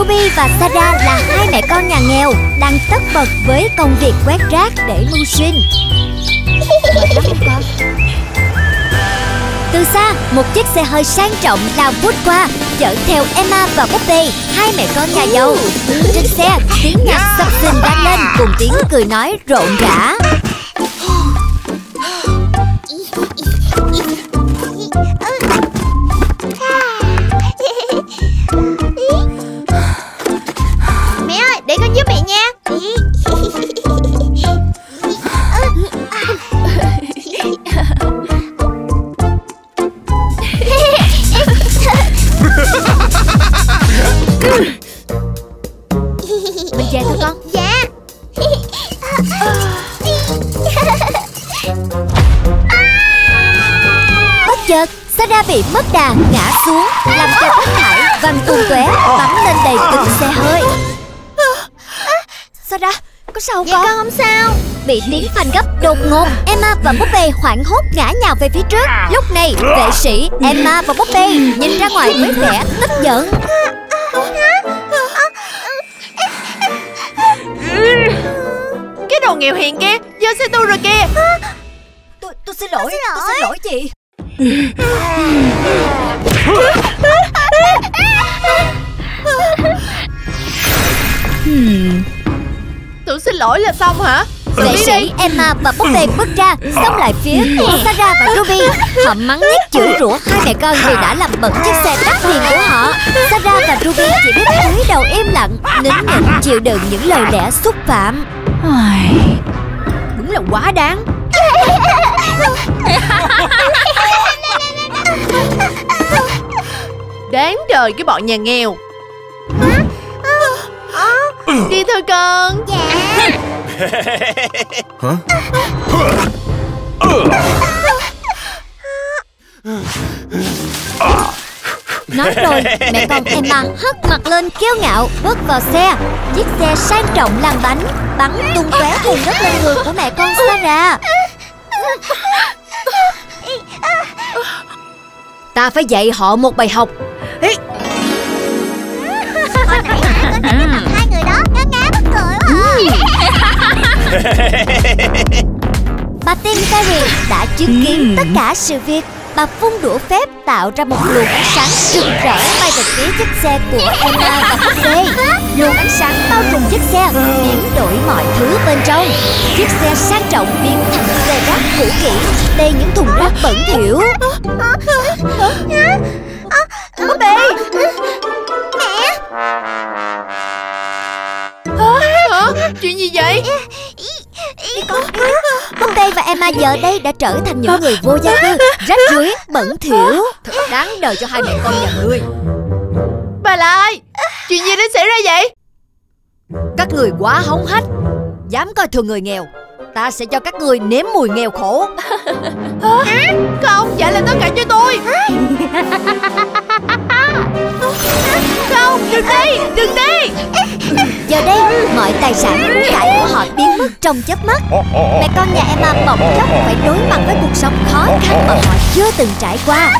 Ruby và Sarah là hai mẹ con nhà nghèo đang tất bật với công việc quét rác để mưu sinh. Từ xa, một chiếc xe hơi sang trọng lao vút qua, chở theo Emma và Poppy, hai mẹ con nhà giàu. Trên xe, tiếng nhạc sập sình vang lên cùng tiếng cười nói rộn rã. Mẹ ơi, để con giúp mẹ nha. Mình về thôi con. Dạ. Bất chợt, Sarah bị mất đà ngã xuống, làm cho chất thải văng tung tóe bắn lên đầy từng xe hơi. Sarah, có sao không con? Dạ con không sao. Bị tiếng phanh gấp đột ngột, Emma và Poppy hoảng hốt ngã nhào về phía trước. Lúc này, vệ sĩ Emma và Poppy nhìn ra ngoài với vẻ tức giận. Cái đồ nghèo hiền kia giờ xe tôi rồi kìa. Tôi xin lỗi, tôi xin lỗi chị. Tôi xin lỗi là xong hả? Vệ sĩ Emma và Poppy bước ra, xông lại phía của Sarah và Ruby. Họ mắng nhiếc chửi rủa hai mẹ con vì đã làm bẩn chiếc xe đắt tiền của họ. Sarah và Ruby chỉ biết cúi đầu im lặng, nín nhịn chịu đựng những lời lẽ xúc phạm. Đúng là quá đáng. Đáng đời cái bọn nhà nghèo. Đi thôi con. Dạ. Hả? Nói rồi, mẹ con Emma hất mặt lên kiêu ngạo bước vào xe. Chiếc xe sang trọng lăn bánh, bắn tung tóe thùng đất lên người của mẹ con Sarah. Ta phải dạy họ một bài học. Hồi nãy hả, con thấy cái mặt hai người đó ngớ ngá mắc cười quá. Bà Tim Carey đã chứng kiến tất cả sự việc. Bà vung đũa phép tạo ra một luồng ánh sáng rực rỡ bay về phía chiếc xe của Emma và Poppy. Luồng ánh sáng bao trùm chiếc xe, biến đổi mọi thứ bên trong. Chiếc xe sang trọng biến thành xe rác cũ kỹ, đầy những thùng rác bẩn thỉu. Poppy, mẹ. Chuyện gì vậy? Poppy và Emma giờ đây đã trở thành những người vô gia cư, rách rưới, bẩn thỉu. Thật đáng đời cho hai mẹ con nhà ngươi. Bà là ai? Chuyện gì đã xảy ra vậy? Các người quá hống hách, dám coi thường người nghèo. Ta sẽ cho các người nếm mùi nghèo khổ. Không, vậy là tất cả cho tôi. Không, đừng đi, đừng đi. Giờ đây, mọi tài sản của cải của họ biến mất trong chớp mắt. Mẹ con nhà Emma bỗng chốc phải đối mặt với cuộc sống khó khăn mà họ chưa từng trải qua.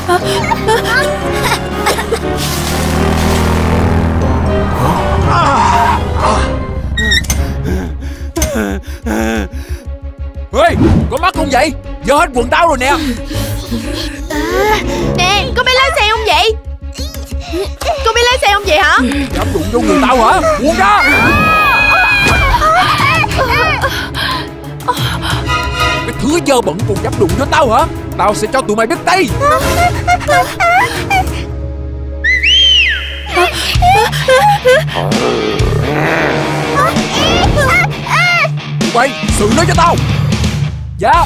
Ê, có mắt không vậy? Giờ hết quần tao rồi nè. Nè, có biết lái xe không vậy? Cô biết lái xe không vậy hả? Dám đụng vô người tao hả? Buông ra! Cái thứ dơ bẩn còn dám đụng vô tao hả? Tao sẽ cho tụi mày biết tay. Tụi mày xử nó cho tao. Dạ.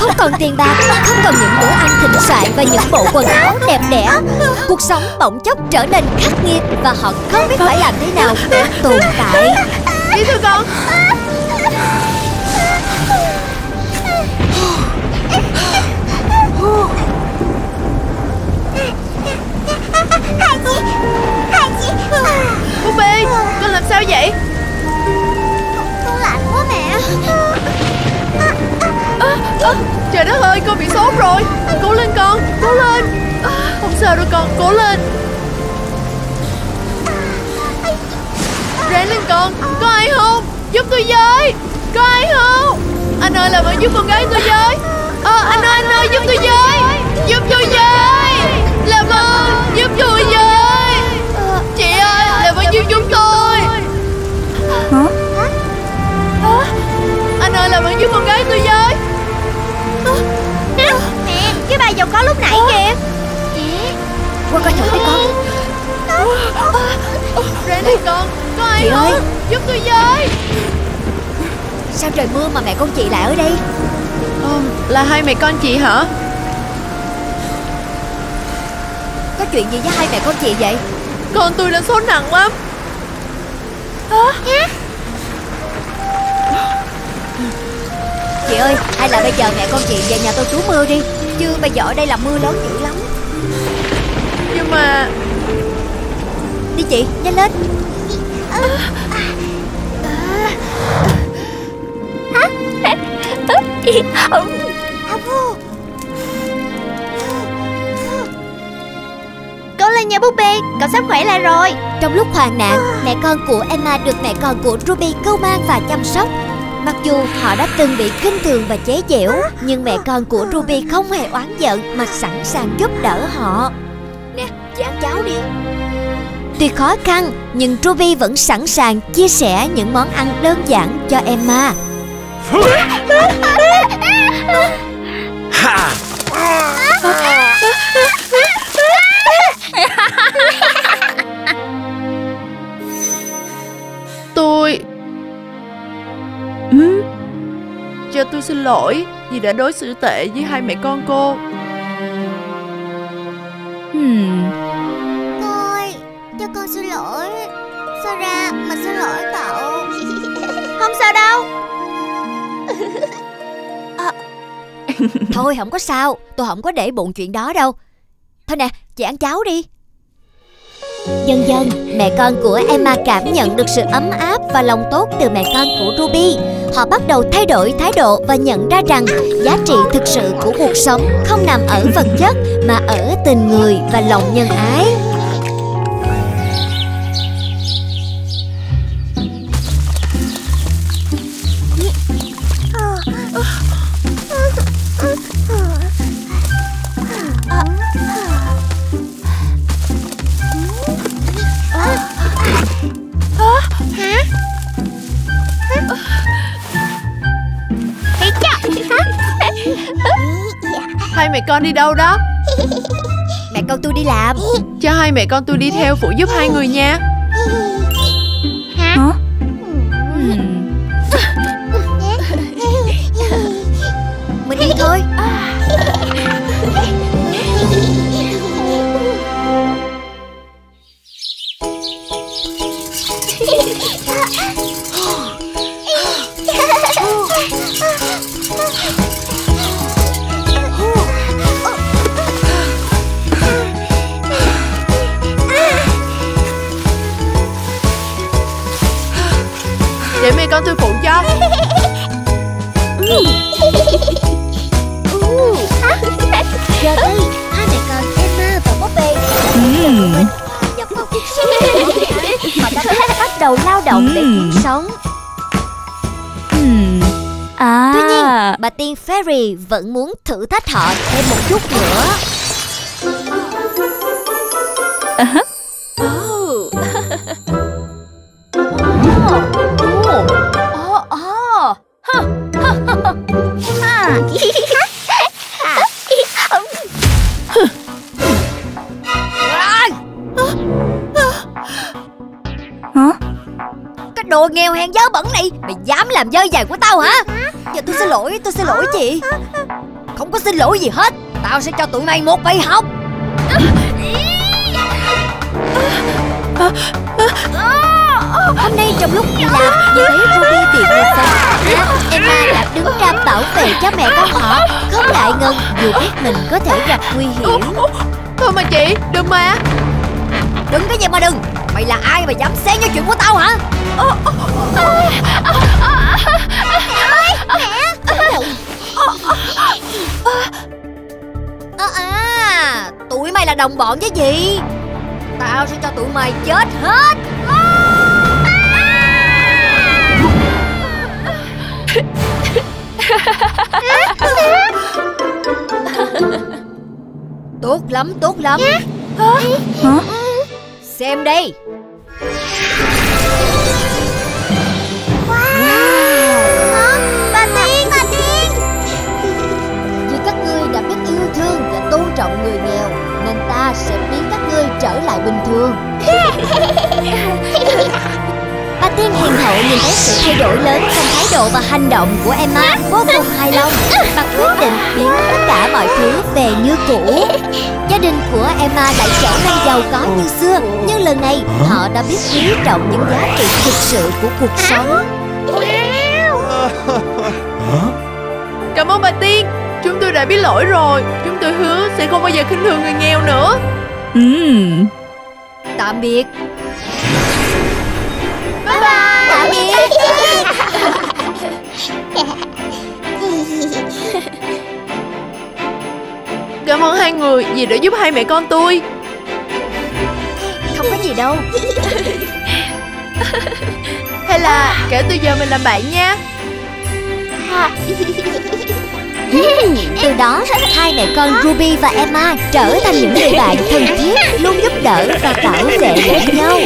Không cần tiền bạc, không cần những bữa ăn thịnh soạn và những bộ quần áo đẹp đẽ. Cuộc sống bỗng chốc trở nên khắc nghiệt và họ không biết phải làm thế nào để tồn tại. Đi thôi con. Búp bê, con làm sao vậy? Con lạnh quá mẹ. Trời đất ơi, con bị sốt rồi. Cố lên con, cố lên. Không sao đâu con, cố lên. Ráng lên con, có ai không? Giúp tôi với. Có ai không? Anh ơi, làm ơn giúp con gái tôi với. Anh ơi, giúp tôi với. Giúp tôi với. Làm ơn, giúp tôi với. Chị ơi, làm ơn giúp chúng tôi. Anh ơi, làm ơn giúp con gái tôi với. Nè, cái bà giàu có lúc nãy kìa. Qua coi thử đi con. Ráng đi con, có ai không? Giúp tôi với. Sao trời mưa mà mẹ con chị lại ở đây? Là hai mẹ con chị hả? Có chuyện gì với hai mẹ con chị vậy? Con tôi đang sốt nặng lắm. Chị ơi, hay là bây giờ mẹ con chị về nhà tôi trú mưa đi, chứ bây giờ ở đây là mưa lớn dữ lắm. Nhưng mà... Đi chị, nhanh lên. Cố lên nha búp bê, cậu sắp khỏe lại rồi. Trong lúc hoạn nạn, mẹ con của Emma được mẹ con của Ruby cưu mang và chăm sóc. Mặc dù họ đã từng bị khinh thường và chế giễu, nhưng mẹ con của Ruby không hề oán giận mà sẵn sàng giúp đỡ họ. Nè, chị ăn cháo đi. Tuy khó khăn, nhưng Ruby vẫn sẵn sàng chia sẻ những món ăn đơn giản cho Emma. Cho tôi xin lỗi vì đã đối xử tệ với hai mẹ con cô. Thôi, cho con xin lỗi. Sao ra mà xin lỗi cậu? Không sao đâu. Thôi không có sao, tôi không có để bụng chuyện đó đâu. Thôi nè, chị ăn cháo đi. Dần dần, mẹ con của Emma cảm nhận được sự ấm áp và lòng tốt từ mẹ con của Ruby. Họ bắt đầu thay đổi thái độ và nhận ra rằng giá trị thực sự của cuộc sống không nằm ở vật chất mà ở tình người và lòng nhân ái. Hai mẹ con đi đâu đó? Mẹ con tôi đi làm. Cho hai mẹ con tôi đi theo phụ giúp hai người nha. Hả? Mình đi thôi. Để mẹ con tôi phụ cho. Giờ đây, hai mẹ con Emma và búp bê nhập vào cuộc sống. Họ đã bắt đầu lao động để kiếm sống. Tuy nhiên, bà tiên Fairy vẫn muốn thử thách họ thêm một chút nữa. Cái đồ nghèo hèn dơ bẩn này, mày dám làm dơ giày của tao hả? Dạ tôi xin lỗi chị. Không có xin lỗi gì hết. Tao sẽ cho tụi mày một bài học. Hôm nay trong lúc đi làm, nhìn thấy Ruby bị người xa, Emma đã đứng ra bảo vệ cha mẹ con họ, không ngại ngần dù biết mình có thể gặp nguy hiểm. Thôi mà chị, đừng mà. Đừng cái gì mà đừng. Mày là ai mà dám xé những chuyện của tao hả? Tụi mày là đồng bọn với gì? Tao sẽ cho tụi mày chết hết. Tốt lắm, tốt lắm. Hả? Xem đây. Trọng người nghèo nên ta sẽ biến các ngươi trở lại bình thường. Bà Tiên hiền hậu nhìn thấy sự thay đổi lớn trong thái độ và hành động của Emma, vô cùng hài lòng. Bà quyết định biến tất cả mọi thứ về như cũ. Gia đình của Emma lại trở nên giàu có như xưa, nhưng lần này họ đã biết quý trọng những giá trị thực sự của cuộc sống. Cảm ơn bà Tiên. Chúng tôi đã biết lỗi rồi. Chúng tôi hứa sẽ không bao giờ khinh thường người nghèo nữa. Tạm biệt. Bye bye. Tạm biệt. Cảm ơn hai người vì đã giúp hai mẹ con tôi. Không có gì đâu. Hay là kể từ giờ mình làm bạn nha. Từ đó, hai mẹ con Ruby và Emma trở thành những người bạn thân thiết, luôn giúp đỡ và bảo vệ lẫn nhau.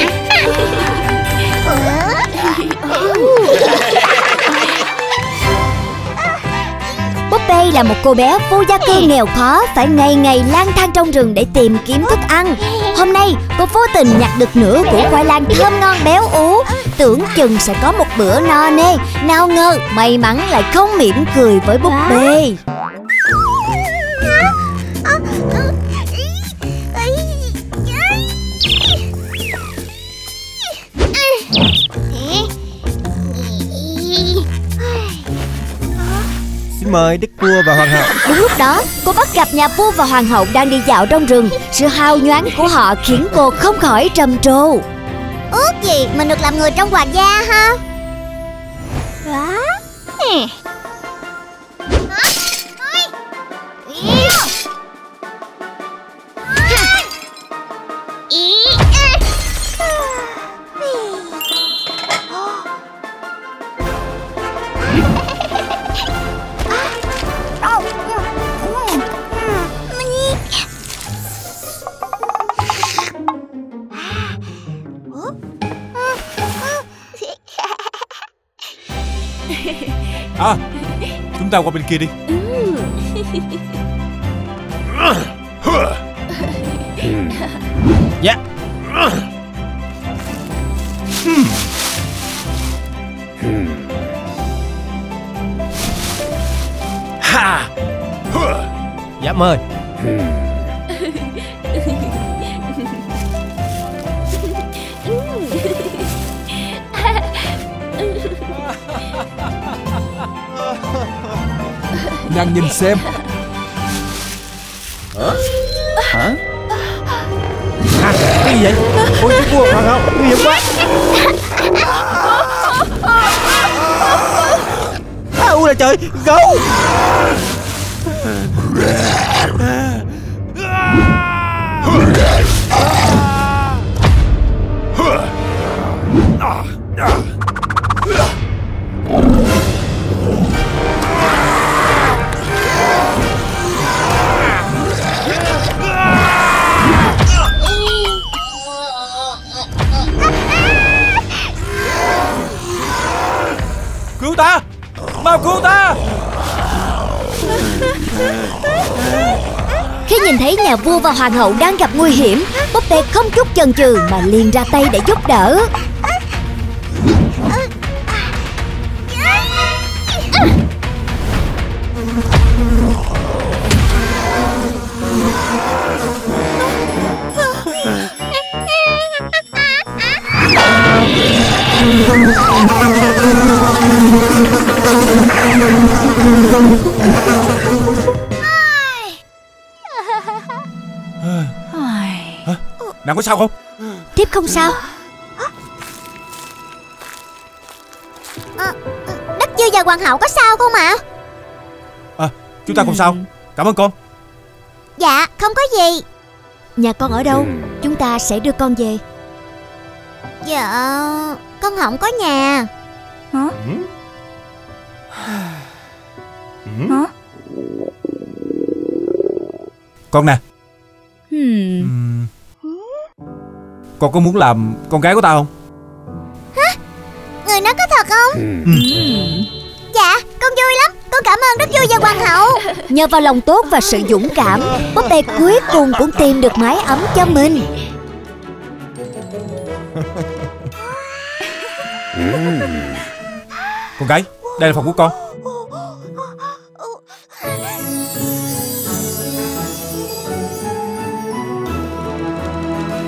Poppy là một cô bé vô gia cư nghèo khó, phải ngày ngày lang thang trong rừng để tìm kiếm thức ăn. Hôm nay, cô vô tình nhặt được nửa củ khoai lang thơm ngon béo ú. Tưởng chừng sẽ có một bữa no nê, nào ngờ may mắn lại không mỉm cười với búp bê. Mời đức vua và hoàng hậu. Đúng lúc đó, cô bắt gặp nhà vua và hoàng hậu đang đi dạo trong rừng. Sự hào nhoáng của họ khiến cô không khỏi trầm trồ. Ước gì mình được làm người trong hoàng gia ha. Chúng ta qua bên kia đi. Dạ. Dạ mời. Nàng nhìn xem. Hả? Cái gì vậy? Ôi cái cua hoàng hậu, nguy hiểm quá. Ôi là trời, gấu. Khi nhìn thấy nhà vua và hoàng hậu đang gặp nguy hiểm, Poppy không chút chần chừ mà liền ra tay để giúp đỡ. Nàng có sao không? Thiếp không sao. Đắc Dư và Hoàng hậu có sao không ạ? Chúng ta không sao. Cảm ơn con. Dạ không có gì. Nhà con ở đâu? Chúng ta sẽ đưa con về. Dạ con không có nhà. Hả? Hả? Con nè. Con có muốn làm con gái của tao không? Hả? Người nói có thật không? Dạ con vui lắm. Con cảm ơn Đức Vua và Hoàng hậu. Nhờ vào lòng tốt và sự dũng cảm, búp bê cuối cùng cũng tìm được mái ấm cho mình. Con gái, đây là phòng của con.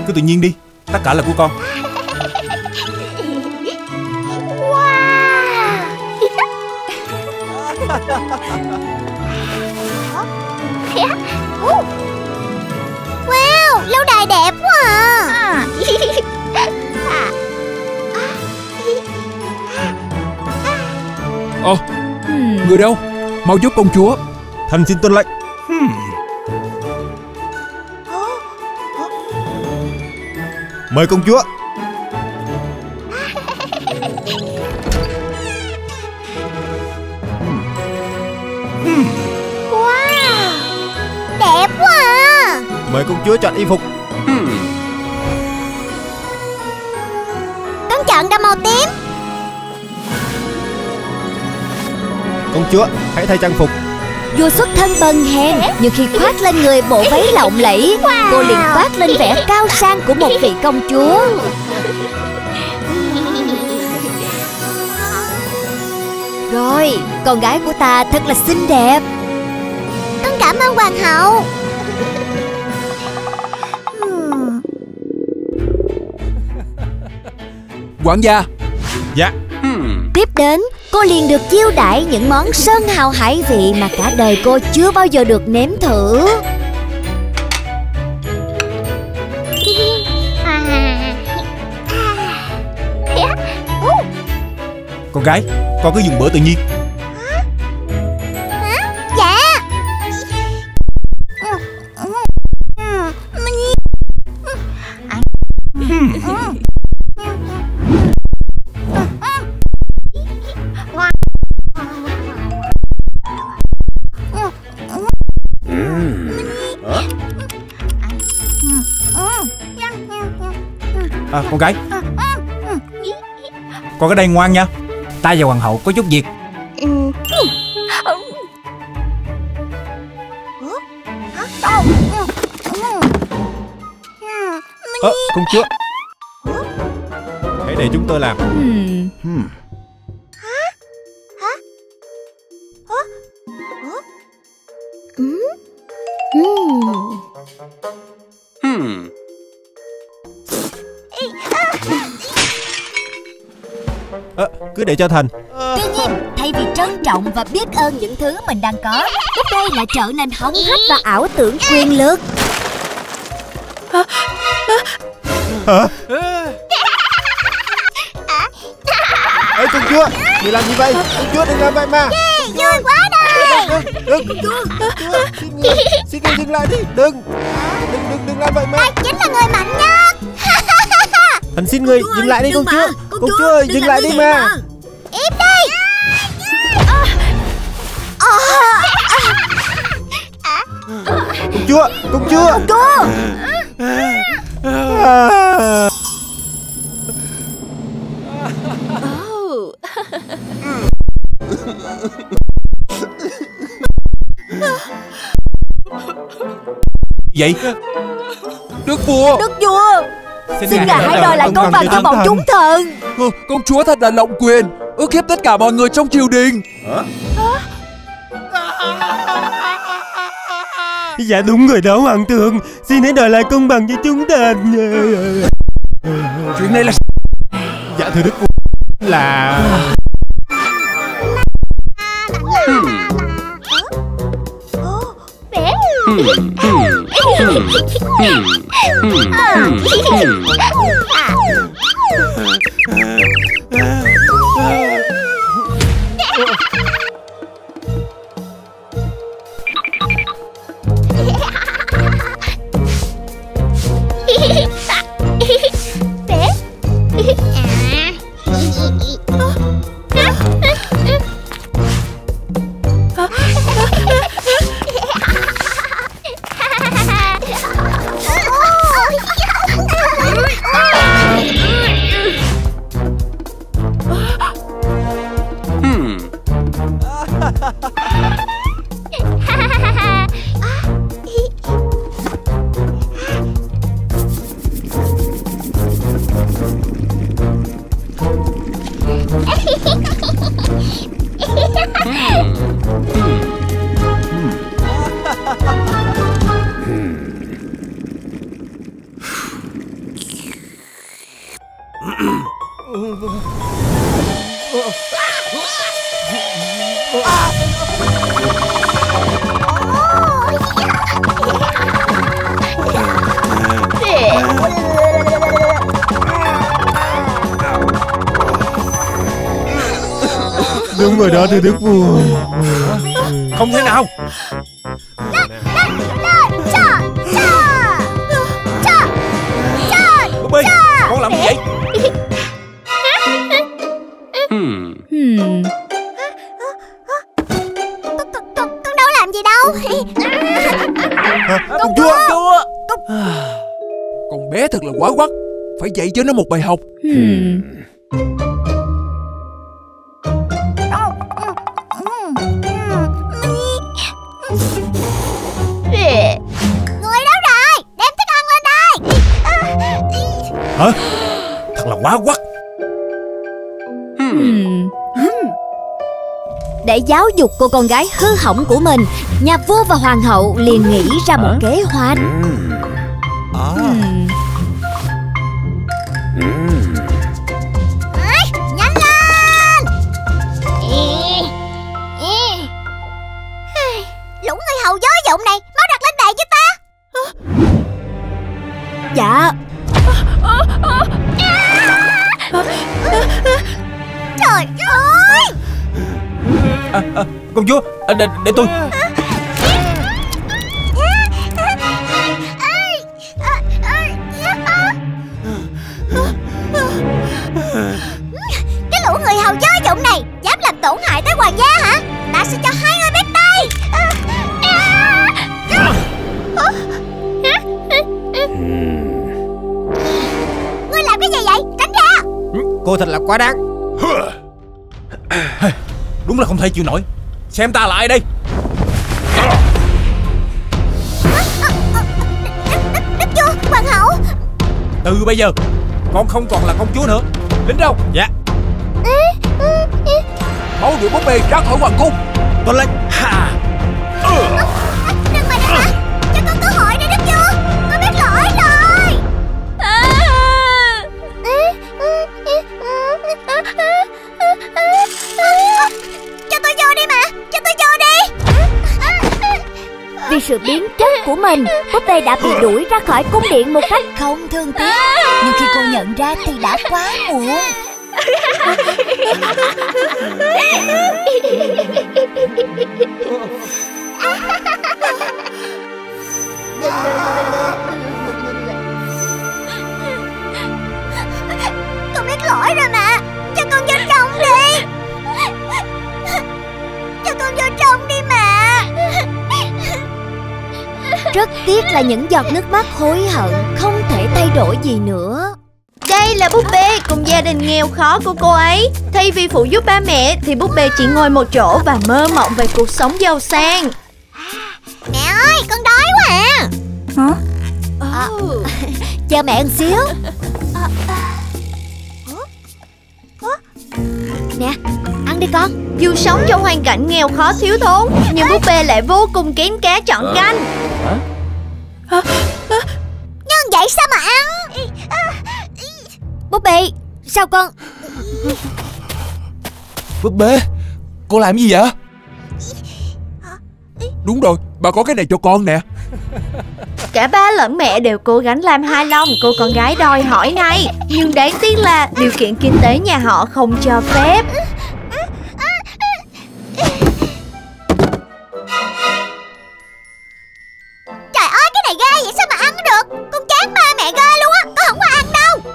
Cứ tự nhiên đi, tất cả là của con. Wow, lâu đài đẹp quá à. Người đâu? Mau giúp công chúa. Thần xin tuân lệnh. Mời công chúa. Wow, đẹp quá à. Mời công chúa chọn y phục. Con chọn đầm màu tím. Công chúa, hãy thay trang phục. Vua xuất thân bần hèn, nhưng khi khoác lên người bộ váy lộng lẫy, cô liền khoác lên vẻ cao sang của một vị công chúa. Rồi, con gái của ta thật là xinh đẹp. Con cảm ơn Hoàng hậu. Quản gia. Dạ. Tiếp đến, cô liền được chiêu đãi những món sơn hào hải vị mà cả đời cô chưa bao giờ được nếm thử. Con gái, con cứ dùng bữa tự nhiên. Dạ. Con gái, con ở đây ngoan nha. Ta và Hoàng hậu có chút việc. Công chúa, hãy để chúng tôi làm. Cứ để cho thành. Tuy nhiên, thay vì trân trọng và biết ơn những thứ mình đang có, búp bê lại trở nên hóng hách và ảo tưởng quyền lực. Ê công chúa, đừng làm như vậy. Công chúa đừng làm vậy mà. Vui quá đây. Đừng, công chúa. Xin lại đi. Đừng làm vậy mà. Ai chính là người mạnh nhất. Thần xin người dừng lại đi công chúa. Công chúa ơi, dừng lại đi mà. Im đi. Công chúa, công chúa. Công chúa. Vậy Đức vua. Đức vua, xin ngài hãy đòi lại công bằng cho bọn chúng thần. Công chúa thật là lộng quyền, ức hiếp tất cả mọi người trong triều đình. Dạ đúng người đó hoàng thượng, xin hãy đòi lại công bằng cho chúng thần. Chuyện này là... Dạ thưa đức vua là... Đúng rồi đó, thưa Đức vua. Không thế nào. Búp bê, con làm gì vậy? Con đâu làm gì đâu. Con vua, con bé thật là quá quắt, phải dạy cho nó một bài học. Hả? Thật là quá quắt. Để giáo dục cô con gái hư hỏng của mình, nhà vua và hoàng hậu liền nghĩ ra một kế hoạch. Nhanh lên! Lũ người hầu dối dụng này, mau đặt lên đài với ta. Dạ. Trời ơi! Con vua, để tôi. Cái lũ người hầu vô dụng này dám làm tổn hại tới hoàng gia hả? Ta sẽ cho hai người biết tay. Ngươi làm cái gì vậy? Tránh ra! Cô thật là quá đáng. Đúng là không thể chịu nổi. Xem ta là ai đây. Đức vua, hoàng hậu. Từ bây giờ con không còn là công chúa nữa. Lính đâu? Dạ. Máu đuổi búp bê ra khỏi hoàng cung. Tôi lên. Đừng mà đã. Cho con cơ hội đi Đức vua. Con biết lỗi rồi. Cho tôi vô đi mà. Cho tôi vô đi. Vì sự biến chất của mình, búp bê đã bị đuổi ra khỏi cung điện một cách không thương tiếc. Nhưng khi cô nhận ra thì đã quá muộn. Con biết lỗi rồi mà. Cho con vô trong đi. Cho con vô trong đi mà. Rất tiếc là những giọt nước mắt hối hận không thể thay đổi gì nữa. Đây là búp bê cùng gia đình nghèo khó của cô ấy. Thay vì phụ giúp ba mẹ thì búp bê chỉ ngồi một chỗ và mơ mộng về cuộc sống giàu sang. Mẹ ơi, con đói quá à. Hả? Chờ mẹ ăn xíu. Nè, ăn đi con. Dù sống trong hoàn cảnh nghèo khó thiếu thốn, nhưng búp bê lại vô cùng kén cá chọn canh. Nhưng vậy sao mà ăn? Búp bê, sao con? Búp bê, cô làm gì vậy? Đúng rồi, bà có cái này cho con nè. Cả ba lẫn mẹ đều cố gắng làm hài lòng cô con gái đòi hỏi này, nhưng đáng tiếc là điều kiện kinh tế nhà họ không cho phép. Trời ơi, cái này gai vậy sao mà ăn được? Con chán ba mẹ gai luôn á, con không có ăn đâu.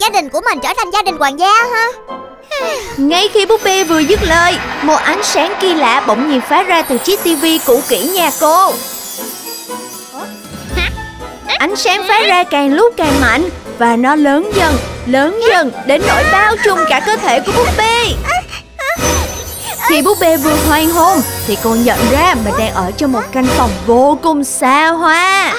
Gia đình của mình trở thành gia đình hoàng gia ha. Ngay khi búp bê vừa dứt lời, một ánh sáng kỳ lạ bỗng nhiên phá ra từ chiếc tivi cũ kỹ nhà cô. Ánh sáng phá ra càng lúc càng mạnh, và nó lớn dần đến nỗi bao trùm cả cơ thể của búp bê. Khi búp bê vừa hoang hồn thì cô nhận ra mình đang ở trong một căn phòng vô cùng xa hoa.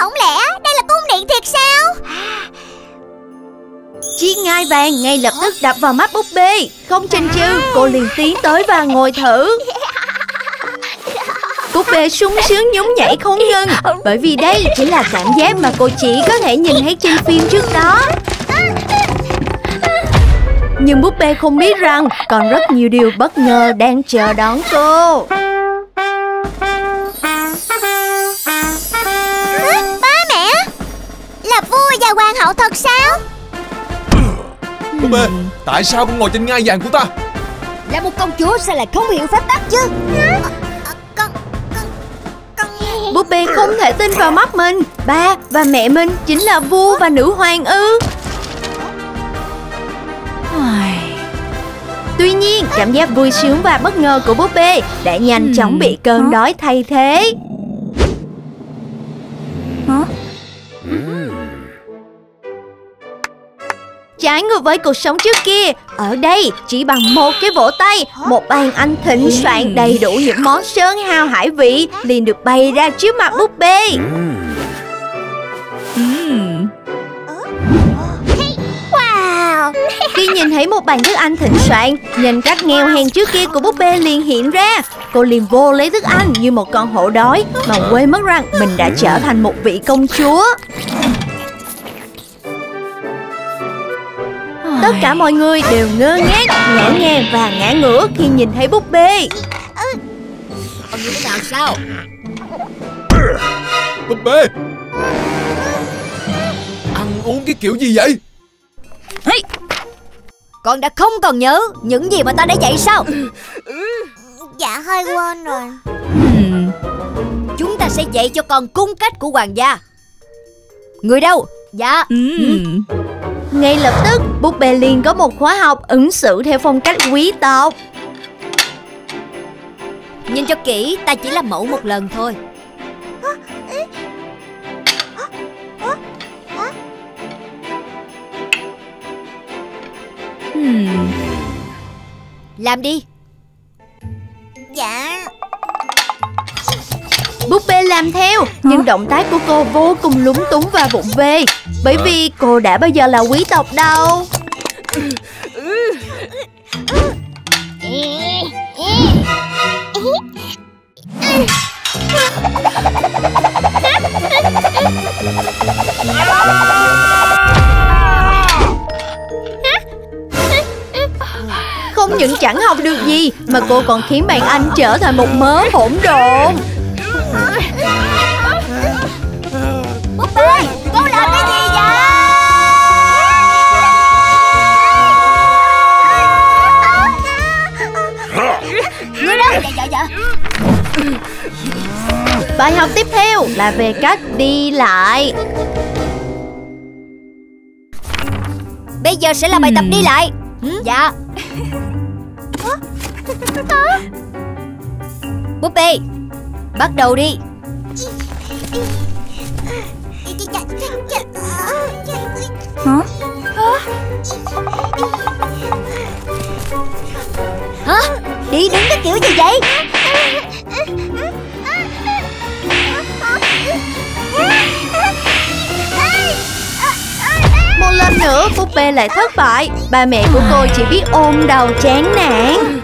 Không lẽ đây là cung điện thiệt sao? Chiếc ngai vàng ngay lập tức đập vào mắt búp bê. Không chần chừ, cô liền tiến tới và ngồi thử. Búp bê sung sướng nhún nhảy không ngừng, bởi vì đây chỉ là cảm giác mà cô chỉ có thể nhìn thấy trên phim trước đó. Nhưng búp bê không biết rằng còn rất nhiều điều bất ngờ đang chờ đón cô. Hoàng hậu thật sao? Búp bê, tại sao con ngồi trên ngai vàng của ta? Là một công chúa sao lại không hiểu phép tắc chứ? Con... Búp bê không thể tin vào mắt mình. Ba và mẹ mình chính là vua và nữ hoàng ư? Tuy nhiên, cảm giác vui sướng và bất ngờ của búp bê đã nhanh chóng bị cơn đói thay thế. Trái ngược với cuộc sống trước kia, ở đây chỉ bằng một cái vỗ tay, một bàn ăn thịnh soạn đầy đủ những món sơn hào hải vị liền được bày ra trước mặt búp bê. Wow! Khi nhìn thấy một bàn thức ăn thịnh soạn, nhìn cách nghèo hèn trước kia của búp bê liền hiện ra. Cô liền vô lấy thức ăn như một con hổ đói mà quên mất rằng mình đã trở thành một vị công chúa. Tất cả mọi người đều ngơ ngác, ngỡ ngàng và ngã ngửa khi nhìn thấy búp bê. Ông như thế nào sao? Búp bê! Ăn uống cái kiểu gì vậy? Con đã không còn nhớ những gì mà ta đã dạy sao? Dạ hơi quên rồi. Chúng ta sẽ dạy cho con cung cách của hoàng gia. Người đâu? Dạ. Ngay lập tức, búp bê liền có một khóa học ứng xử theo phong cách quý tộc. Nhìn cho kỹ, ta chỉ làm mẫu một lần thôi. Làm đi. Dạ. Búp bê làm theo, nhưng động tác của cô vô cùng lúng túng và vụng về, bởi vì cô đã bao giờ là quý tộc đâu. Không những chẳng học được gì mà cô còn khiến bạn anh trở thành một mớ hỗn độn. Búp bê, cô làm cái gì vậy? Người đâu? Dạ. Bài học tiếp theo là về cách đi lại. Bây giờ sẽ là bài tập đi lại. Dạ. Búp bê, bắt đầu đi. Hả? Đi đứng cái kiểu gì vậy? Một lần nữa búp bê lại thất bại. Ba mẹ của cô chỉ biết ôm đầu chán nản.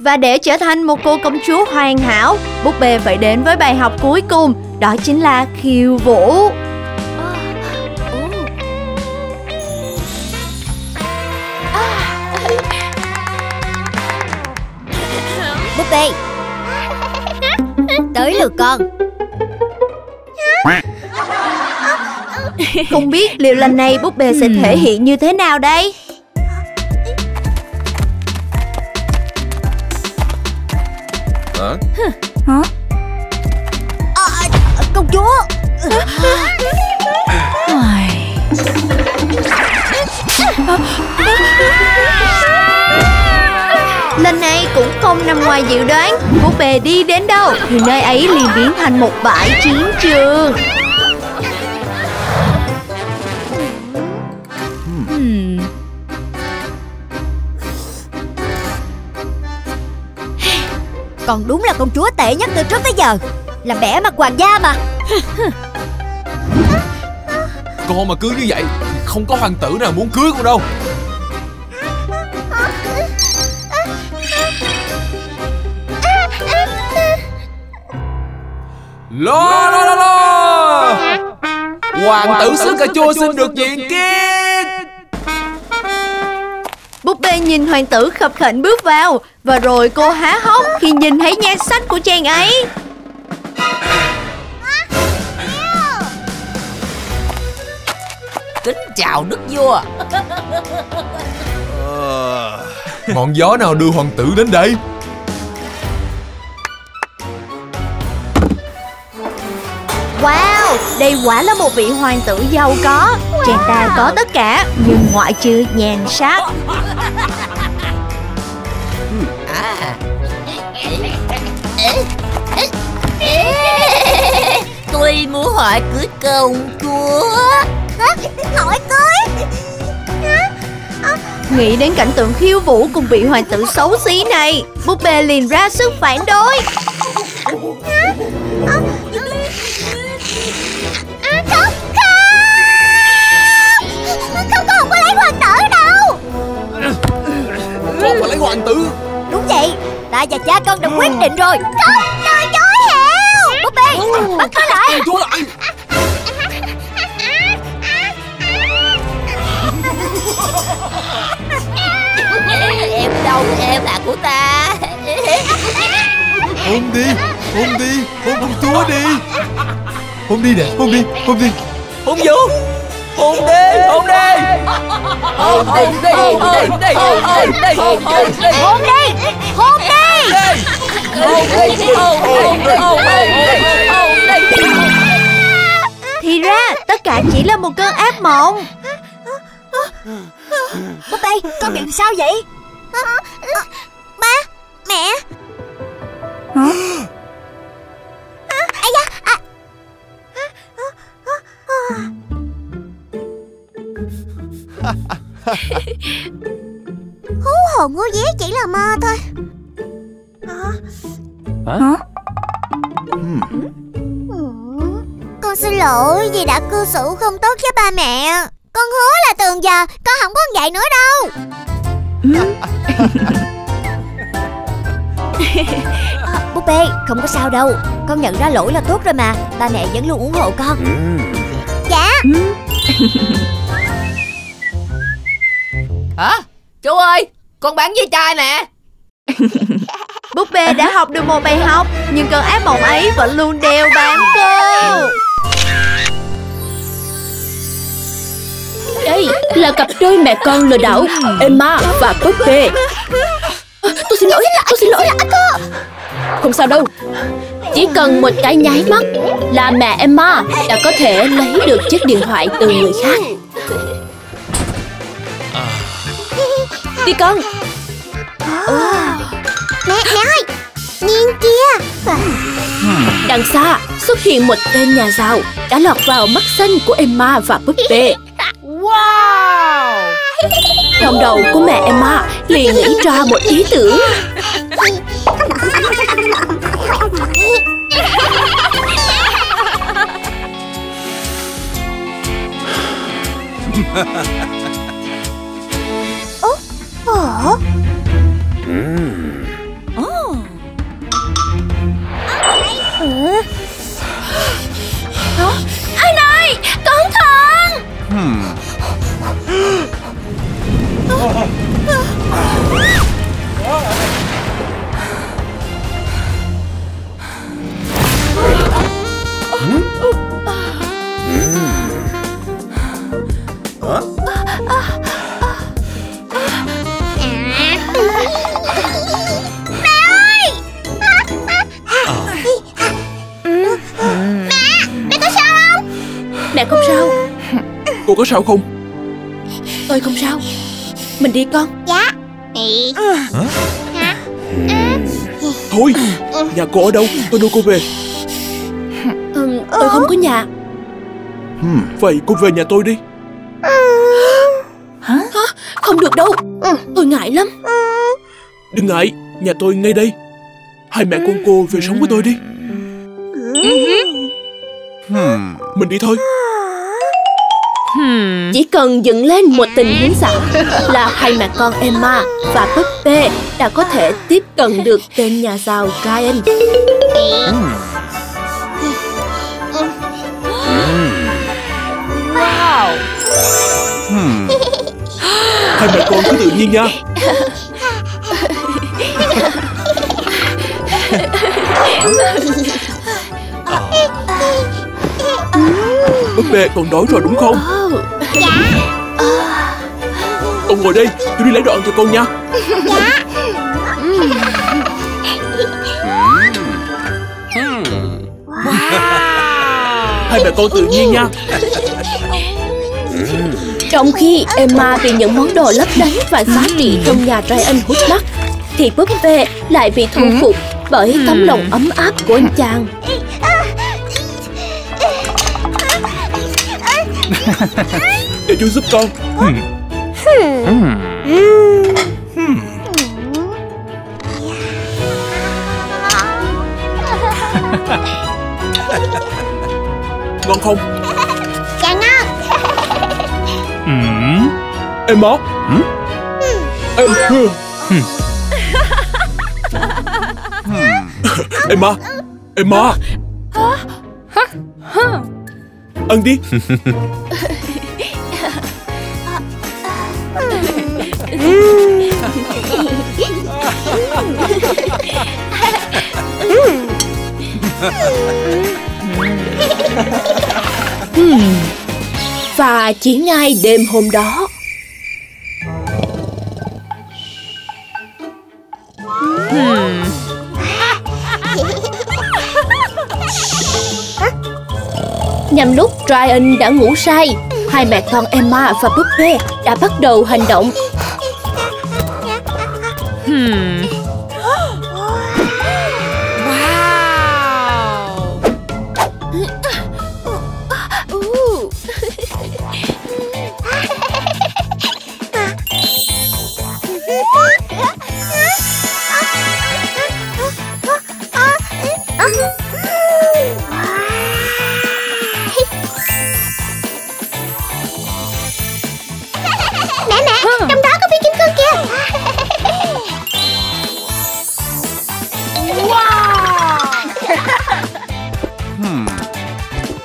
Và để trở thành một cô công chúa hoàn hảo, búp bê phải đến với bài học cuối cùng, đó chính là khiêu vũ. Búp bê, tới lượt con. Không biết liệu lần này búp bê sẽ thể hiện như thế nào đây? Hả? Công chúa. Lần này cũng không nằm ngoài dự đoán, búp bê đi đến đâu thì nơi ấy liền biến thành một bãi chiến trường. Còn đúng là công chúa tệ nhất từ trước tới giờ. Làm bẻ mặt hoàng gia mà. Con mà cứ như vậy, không có hoàng tử nào muốn cưới con đâu. Lô lô lô lô, hoàng tử xứ cà chua xin được diện kiến. Búp bê nhìn hoàng tử khập khệnh bước vào, và rồi cô há hốc khi nhìn thấy nhan sắc của chàng ấy. Kính chào đức vua. Ngọn gió nào đưa hoàng tử đến đây? Wow, đây quả là một vị hoàng tử giàu có. Chàng ta có tất cả, nhưng ngoại trừ nhan sắc. Tôi muốn hỏi cưới công chúa. Hỏi cưới? Nghĩ đến cảnh tượng khiêu vũ cùng vị hoàng tử xấu xí này, búp bê liền ra sức phản đối. Không, không, không, con không có lấy hoàng tử đâu. Con phải lấy hoàng tử. Đúng vậy, ta và cha con đã quyết định rồi. Không, trời chối hiểu. Búp bê, bắt nó lại. Chúa lại. Em đâu, em là của ta. Ôm đi, ôm đi, ôm công chúa đi. Ôm đi nè, ôm đi, ôm đi. Ôm vô. Ôm đi, ôm đi. Ôm đi, ôm đi, ôm đi, ôm đi, ôm đi, ôm đi, ôm đi. Thì ra tất cả chỉ là một cơn ác mộng. Búp bê, con bị sao vậy? Ba, mẹ. Hả? Ây da. Hú hồn hú vía chỉ là mơ thôi. Hả? Con xin lỗi vì đã cư xử không tốt với ba mẹ. Con hứa là từ giờ con không có dạy nữa đâu. Búp bê, không có sao đâu. Con nhận ra lỗi là tốt rồi mà. Ba mẹ vẫn luôn ủng hộ con. Dạ. Hả? Chú ơi, con bán với trai nè. Búp bê đã học được một bài học, nhưng cơn ác mộng ấy vẫn luôn đeo bám cô. Đây là cặp đôi mẹ con lừa đảo Emma và Búp bê. Tôi xin lỗi, tôi xin lỗi. Không sao đâu. Chỉ cần một cái nháy mắt là mẹ Emma đã có thể lấy được chiếc điện thoại từ người khác. Đi con. Mẹ ơi, nhìn kia. Đằng xa xuất hiện một tên nhà giàu đã lọt vào mắt xanh của Emma và Búp bê. Wow! Trong đầu của mẹ Emma liền nghĩ ra một ý tưởng. có sao không? Tôi không sao. Mình đi con. Dạ. Thôi, nhà cô ở đâu? Tôi đưa cô về. Tôi không có nhà. Vậy cô về nhà tôi đi. Hả? Không được đâu. Tôi ngại lắm. Đừng ngại, nhà tôi ngay đây. Hai mẹ con cô về sống với tôi đi. Mình đi thôi. Chỉ cần dựng lên một tình huống giả là hai mẹ con Emma và Pepe đã có thể tiếp cận được tên nhà giàu Ryan. Wow. Hai mẹ con cứ tự nhiên nha. Pepe còn đói rồi đúng không? Dạ. Ông ngồi đây, tôi đi lấy đồ ăn cho con nha. Dạ. Hai mẹ con tự nhiên nha. Trong khi Emma vì những món đồ lấp lánh và giá trị trong nhà Ryan hút mắt, thì Pepe lại bị thu phục bởi tấm lòng ấm áp của anh chàng. Để chú giúp con. Ngon không? Dạ ngon. Em đó. Emma. Ăn đi. Và chỉ ngay đêm hôm đó. Nhằm lúc Ryan đã ngủ say, hai mẹ con Emma và Pepe đã bắt đầu hành động.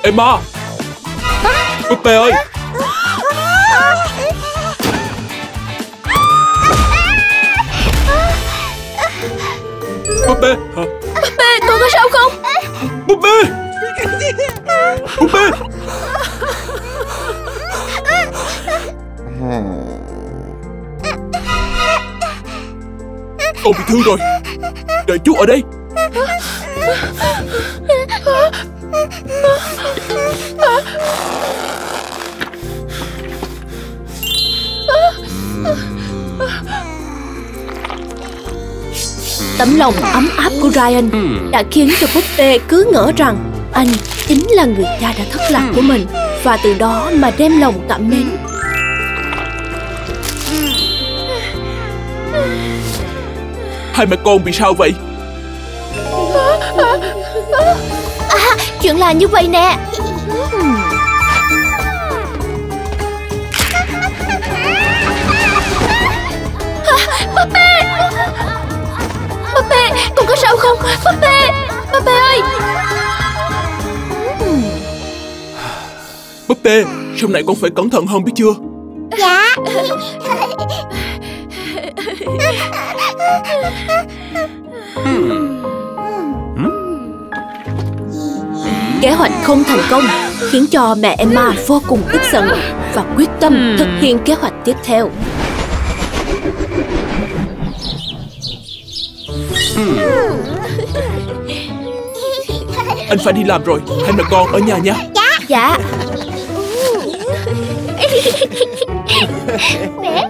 Emma, Pepe ơi. Pepe hả? Pepe, con có sao không? Pepe, Pepe. Con bị thương rồi. Đợi chú ở đây. Tấm lòng ấm áp của Ryan đã khiến cho Pepe cứ ngỡ rằng anh chính là người cha đã thất lạc của mình, và từ đó mà đem lòng cảm mến. Hai mẹ con bị sao vậy? Chuyện là như vậy nè. Pepe, Pepe, con có sao không? Pepe, Pepe ơi. Pepe, sau này con phải cẩn thận hơn biết chưa? Dạ. Kế hoạch không thành công khiến cho mẹ Emma vô cùng tức giận và quyết tâm thực hiện kế hoạch tiếp theo. Anh phải đi làm rồi, hai mẹ con ở nhà nhé. Dạ. 네?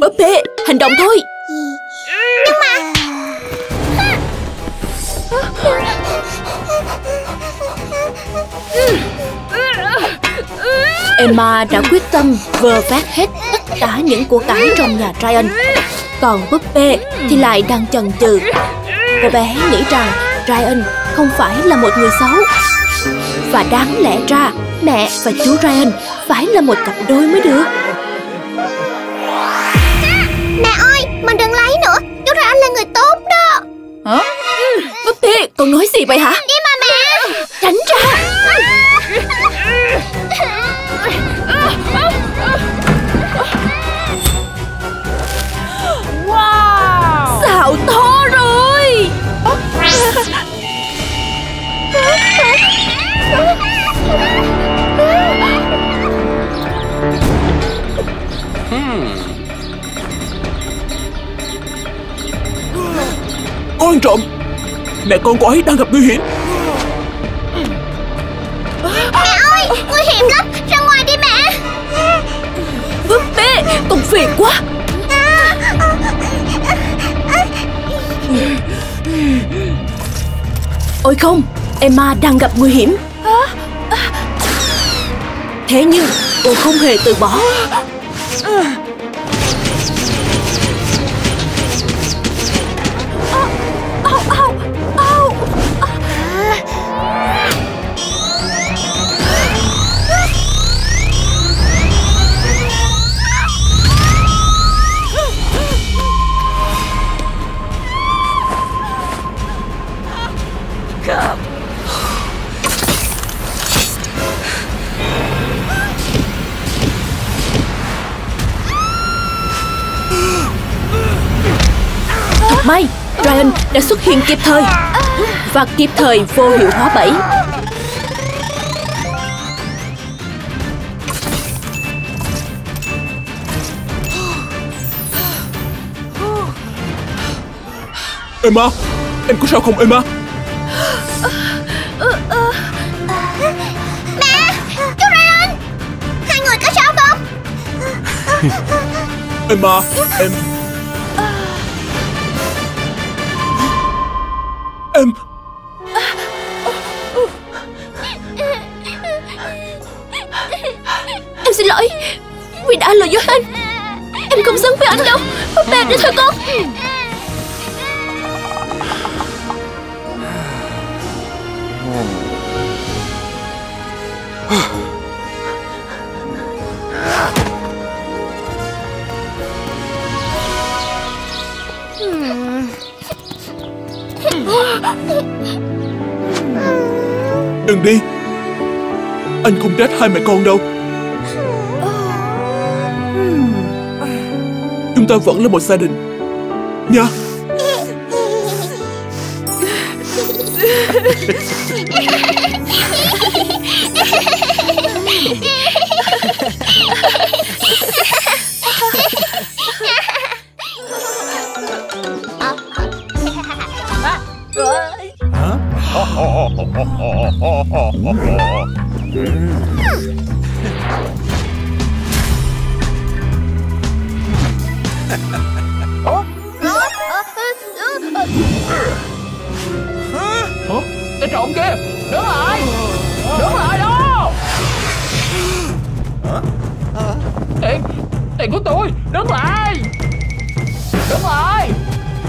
Búp bê, hành động thôi. Nhưng mà Emma đã quyết tâm vơ vét hết tất cả những của cải trong nhà Ryan. Còn búp bê thì lại đang chần chừ. Cô bé nghĩ rằng Ryan không phải là một người xấu. Và đáng lẽ ra mẹ và chú Ryan phải là một cặp đôi mới được. Mẹ ơi, mình đừng lấy nữa. Chú Ryan là người tốt đó. Hả? Búp bê, con nói gì vậy hả? Nhưng mà mẹ... Tránh ra. Wow, xạo to rồi. Con trộm, mẹ con cô ấy đang gặp nguy hiểm. Mẹ ơi, nguy hiểm lắm, ra ngoài đi mẹ. Búp bê, con phiền quá. Ôi không, Emma đang gặp nguy hiểm. Thế nhưng cô không hề từ bỏ. May, Ryan đã xuất hiện kịp thời và kịp thời vô hiệu hóa bẫy. Emma, em có sao không Emma? Mẹ, chú Ryan, hai người có sao không? Emma, em... Em xin lỗi vì đã lừa dối anh. Em không xứng với anh đâu. Búp bê để thôi con. Đừng đi, anh không trách hai mẹ con đâu. Chúng ta vẫn là một gia đình nha. Cái trộm kia, đứng lại đó. Tiền của tôi, đứng lại, đứng lại,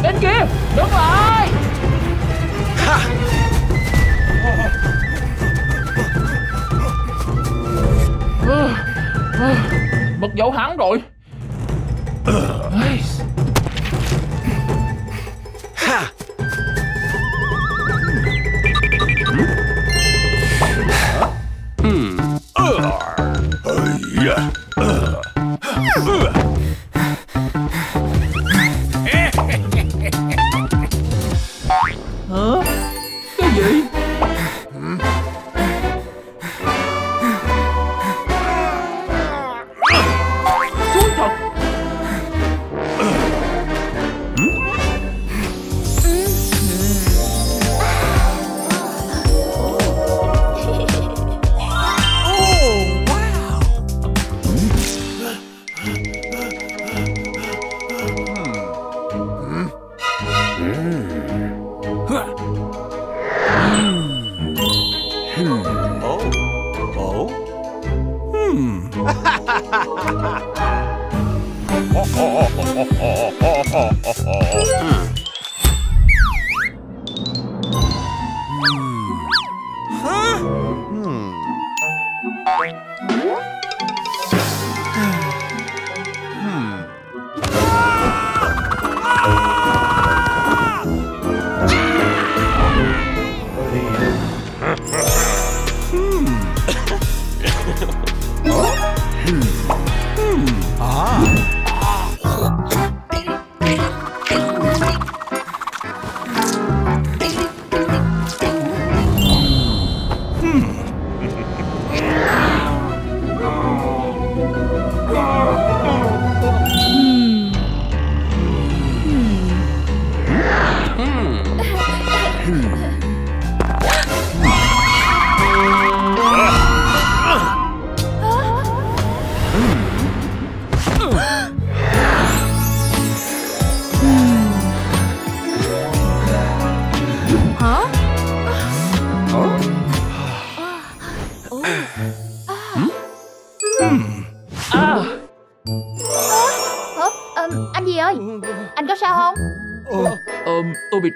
đến kia, đứng lại. Mất dấu hắn rồi.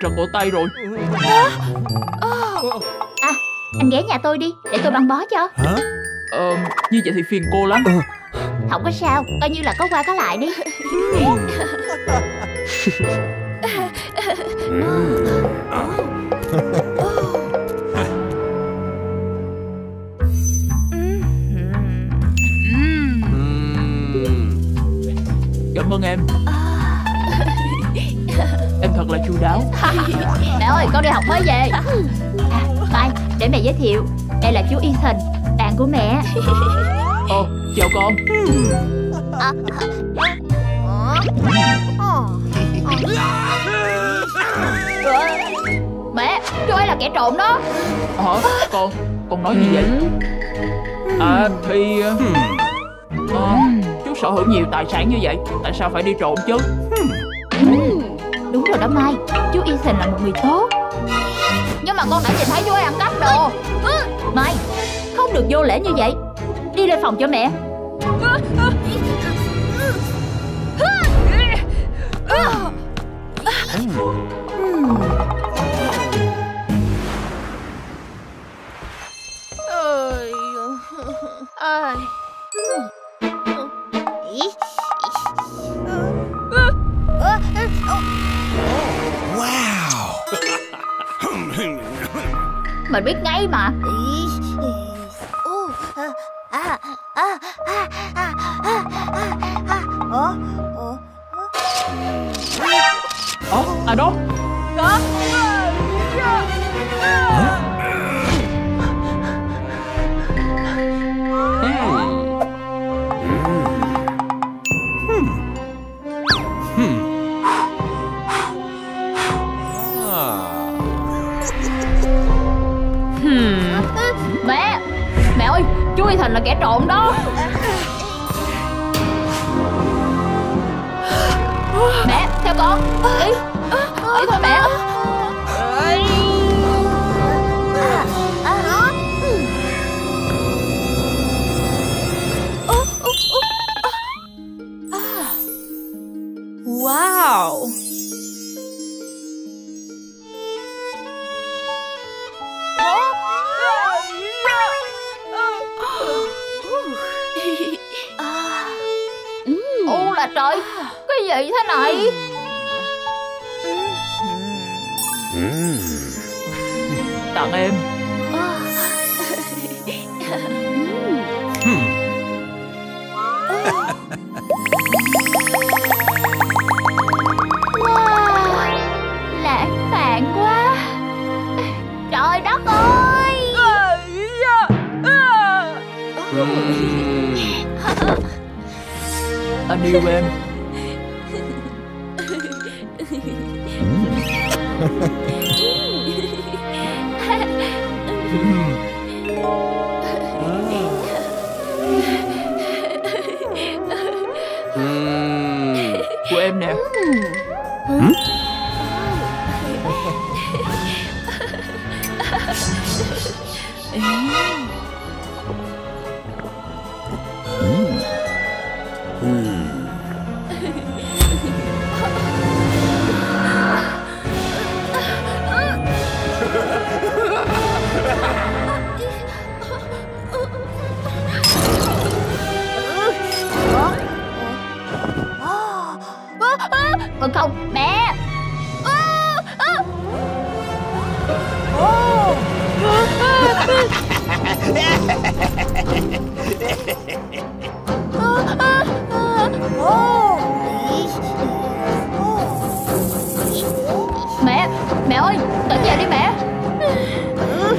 Trật cổ tay rồi. À, anh ghé nhà tôi đi, để tôi băng bó cho. Như vậy thì phiền cô lắm. Không có sao, coi như là có qua có lại đi. Cảm ơn em. Em thật là chu đáo. Mẹ ơi, con đi học mới về. Mai, để mẹ giới thiệu. Đây là chú Ethan, bạn của mẹ. Chào con. Mẹ, chú ấy là kẻ trộm đó. Con nói gì vậy? Chú sở hữu nhiều tài sản như vậy, tại sao phải đi trộm chứ? Đúng rồi đó Mai, chú Ethan là một người tốt. Nhưng mà con đã nhìn thấy chú ấy ăn cắp đồ. Mai, không được vô lễ như vậy. Đi lên phòng cho mẹ. Mình biết ngay mà. Đó. Chú Ethan là kẻ trộm đó. Mẹ, theo con. Ý thôi mẹ. Wow. Trời, cái gì thế này? Tặng em. Wow, lãng mạn quá. Trời đất ơi. Anh yêu em. Của em nè. Không, mẹ. Mẹ, mẹ ơi, tỉnh dậy đi mẹ. Hả?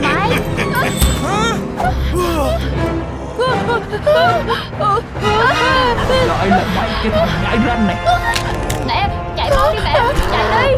Mày. Trời ơi, mày cái thằng gái ranh này. Mẹ, chạy mau đi mẹ, chạy đi.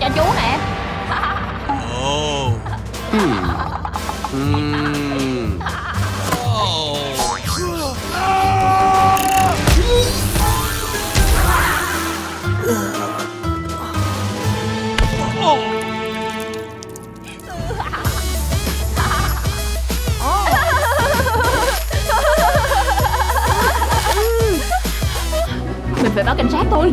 Cho chú nè. Mình phải báo cảnh sát thôi.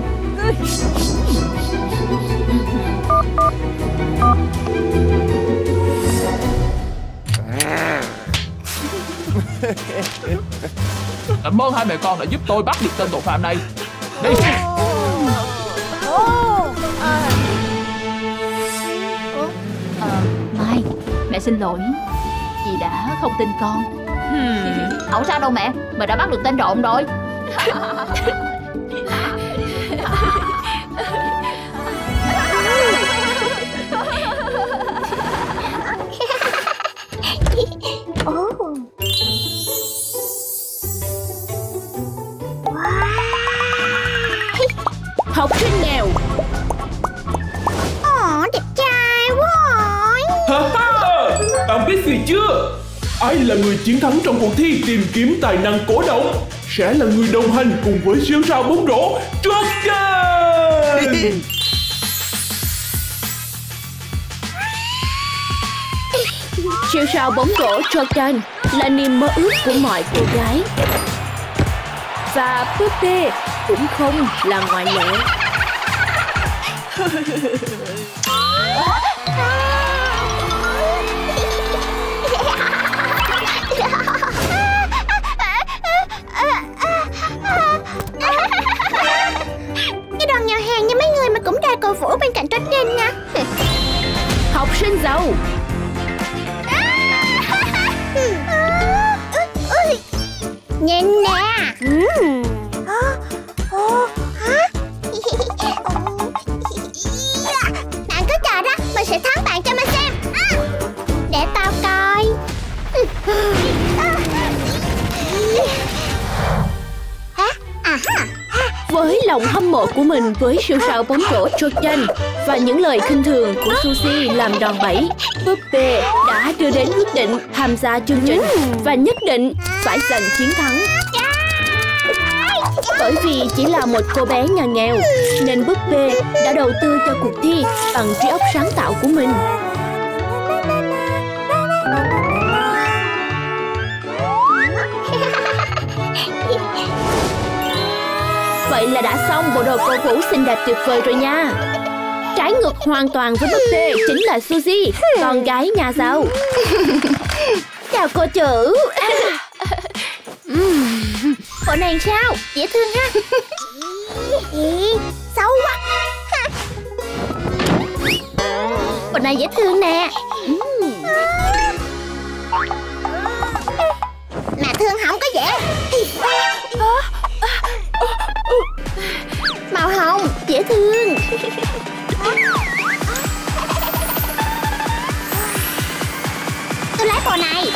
Cảm ơn hai mẹ con đã giúp tôi bắt được tên tội phạm này. Đi. Mai, mẹ xin lỗi vì đã không tin con. Không sao đâu mẹ, mình đã bắt được tên trộm rồi. Học sinh nào? Ồ, đẹp trai quá. Bạn biết gì chưa? Ai là người chiến thắng trong cuộc thi tìm kiếm tài năng cổ động sẽ là người đồng hành cùng với siêu sao bóng rổ Dragon. Siêu sao bóng rổ Dragon là niềm mơ ước của mọi cô gái. Và Putte cũng không là ngoại lệ. Cái đoàn nhà hàng như mấy người mà cũng đòi cổ vũ bên cạnh trách nhanh nha. Học sinh giàu. Nhìn nè. Bạn cứ chờ đó, mình sẽ thắng bạn cho mình xem. Để tao coi. Với lòng hâm mộ của mình với siêu sao bóng rổ Dragon và những lời khinh thường của Sushi làm đòn bẩy, Putte đã đưa đến quyết định tham gia chương trình và nhất định phải giành chiến thắng. Bởi vì chỉ là một cô bé nhà nghèo nên Putte đã đầu tư cho cuộc thi bằng trí óc sáng tạo của mình. Vậy là đã xong bộ đồ cổ vũ xinh đẹp tuyệt vời rồi nha. Trái ngược hoàn toàn với Putte chính là Suzy, con gái nhà giàu. Chào cô chủ. Bộ này sao? Dễ thương ha. Xấu quá. Bộ này dễ thương nè. Mà thương không có dễ. Màu hồng, dễ thương. Tôi lấy bộ này.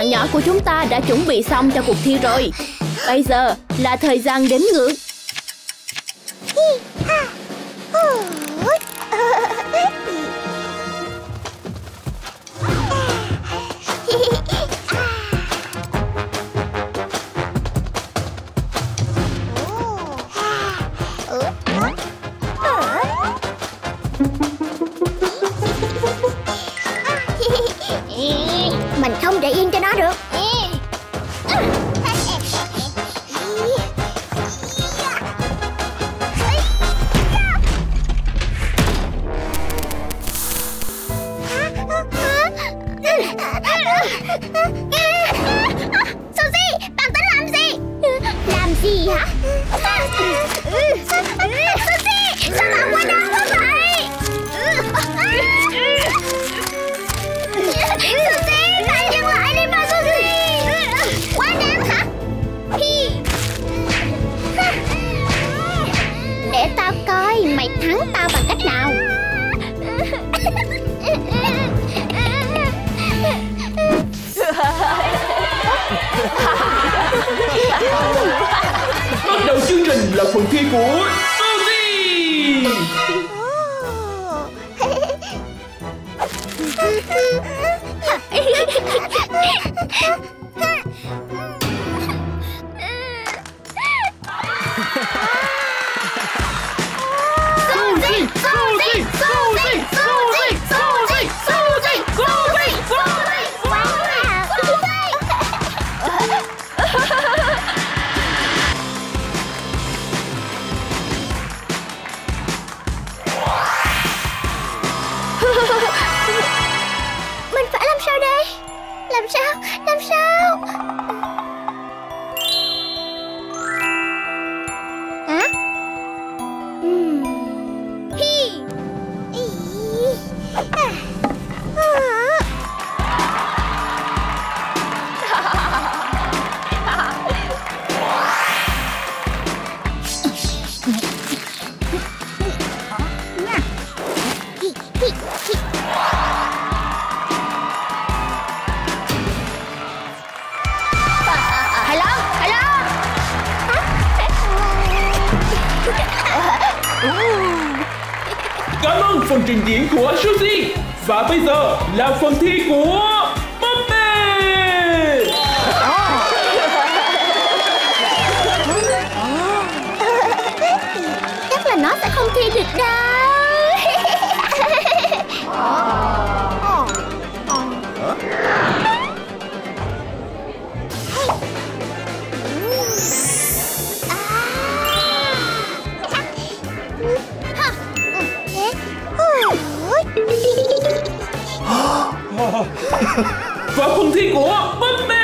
bạn nhỏ của chúng ta đã chuẩn bị xong cho cuộc thi rồi. Bây giờ là thời gian đếm ngược. Mình không để yên cho nó được. Suzy, bạn tính làm gì? Làm gì hả? Suzy, sao bạn quay đau quá vậy? Suzy, bạn dừng lại đi mà Suzy. Quá đáng hả? Để tao coi mày thắng tao bằng cách nào. Bắt đầu chương trình là phần thi của Suzy. Suzy, Suzy, Suzy, Suzy, Suzy, Suzy, Suzy, Suzy. Mình phải làm sao đây? Làm sao? Làm sao? Hả? Hi. Cảm ơn phần trình diễn của Suzy. Và bây giờ là phần thi của Puppy. Chắc là nó sẽ không thi được đâu. Và phần thi của Puppy.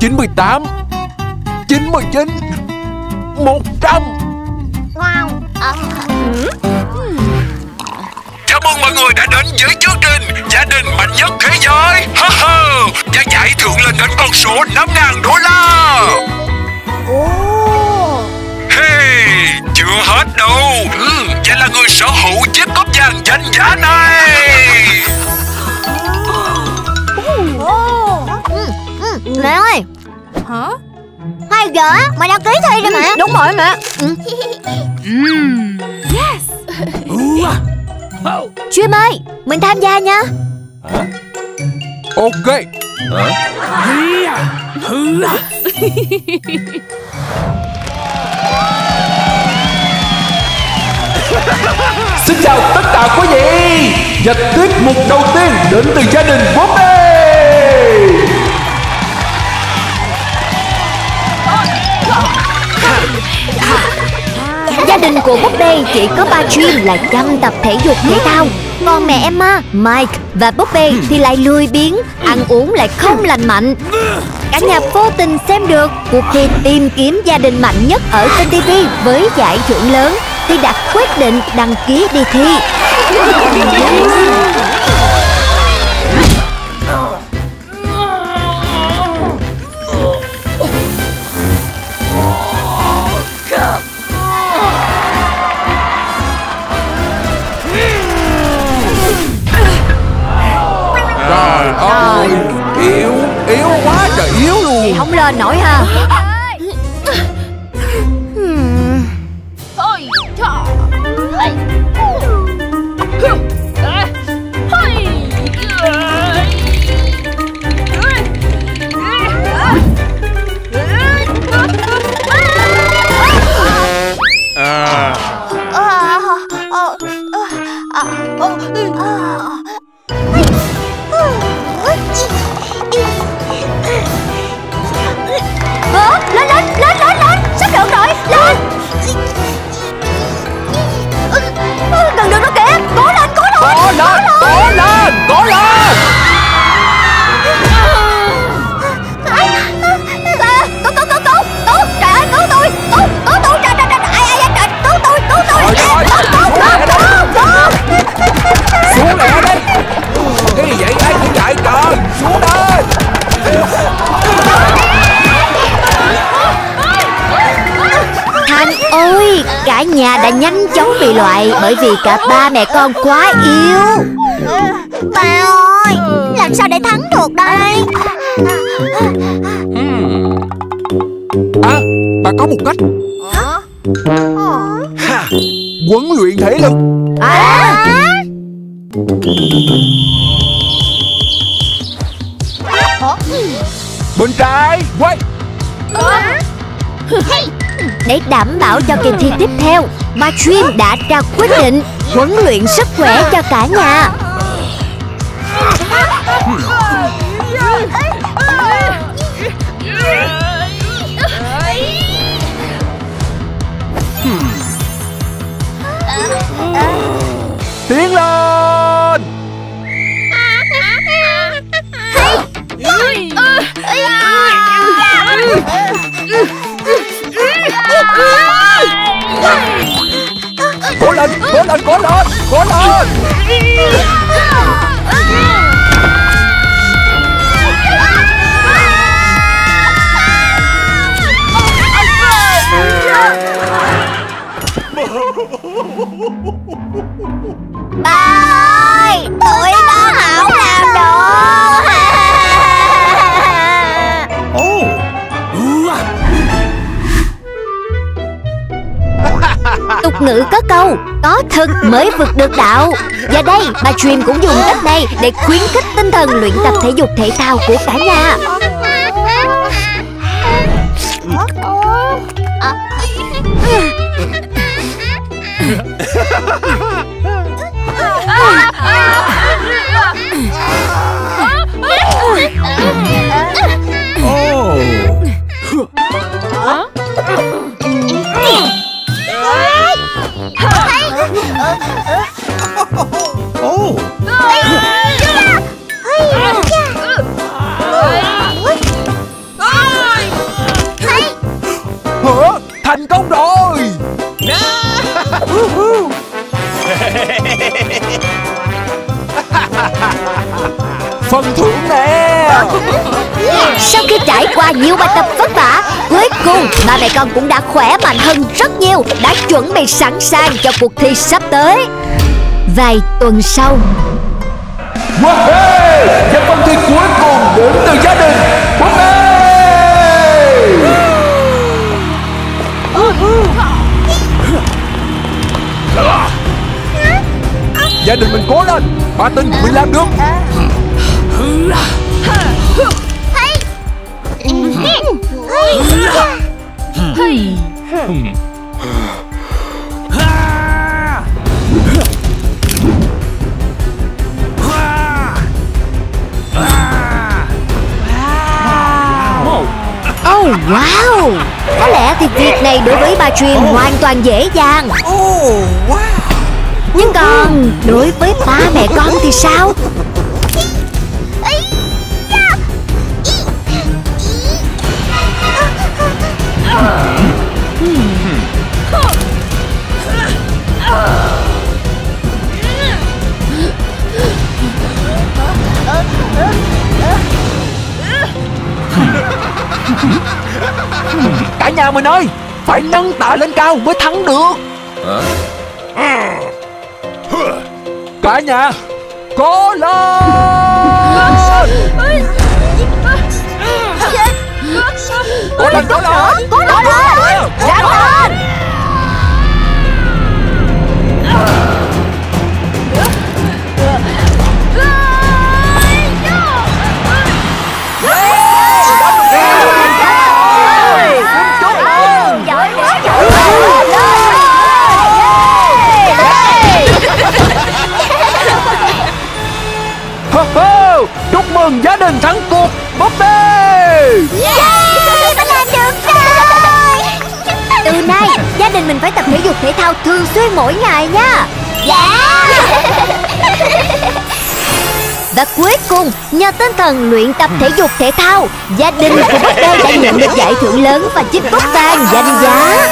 Chín mươi tám, 99, 100. Cảm ơn mọi người đã đến với chương trình Gia đình mạnh nhất thế giới. Và giải thưởng lên đến con số $5.000. Hey, chưa hết đâu. Vậy là người sở hữu chiếc cúp vàng danh giá này. Mẹ ơi. Hả? 2 giờ mà đăng ký thi rồi mẹ. Đúng rồi mẹ. Yes. Jim ơi, mình tham gia nha. Ok. Xin chào tất cả quý vị. Và tiết mục đầu tiên đến từ gia đình Bobby. Gia đình của Bobby chỉ có ba Jim là chăm tập thể dục thể thao, còn mẹ Emma, Mike và Bobby thì lại lười biếng, ăn uống lại không lành mạnh. Cả nhà vô tình xem được cuộc thi tìm kiếm gia đình mạnh nhất ở kênh TV với giải thưởng lớn thì đã quyết định đăng ký đi thi. Không lên nổi ha. Cả nhà đã nhanh chóng bị loại bởi vì cả ba mẹ con quá yêu. Ba ơi, làm sao để thắng được đây? À, bà có một cách. Ha, huấn luyện thể lực. Bên trái, quay. Để đảm bảo cho kỳ thi tiếp theo, ba Jim đã ra quyết định huấn luyện sức khỏe cho cả nhà. Tiến lên. Cố lên, cố lên, cố lên, cố lên. Ba ơi, tụi nó hảo làm được. Tục ngữ có câu có thực mới vượt được đạo, và đây bà Jim cũng dùng cách này để khuyến khích tinh thần luyện tập thể dục thể thao của cả nhà. Thành công rồi. Phần thưởng nè. Sau khi trải qua nhiều bài tập vất vả, cuối cùng ba mẹ con cũng đã khỏe mạnh hơn rất nhiều, đã chuẩn bị sẵn sàng cho cuộc thi sắp tới. Vài tuần sau. Wow, và phần thi cuối cùng đến từ gia đình gia đình mình. Cố lên, bà tin mình làm được. Oh wow, có lẽ thì việc này đối với bà Truyền hoàn toàn dễ dàng. Nhưng còn đối với ba mẹ con thì sao? Cả nhà mình ơi, phải nâng tạ lên cao mới thắng được. Cả nhà cố lên. Cố lên, cố lên, cố lên, ráng lên. Chúc mừng gia đình thắng cuộc Bobby. Yeah, mình làm được rồi. Từ nay gia đình mình phải tập thể dục thể thao thường xuyên mỗi ngày nha. Và cuối cùng, nhờ tinh thần luyện tập thể dục thể thao, gia đình của Bobby đã nhận được giải thưởng lớn và chiếc cúp vàng danh giá.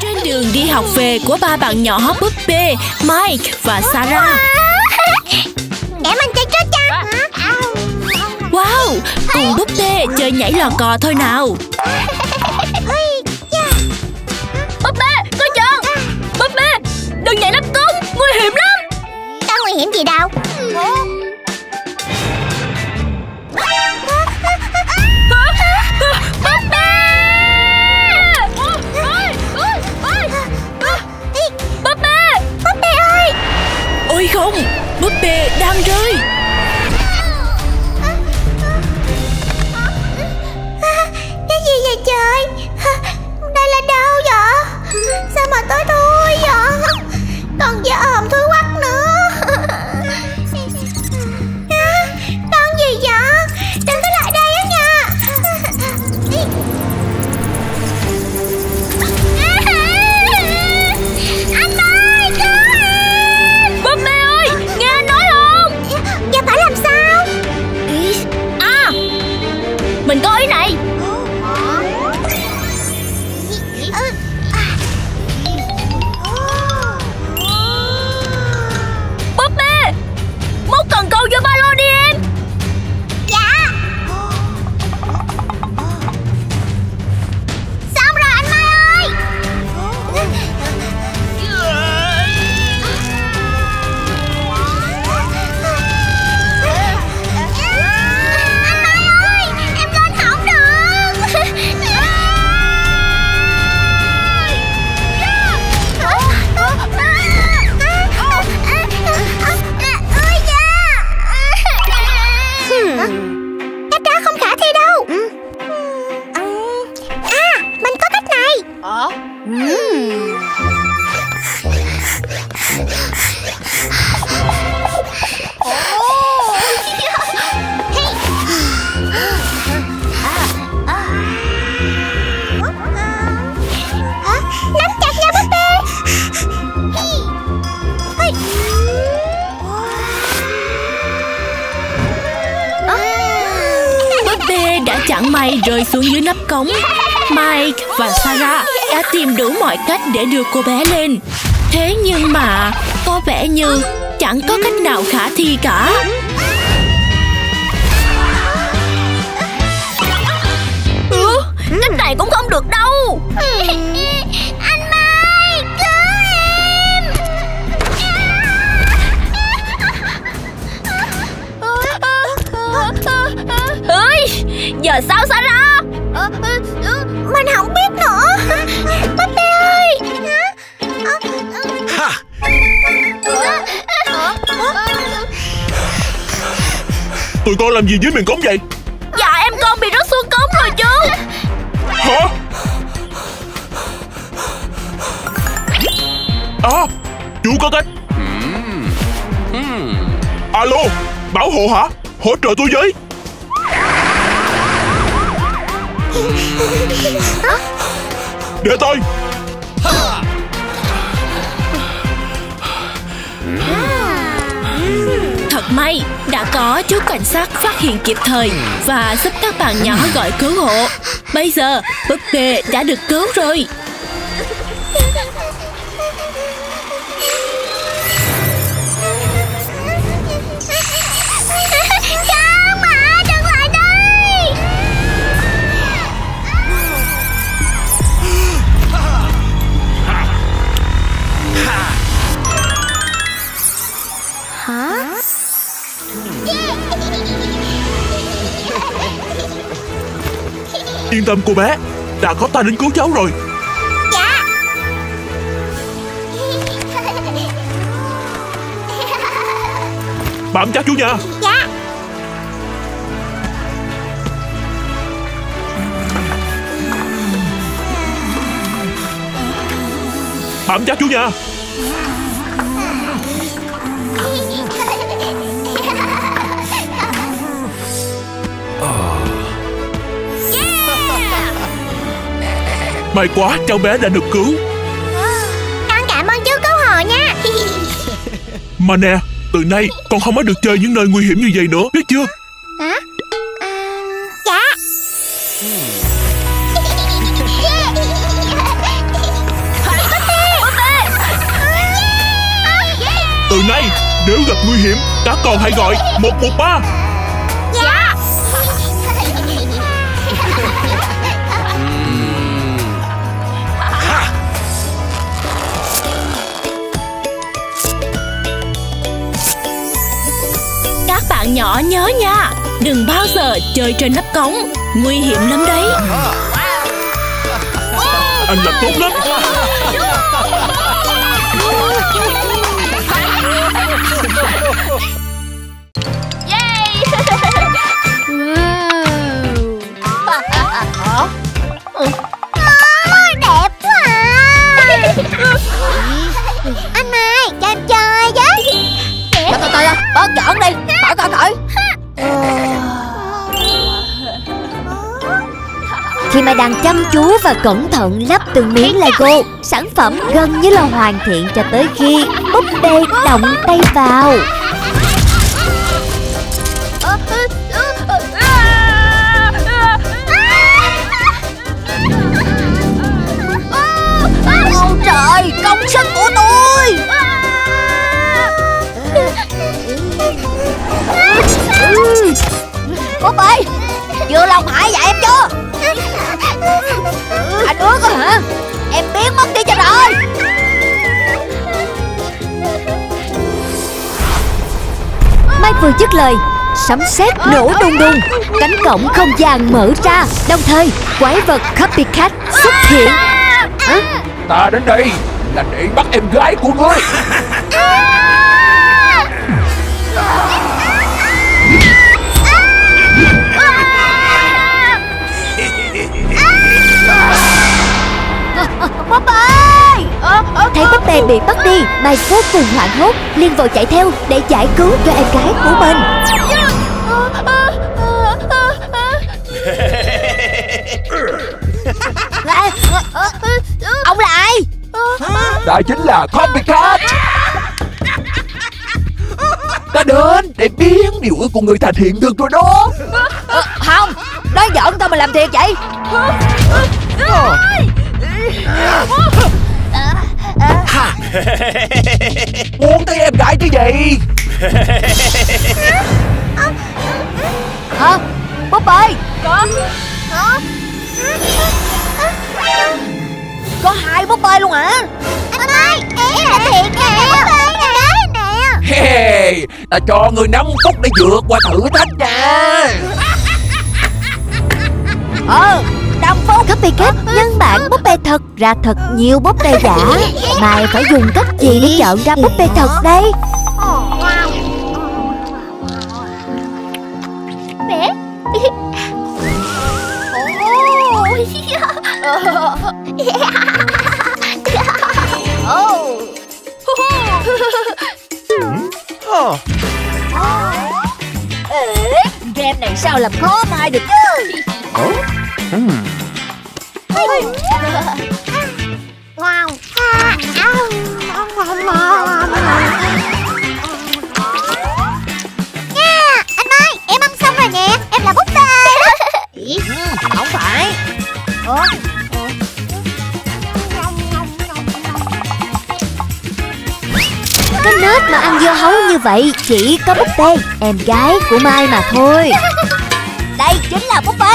Trên đường đi học về của ba bạn nhỏ Hot Puppy, Mike và Sarah. Để mình chơi trò chơi. Wow, cùng Puppy chơi nhảy lò cò thôi nào. Puppy, coi chừng. Puppy, đừng nhảy lắp cúng, nguy hiểm lắm. Đâu nguy hiểm gì đâu. Không, búp bê đang rơi. Cái gì vậy trời? Đây là đâu vậy? Sao mà tối thui vậy? Còn giờ ồm thui quắc nữa. Con gì vậy? Đừng có lại đây á nha. Mình có ý này. Puppy, múc cần câu vô ba lô đi em. Dạ. Xong rồi anh Mai ơi. Anh Mai ơi, em lên không được. Bé đã chẳng may rơi xuống dưới nắp cống. Mike và Sarah đã tìm đủ mọi cách để đưa cô bé lên. Thế nhưng mà có vẻ như chẳng có cách nào khả thi cả. Cách này cũng không được đâu. Anh Mai, cứu em. Ơi, giờ sao Sarah? Mình không biết nữa. Poppy ơi. Ha. Tụi con làm gì dưới miệng cống vậy? Dạ em con bị rớt xuống cống rồi chú. Hả? À, chú có cách. Alo, bảo hộ hả? Hỗ trợ tôi với. Để tôi. Thật may, đã có chú cảnh sát phát hiện kịp thời và giúp các bạn nhỏ gọi cứu hộ. Bây giờ, búp bê đã được cứu rồi. Không ạ, đừng lại đây. Hả? Yên tâm cô bé, đã có ta đến cứu cháu rồi. Dạ. Bám chắc chú nha. Dạ. Bám chắc chú nha. May quá, cháu bé đã được cứu. Con cảm ơn chú cứu hộ nha. Mà nè, từ nay con không có được chơi những nơi nguy hiểm như vậy nữa, biết chưa? Hả? Dạ. Từ nay, nếu gặp nguy hiểm, các con hãy gọi 113. Dạ. Bạn nhỏ nhớ nha, đừng bao giờ chơi trên nắp cống, nguy hiểm lắm đấy. Anh làm tốt lắm. Wow. Đẹp quá à. Anh Mai, cho em chơi với. Thôi, bỏ trọn đi. Bỏ con thổi. Khi mà đang chăm chú và cẩn thận lắp từng miếng Lego, sản phẩm gần như là hoàn thiện cho tới khi búp bê động tay vào. Ôi trời, công sức của tôi. Búp bê, vừa lòng hại vậy em chưa? Anh ước rồi hả? Em biến mất đi cho rồi. Mai vừa dứt lời, sấm sét nổ đùng đùng, cánh cổng không gian mở ra, đồng thời quái vật Copycat xuất hiện. Hả? Ta đến đây là để bắt em gái của ngươi. Búp bê! Thấy búp bê bị bắt đi, Mai vô cùng hoảng hốt, liền vội chạy theo để giải cứu cho em gái của mình. Ông là ai? Đó chính là Copycat. Ta đến để biến điều ước của người thành hiện thực rồi đó. Không, đó sao mình làm thiệt vậy? Muốn thấy em gái chứ gì? Hả? Búp ơi! Có hai búp bê luôn hả? Anh ơi! Ý là thiệt nè! Búp bê nè! Em gái nè! Hey! Ta cho người 5 phút để vượt qua thử thách nha! 5 phút! Copycat nhân bản búp bê thật ra thật nhiều búp bê giả. Mày phải dùng cách gì để chọn ra búp bê thật đây? Mẹ! Game này sao làm khó mai được chứ? Anh ơi, em ăn xong rồi nè, em là búp bê. Không phải. Cái nết mà ăn dưa hấu như vậy chỉ có búp bê em gái của Mai mà thôi. Đây chính là búp bê.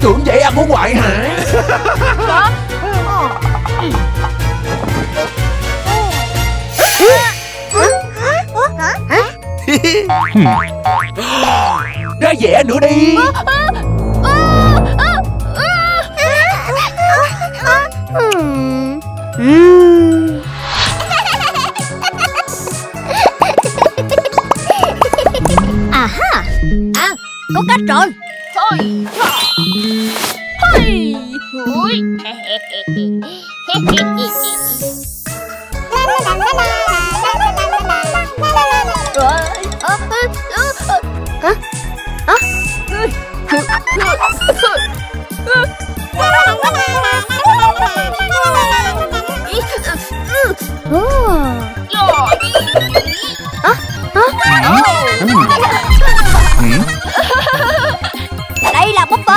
Tưởng vậy ăn bố ngoại hả? Ra vẽ nữa đi. Aha, à, có cách rồi. Thôi. Thôi. Thôi. Đây là búp bê.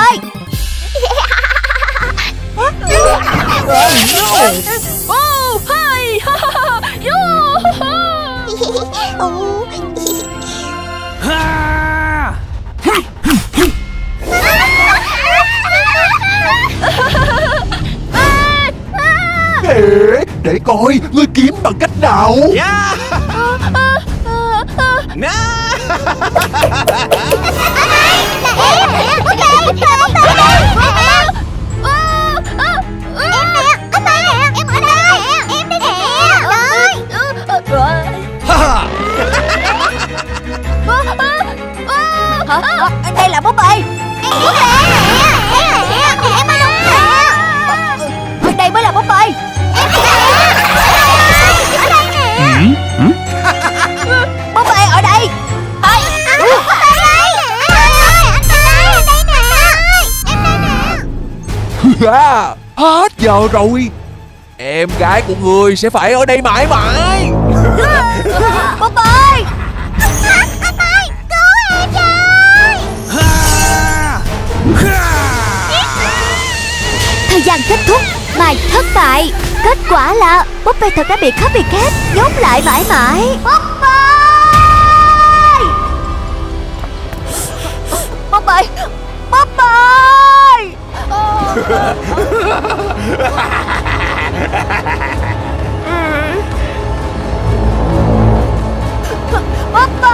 Để coi ngươi kiếm bằng cách nào. Nè. Đây là búp bê. Đây mới là búp bê. Búp bê ở đây. Hết giờ rồi. Em gái của người sẽ phải ở đây mãi mãi. Búp bê. Anh ơi, cứu em rồi. Thời gian kết thúc. Mày thất bại. Kết quả là búp bê thật đã bị Copycat nhốt lại mãi mãi. Búp bê. Búp bê. Búp bê. Búp bê.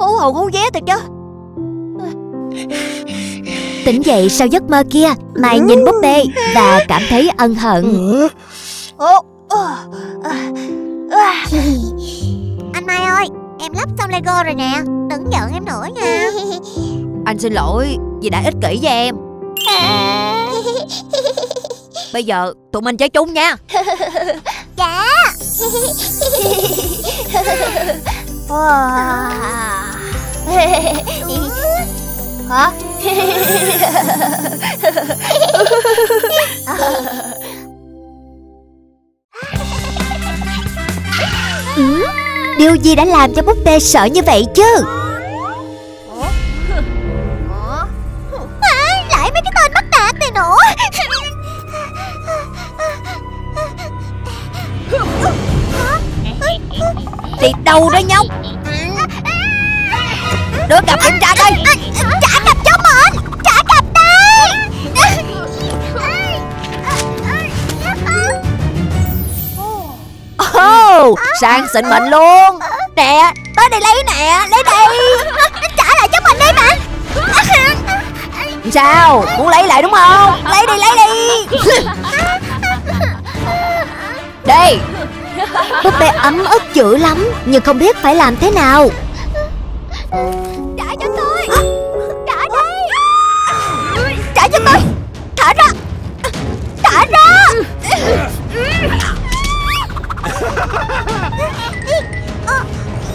Hú hồn hú vé thật chứ. Tỉnh dậy sau giấc mơ kia, Mai nhìn búp bê và cảm thấy ân hận. Anh Mai ơi, em lắp xong Lego rồi nè, đừng giận em nữa nha. Anh xin lỗi vì đã ích kỷ với em. Bây giờ tụi mình chơi chung nha. Dạ. Hả? Điều gì đã làm cho búp bê sợ như vậy chứ? Lại mấy cái tên mắc tạc này nữa. Đi đâu đó nhóc? Đưa cặp kiểm tra đây. Trả cặp cho mình. Trả cặp đây. Sang xịn mình luôn. Nè, tới đây lấy nè. Lấy đây. Trả lại cho mình đi mà. Sao? Muốn lấy lại đúng không? Lấy đi, lấy đi. Đây. Búp bê ấm ức dữ lắm, nhưng không biết phải làm thế nào. Trả cho tôi. Trả đi. Trả cho tôi. Thả ra. Thả ra.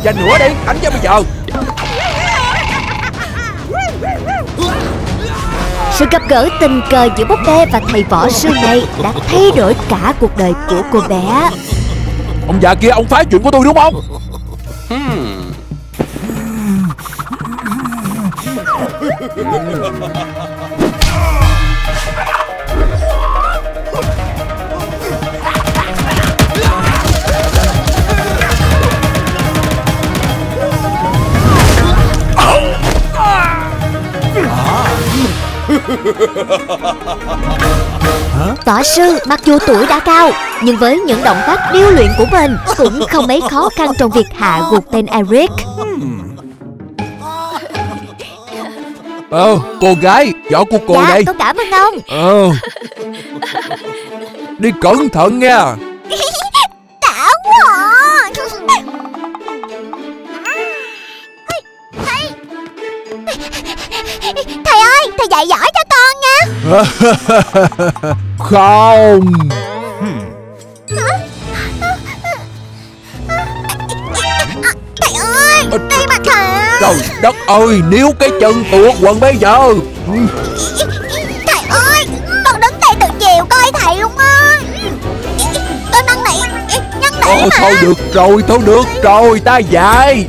Giành nữa đi, đánh cho bây giờ. Sự gặp gỡ tình cờ giữa búp bê và thầy võ sư này đã thay đổi cả cuộc đời của cô bé. Ông già kia, ông phá chuyện của tôi đúng không? Võ sư mặc dù tuổi đã cao, nhưng với những động tác điêu luyện của mình cũng không mấy khó khăn trong việc hạ gục tên Eric. Cô gái, võ của cô đây. Tôi cảm ơn ông. Đi cẩn thận nha. Đã quá. Thầy ơi, thầy dạy giỏi cho con nha. Không. Thầy ơi, đây mà thầy. Trời đất ơi, níu cái chân tuột quần bây giờ. Thầy ơi, con đứng đây từ chiều coi thầy luôn á. Tôi mang này, nhắc này mà. Thôi được rồi, ta dạy.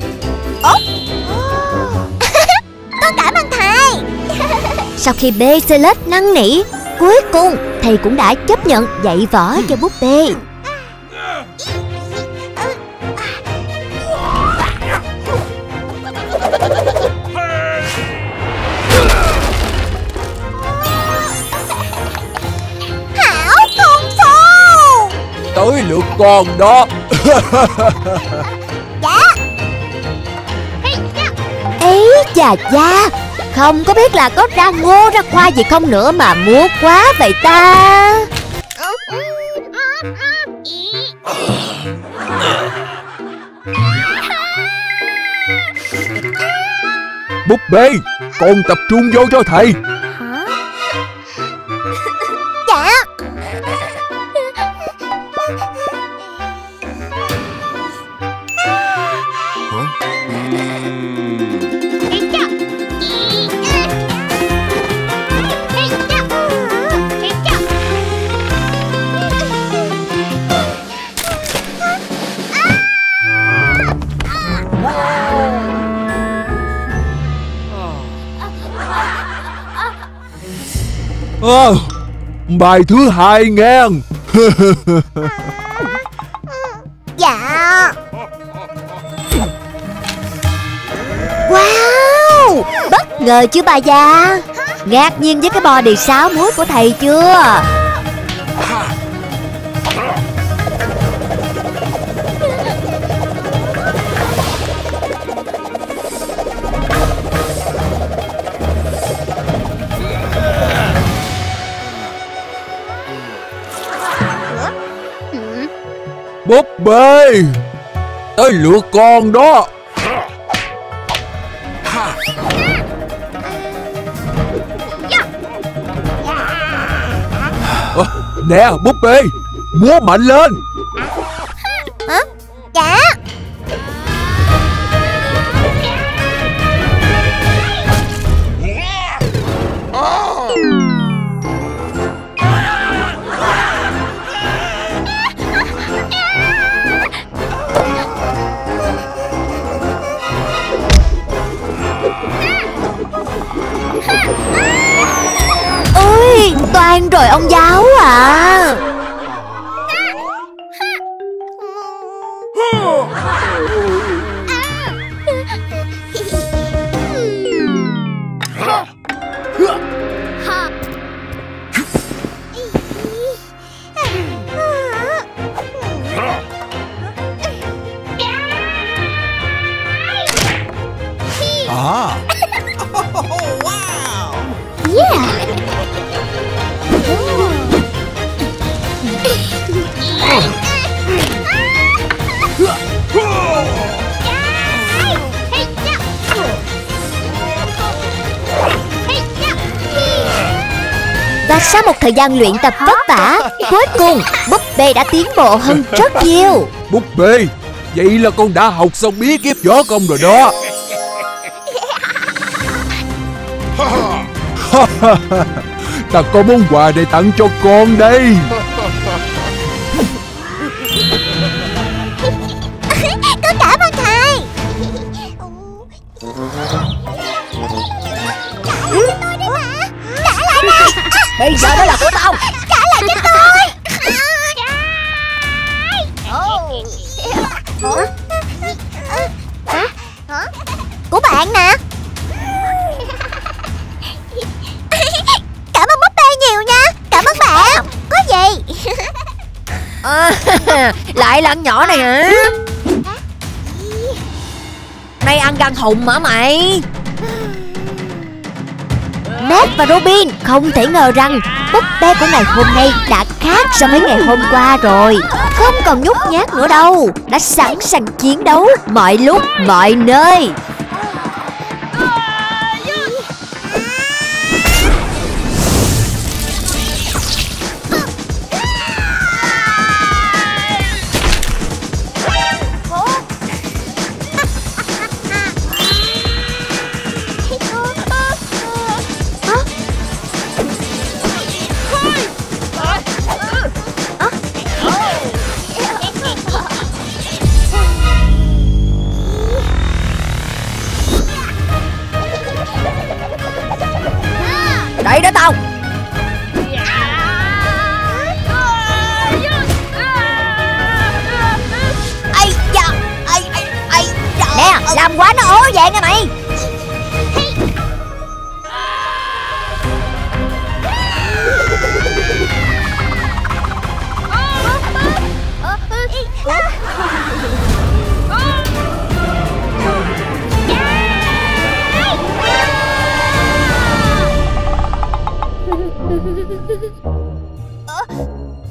Sau khi Bê-xê-lết năn nỉ, cuối cùng thầy cũng đã chấp nhận dạy võ cho búp bê. Hảo công phu. Tới lượt con đó. Ấy chà cha. Không có biết là có ra ngô ra khoa gì không nữa mà múa quá vậy ta. Búp bê, con tập trung vô cho thầy. Dạ. Bài thứ 2.000. Dạ. Wow, bất ngờ chứ bà già. Ngạc nhiên với cái body 6 múa của thầy chưa? Búp bê, tới lượt con đó. Nè búp bê, múa mạnh lên. Dạ. Ngoan rồi ông giáo à. Và sau một thời gian luyện tập vất vả, cuối cùng búp bê đã tiến bộ hơn rất nhiều. Búp bê, vậy là con đã học xong bí kíp võ công rồi đó. Ta có món quà để tặng cho con đây. Có cả con thầy. Bây giờ đó là của tao. Trả lại cho tôi. Của bạn nè. Cảm ơn búp bê nhiều nha. Cảm ơn bạn. Có gì à, lại là ăn nhỏ này hả? Nay ăn gan hùm hả mày? Ned và Robin không thể ngờ rằng búp bê của ngày hôm nay đã khác so với ngày hôm qua rồi. Không còn nhút nhát nữa đâu, đã sẵn sàng chiến đấu mọi lúc, mọi nơi.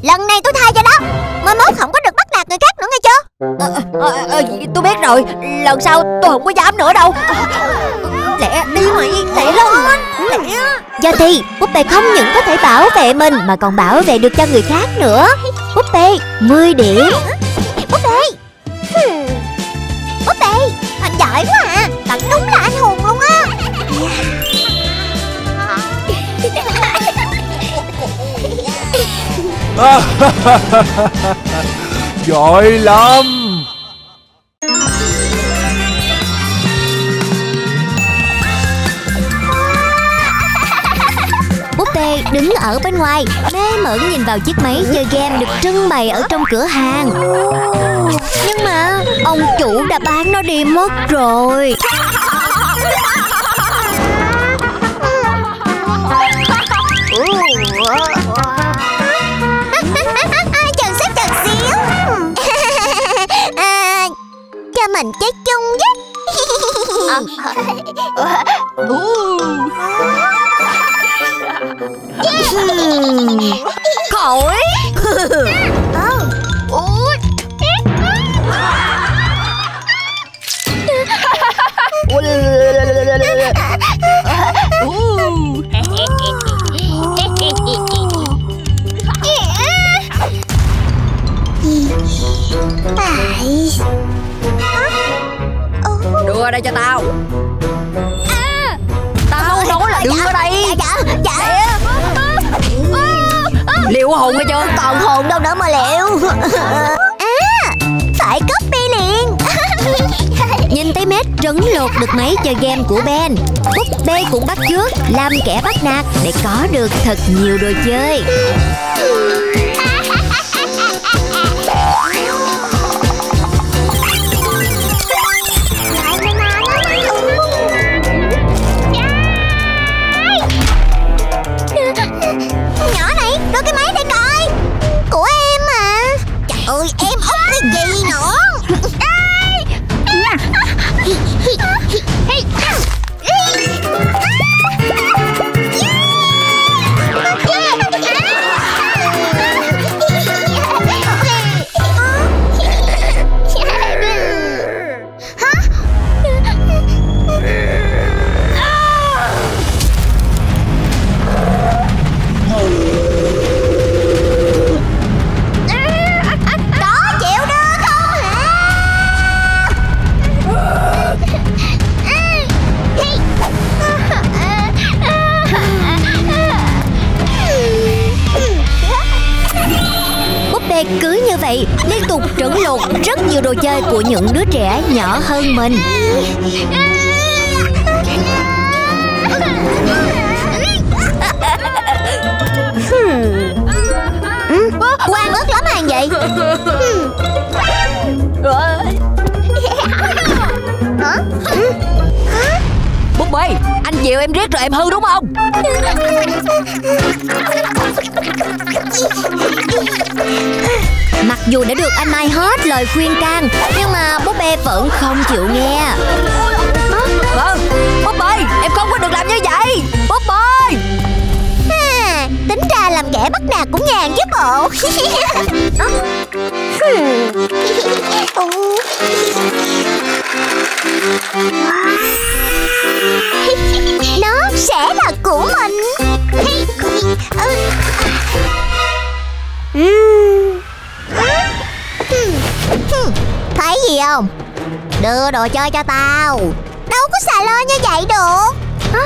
Lần này tôi tha cho đó. Mai mốt không có được bắt nạt người khác nữa nghe chưa? Tôi biết rồi. Lần sau tôi không có dám nữa đâu. Lẹ đi mày, lẹ lên. Giờ thì búp bê không những có thể bảo vệ mình mà còn bảo vệ được cho người khác nữa. Búp bê 10 điểm. Búp bê, búp bê anh giỏi quá à. Bạn đúng là anh hùng luôn á. Giỏi lắm. Búp bê đứng ở bên ngoài, mê mẩn nhìn vào chiếc máy chơi game được trưng bày ở trong cửa hàng. Nhưng mà ông chủ đã bán nó đi mất rồi. Mình chơi chung với. Khỏi. Đưa đây cho tao. À, tao nói là đưa đây. Dạ. Liệu hồn hay chưa? Còn hồn đâu nữa mà liệu. À, phải copy liền. Internet trấn lột được máy chơi game của Ben. Búp bê cũng bắt chước làm kẻ bắt nạt để có được thật nhiều đồ chơi. Liên tục trấn lột rất nhiều đồ chơi của những đứa trẻ nhỏ hơn mình. Quan ước lắm hàng vậy. Búp bê, anh dìu em riết rồi em hư đúng không? Mặc dù đã được anh Mai hết lời khuyên can, nhưng mà búp bê vẫn không chịu nghe. Búp bê, em không có được làm như vậy. Búp bê à, tính ra làm kẻ bắt nạt cũng nhàn chứ bộ. Nó sẽ là của mình. Thấy gì không? Đưa đồ chơi cho tao. Đâu có xà lơ như vậy được. Hả?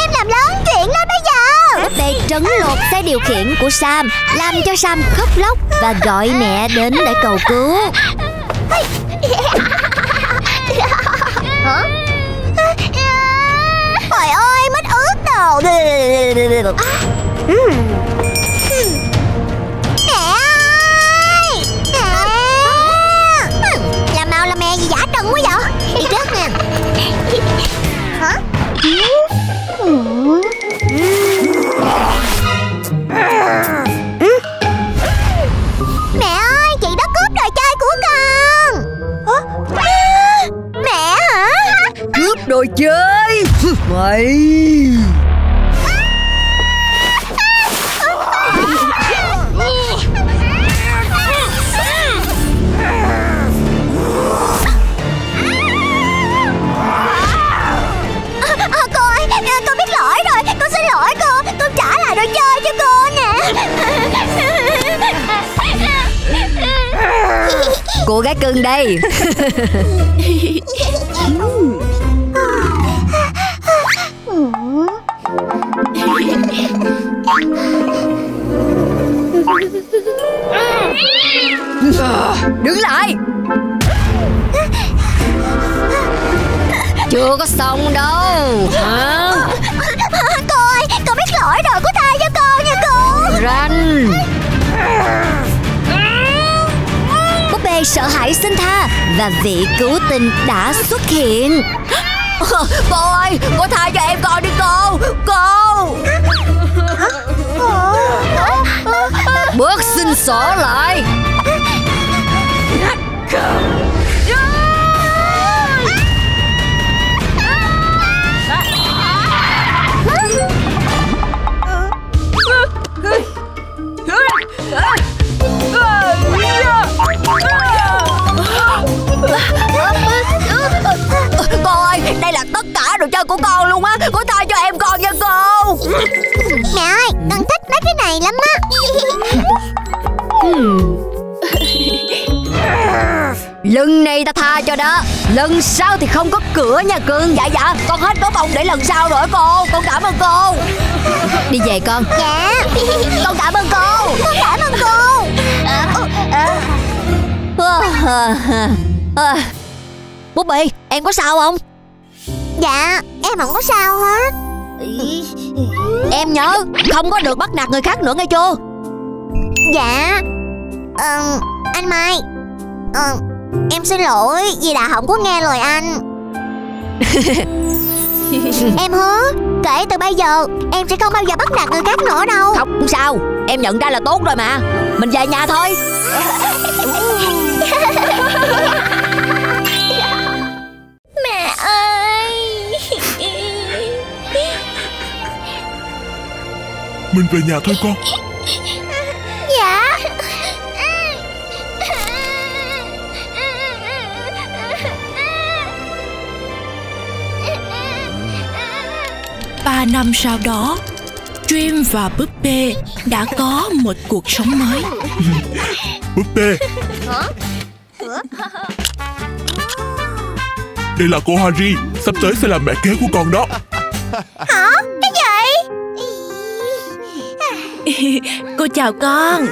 Em làm lớn chuyện lên bây giờ. Búp bê trấn lột xe điều khiển của Sam, làm cho Sam khóc lóc và gọi mẹ đến để cầu cứu. Hả? Trời ơi, mít ướt đồ. Mẹ ơi! Mẹ! Làm màu làm mè gì giả trần quá vậy? Đi trước nè. Hả? Mẹ ơi! Chị đã cướp đồ chơi của con. Mẹ hả? Cướp đồ chơi? Mày... Cô gái cưng đây. Đứng lại. Chưa có xong đâu. Hả? Cô ơi, cô biết lỗi rồi, cô tha cho cô nha cô. Ranh. Sợ hãi xin tha và vị cứu tinh đã xuất hiện. Cô ơi, cô tha cho em con đi cô. Cô bước xin sổ lại. Cô ơi, đây là tất cả đồ chơi của con luôn á. Cô tha cho em con nha cô. Mẹ ơi, con thích mấy cái này lắm á. Lần Lần này ta tha cho đó, lần sau thì không có cửa nha cưng. Dạ dạ, con hết có bông để lần sau rồi cô. Con cảm ơn cô. Đi về con. Dạ. Con cảm ơn cô. Con cảm ơn cô. Búp Bì, em có sao không? Dạ, em không có sao hết. Em nhớ không có được bắt nạt người khác nữa nghe chưa? Dạ. Anh Mai, em xin lỗi vì đã không có nghe lời anh. Em hứa kể từ bây giờ em sẽ không bao giờ bắt nạt người khác nữa đâu. Không sao, em nhận ra là tốt rồi mà. Mình về nhà thôi. Mẹ ơi, mình về nhà thôi con. Dạ. Ba năm sau đó, Dream và Búp Bê đã có một cuộc sống mới. Búp Bê, đây là cô Harry, sắp tới sẽ là mẹ kế của con đó. Hả? Cái gì? Cô chào con.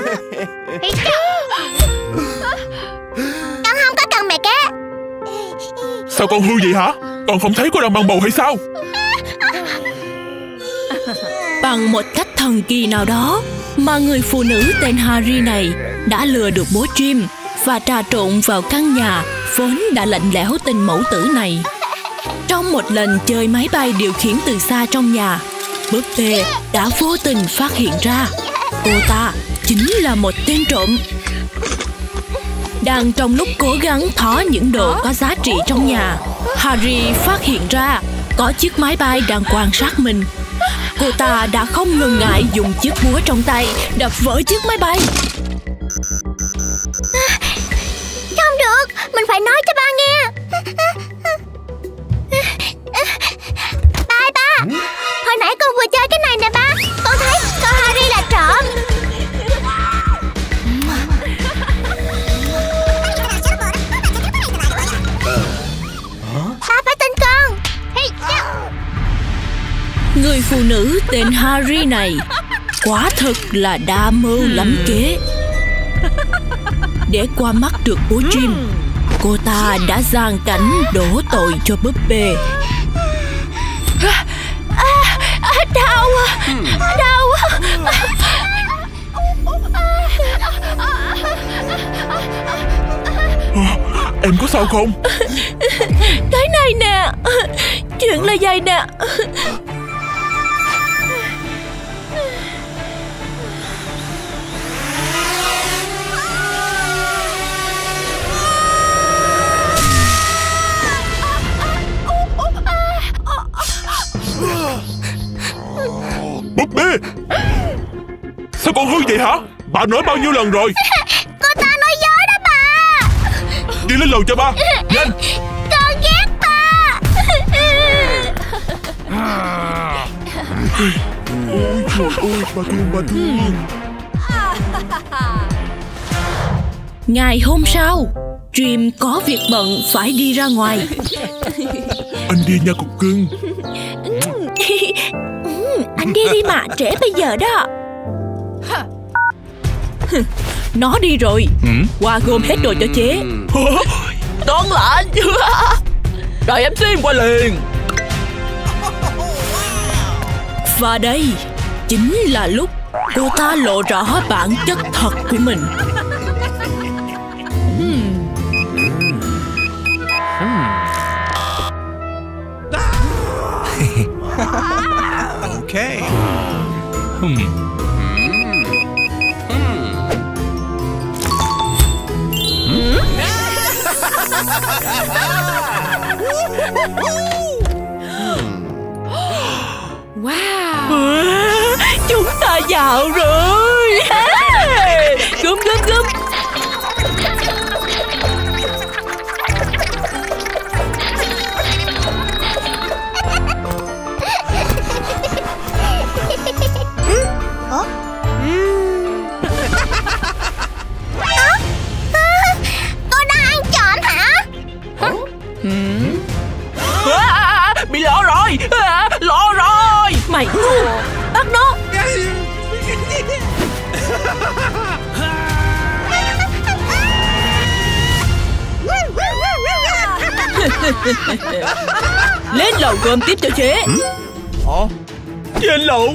Con không có cần mẹ kế. Sao con hư vậy hả? Con không thấy cô đang mang bầu hay sao? Bằng một cách thần kỳ nào đó mà người phụ nữ tên Harry này đã lừa được bố Jim và trà trộn vào căn nhà vốn đã lạnh lẽo tình mẫu tử này. Trong một lần chơi máy bay điều khiển từ xa trong nhà, Búp Bê đã vô tình phát hiện ra cô ta chính là một tên trộm. Đang trong lúc cố gắng thó những đồ có giá trị trong nhà, Harry phát hiện ra có chiếc máy bay đang quan sát mình. Cô ta đã không ngần ngại dùng chiếc búa trong tay đập vỡ chiếc máy bay. Không được, mình phải nói cho ba nghe. Ba ơi ba, hồi nãy con vừa chơi cái này nè ba. Con thấy con Harry là trộm. Ba phải tin con. Người phụ nữ tên Harry này quả thực là đa mưu lắm kế. Để qua mắt được bố Jim, cô ta đã giàn cảnh đổ tội cho Búp Bê. Đau, đau. Em có sao không? Cái này nè, chuyện là vậy nè. Búp Bê, sao con hư vậy hả? Bà nói bao nhiêu lần rồi? Cô ta nói dối đó bà. Đi lên lầu cho ba, nhanh. Con ghét ba. Ôi trời ơi, bà thương, bà thương. Ngày hôm sau, Dream có việc bận phải đi ra ngoài. Anh đi nha cục cưng. Anh đi đi mà, trễ bây giờ đó. Nó đi rồi. Qua gom hết đồ cho chế. Đón lại chưa? Rồi em xin qua liền. Và đây chính là lúc cô ta lộ rõ bản chất thật của mình. Okay. Wow. Chúng ta giàu rồi. Gớm gớm gớm. Cô đang ăn trộm hả? À, bị lỗ rồi, lỗ rồi. Mày ngu, bắt nó. Lên lầu gom tiếp cho chế. Ồ, trên lầu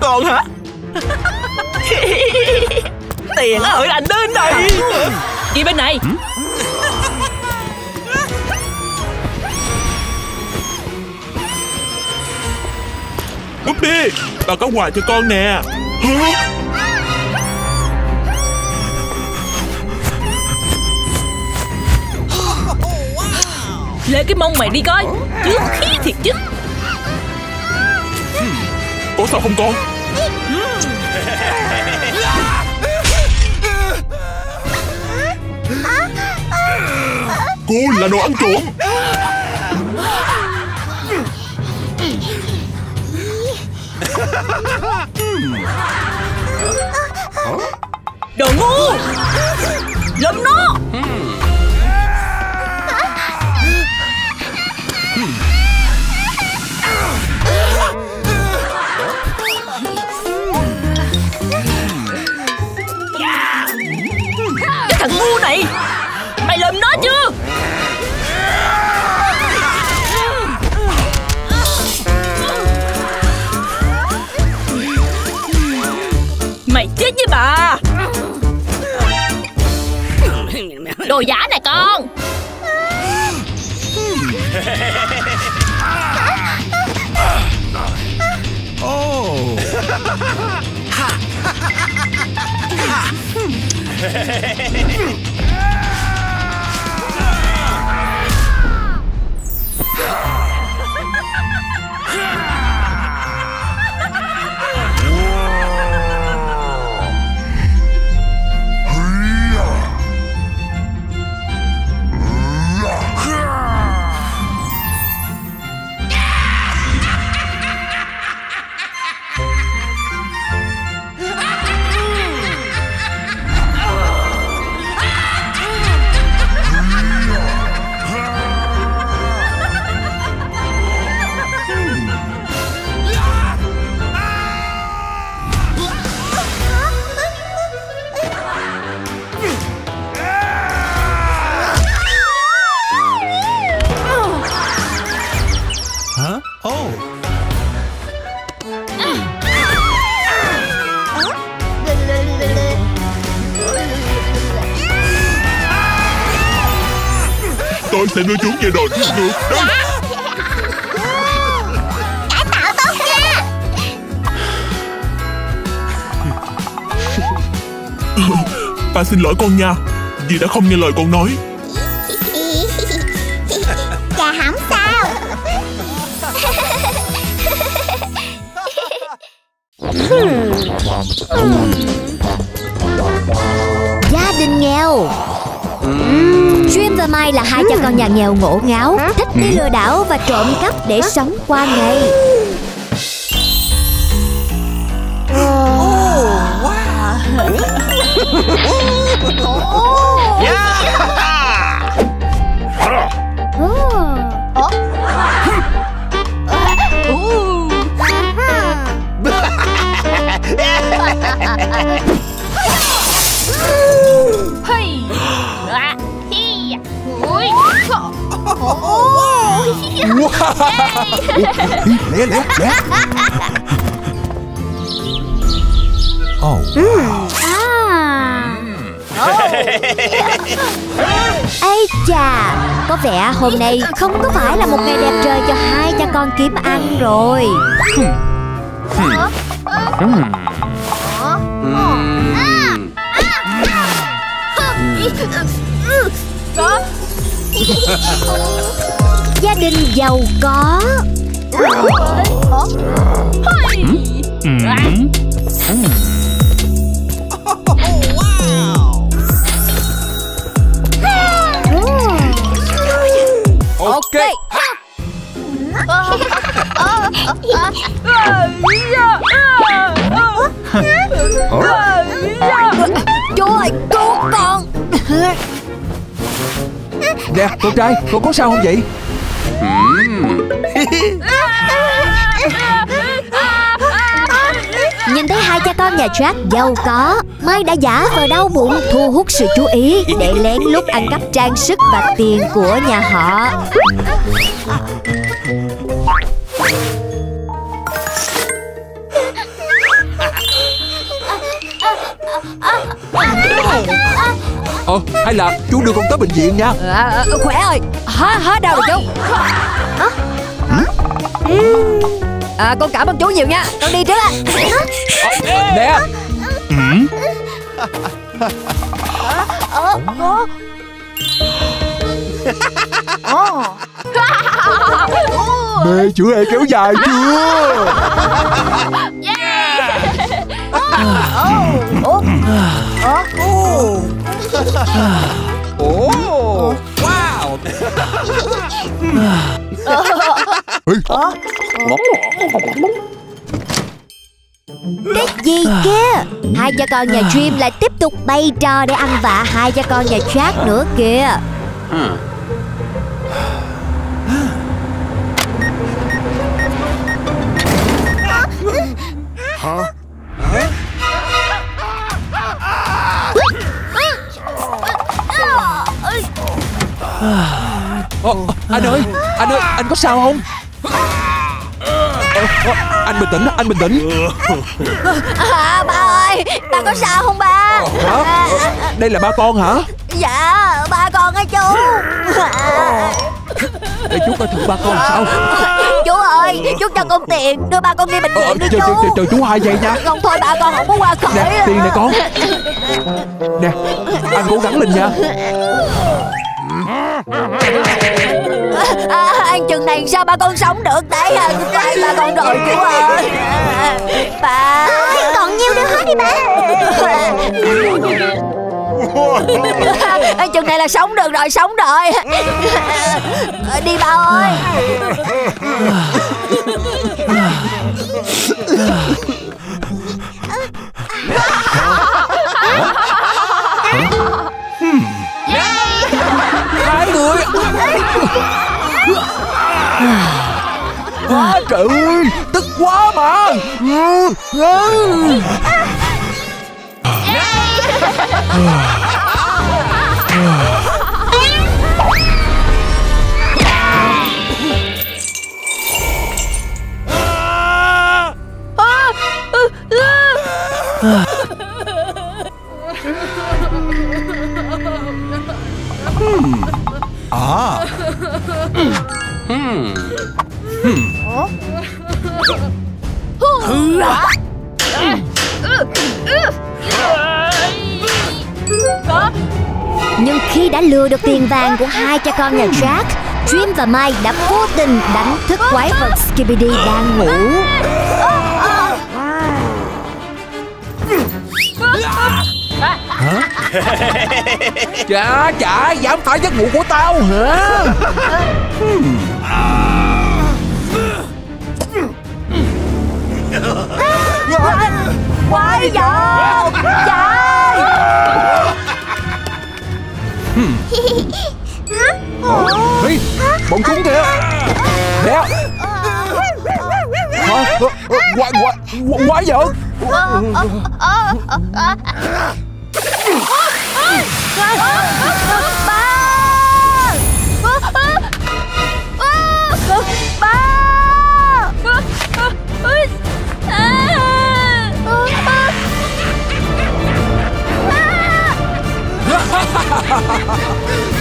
còn hả? Tiền ơi, anh đến đây. Đi bên này. Cúp đi, bà có quà cho con nè. Lê cái mông mày đi coi, chứ khí thiệt chứ. Ủa sao không con? Cô là đồ ăn trộm. Đồ ngu, lụm nó. Cái thằng ngu này, mày lụm nó chưa? Mày chết với bà. Đồ giả này con. Tôi sẽ đưa chúng về đồi thịt ngược đó. Cải tạo tốt nha. Ta xin lỗi con nha, vì đã không nghe lời con nói. Dạ không sao. Gia đình nghèo. Dream và Mai là hai cha con nhà nghèo ngổ ngáo, thích đi lừa đảo và trộm cắp để sống qua ngày. Ây chà, có vẻ hôm nay không có phải là một ngày đẹp trời cho hai cha con kiếm ăn rồi. Gia đình giàu có. Ok. Trời, cứu con. Nè con trai, con có sao không vậy? Nhìn thấy hai cha con nhà Jack giàu có mới đã giả vờ đau bụng thu hút sự chú ý để lén lút ăn cắp trang sức và tiền của nhà họ. Hay là chú đưa con tới bệnh viện nha. Khỏe ơi, hết đau rồi chú. Con cảm ơn chú nhiều nha, con đi trước. Nè. Mê chữ E kéo dài chưa? Wow. Cái gì kia? Hai cha con nhà Dream lại tiếp tục bày trò để ăn vạ hai cha con nhà Jack nữa kìa. Anh ơi, anh có sao không? Anh bình tĩnh, anh bình tĩnh. Ba ơi, ba có sao không ba? Hả? Đây là ba con hả? Dạ, ba con á chú. Để chú coi thử ba con sao. Chú ơi, chú cho con tiền đưa ba con đi bệnh viện đi chú. Chờ chú 2 giây nha. Không thôi ba con không có qua khỏi. Nè, tiền nè con. Nè, anh cố gắng lên nha. Ăn chừng này sao ba con sống được đấy. Tại ba con rồi chú ơi. Ba ơi, còn nhiêu nữa hết đi ba. Ăn chừng này là sống được rồi, sống rồi. Đi ba ơi. Trời ơi, tức quá mà. Nhưng khi đã lừa được tiền vàng của hai cha con nhà Jack, Dream và Mike đã vô tình đánh thức quái vật Skibidi đang ngủ. Hả? Chà, dám phá giấc ngủ của tao hả? Quái vật! Trời! Bọn chúng kìa! Nè! Quái vật!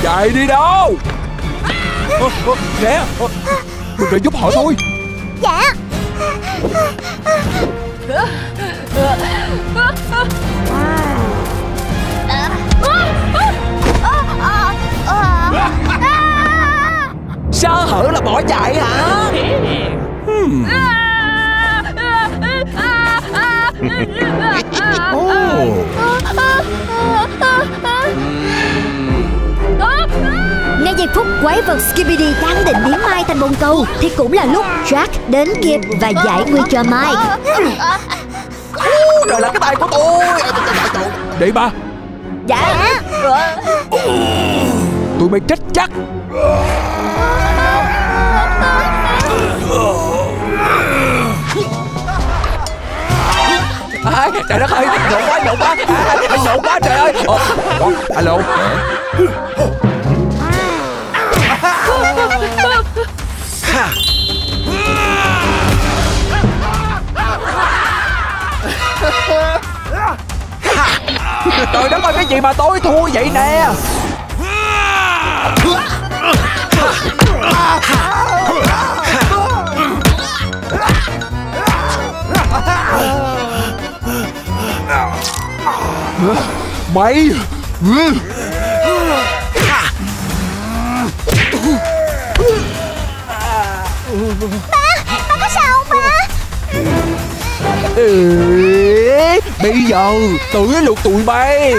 Chạy đi đâu? Nè, mình phải giúp họ thôi. Dạ. Sơ hở là bỏ chạy hả? Ngay giây phút quái vật Skibidi đang định biến Mike thành bông câu thì cũng là lúc Jack đến kịp và giải nguy cho Mike. Rồi là cái tay của tôi. Để ba. Dạ. Tôi tụi mày chết chắc. À, trời đất ơi, nổ quá, anh nổ quá trời ơi. Alo. Trời đất ơi, cái gì mà tối thua vậy nè. Mày ba có sao không ba? Bây giờ tụi lục tụi bay.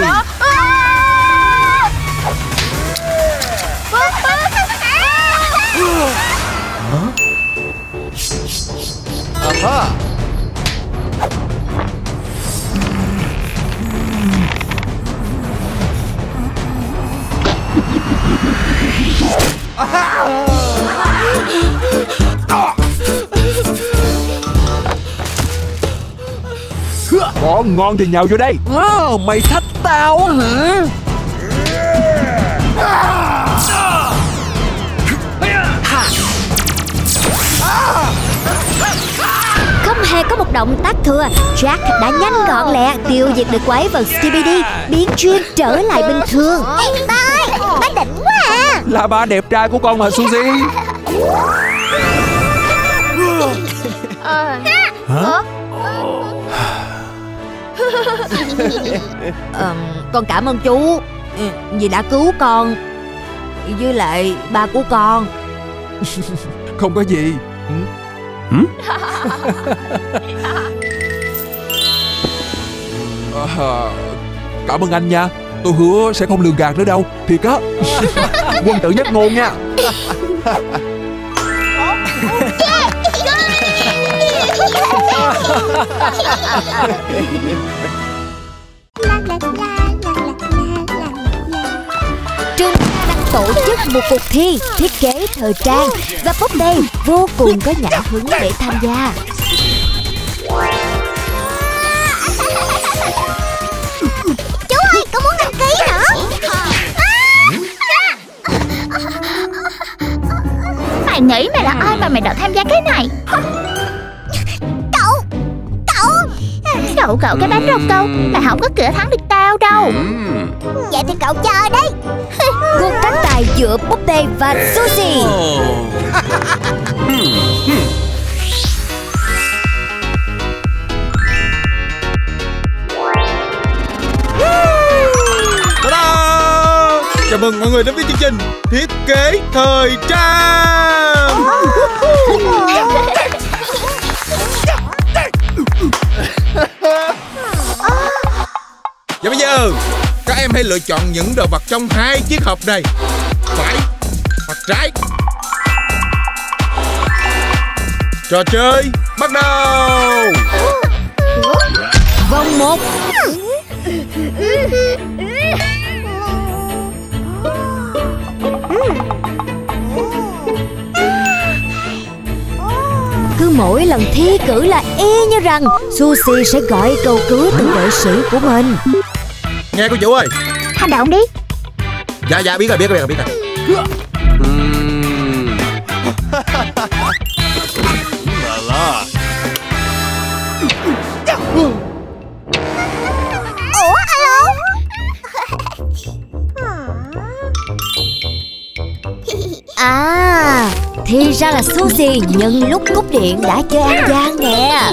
Bọn ngon thì nhào vô đây. Mày thách tao hả? Không hề có một động tác thừa, Jack đã nhanh gọn lẹ tiêu diệt được quái vật Skibidi, biến Jin trở lại bình thường. Em ơi, ba đỉnh quá à. Là ba đẹp trai của con mà Suzy. Hả? Con cảm ơn chú vì đã cứu con với lại ba của con. Không có gì. Cảm ơn anh nha. Tôi hứa sẽ không lường gạt nữa đâu. Thiệt á. Quân tử nhất ngôn nha. Trường đang tổ chức một cuộc thi thiết kế thời trang và Bob đây vô cùng có nhã hứng để tham gia. Chú ơi, con muốn đăng ký nữa. Mày nghĩ mày là ai mà mày đã tham gia cái này? Cậu cái bánh rau câu, mày không có cửa thắng được tao đâu. Vậy thì cậu chờ đi. Cuộc tranh tài giữa Bob Day và Suzy. Chào mừng mọi người đến với chương trình thiết kế thời trang. Và bây giờ các em hãy lựa chọn những đồ vật trong hai chiếc hộp này, phải hoặc trái. Trò chơi bắt đầu. Vòng 1. Cứ mỗi lần thi cử là y như rằng Suzy sẽ gọi cầu cứu từng đội sĩ của mình. Nghe cô chủ ơi, hành động đi. Dạ biết rồi. Ủa alo. À, thì ra là Suzy nhân lúc cúp điện đã chơi ăn gian nè.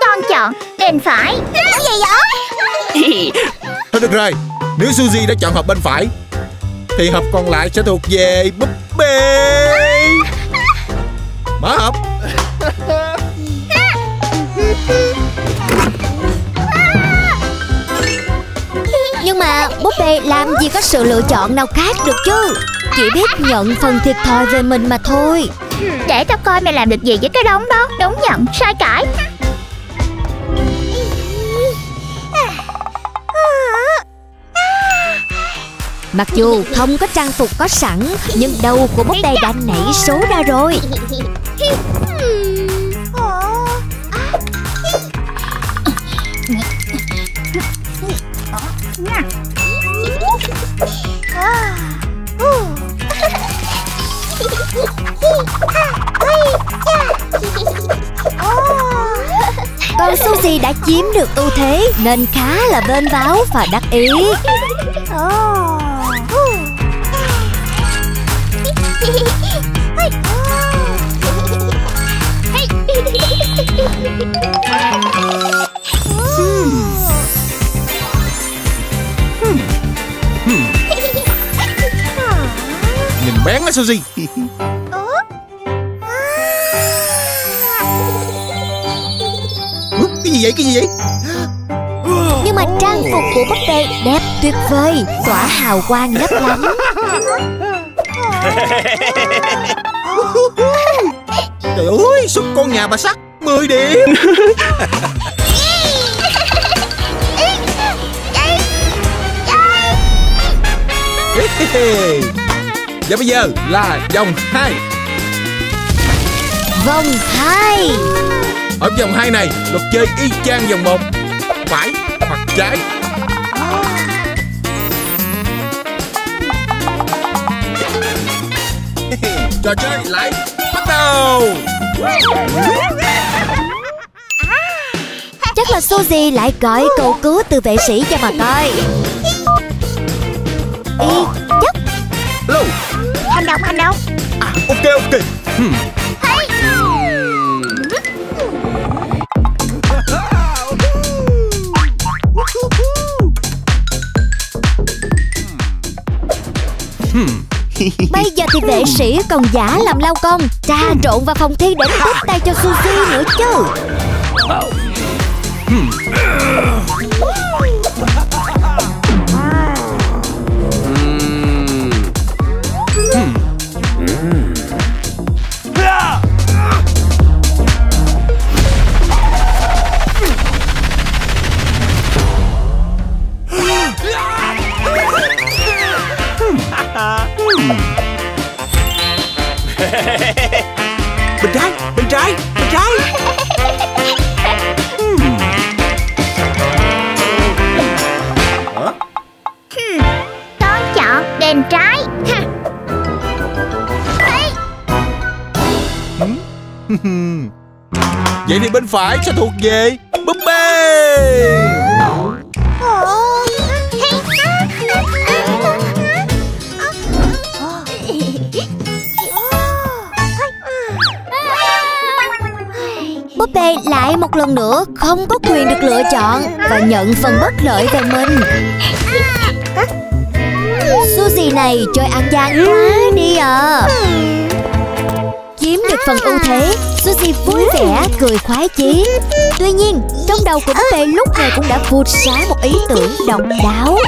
Con chọn bên phải. Cái gì vậy? Thôi được rồi, nếu Suzy đã chọn hộp bên phải thì hộp còn lại sẽ thuộc về búp bê. Mở hộp. Bê làm gì có sự lựa chọn nào khác được chứ. Chỉ biết nhận phần thiệt thòi về mình mà thôi. Để tao coi mày làm được gì với cái đống đó. Đúng nhận, sai cãi. Mặc dù không có trang phục có sẵn, nhưng đầu của búp bê đã nảy số ra rồi. Con Suzy đã chiếm được ưu thế nên khá là vênh váo và đắc ý. Nhìn bén á Suzy. Cái gì vậy? Nhưng mà trang phục của búp bê đẹp tuyệt vời, tỏa hào quang lấp lánh. Trời ơi, súp con nhà bà Sắc 10 điểm. Và bây giờ là vòng 2. Vòng 2. Ở vòng 2 này, luật chơi y chang vòng 1. Phải hoặc trái. Trò chơi lại bắt đầu. Chắc là Suzy lại gọi cầu cứu từ vệ sĩ cho mà coi. Ý chắc. Hello. Hành động. À, ok. Bây giờ thì vệ sĩ còn giả làm lao công, trà trộn vào phòng thi để tiếp tay cho Suzy nữa chứ. Bên trái. Con chọn bên trái. Vậy thì bên phải sẽ thuộc về búp bê. Búp bê lại một lần nữa không có quyền được lựa chọn và nhận phần bất lợi về mình. Suzy này chơi ăn gian quá đi à. Chiếm được phần ưu thế, Suzy vui vẻ cười khoái chí. Tuy nhiên, trong đầu của búp bê lúc này cũng đã vụt ra một ý tưởng độc đáo.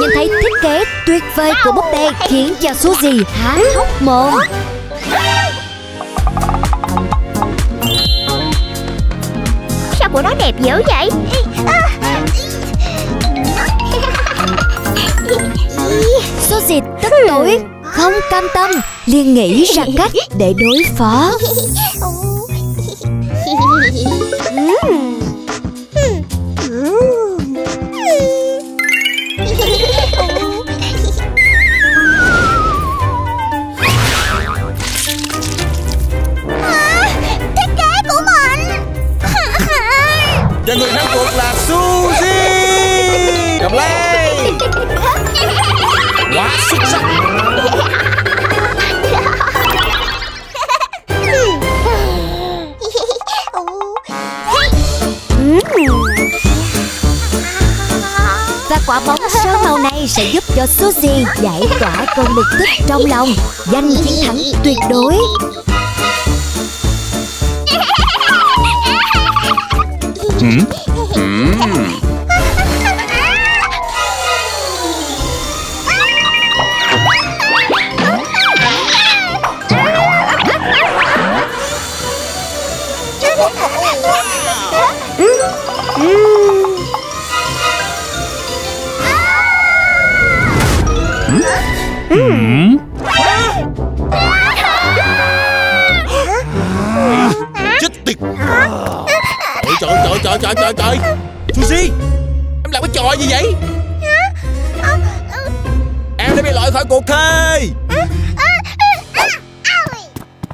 Nhìn thấy thiết kế tuyệt vời của búp bê khiến cho Suzy há hốc mồm. Sao bộ đó đẹp dữ vậy? Suzy tức tối, không cam tâm, liền nghĩ ra cách để đối phó. Và người thắng cuộc là Suzy. Cầm lên. Quá xuất sắc. quả bóng sáu màu này sẽ giúp cho Suzy giải tỏa cơn bực tức trong lòng, giành chiến thắng tuyệt đối. Chết tiệt. Trời. Suzy, em làm cái trò gì vậy? Em đã bị loại khỏi cuộc thi.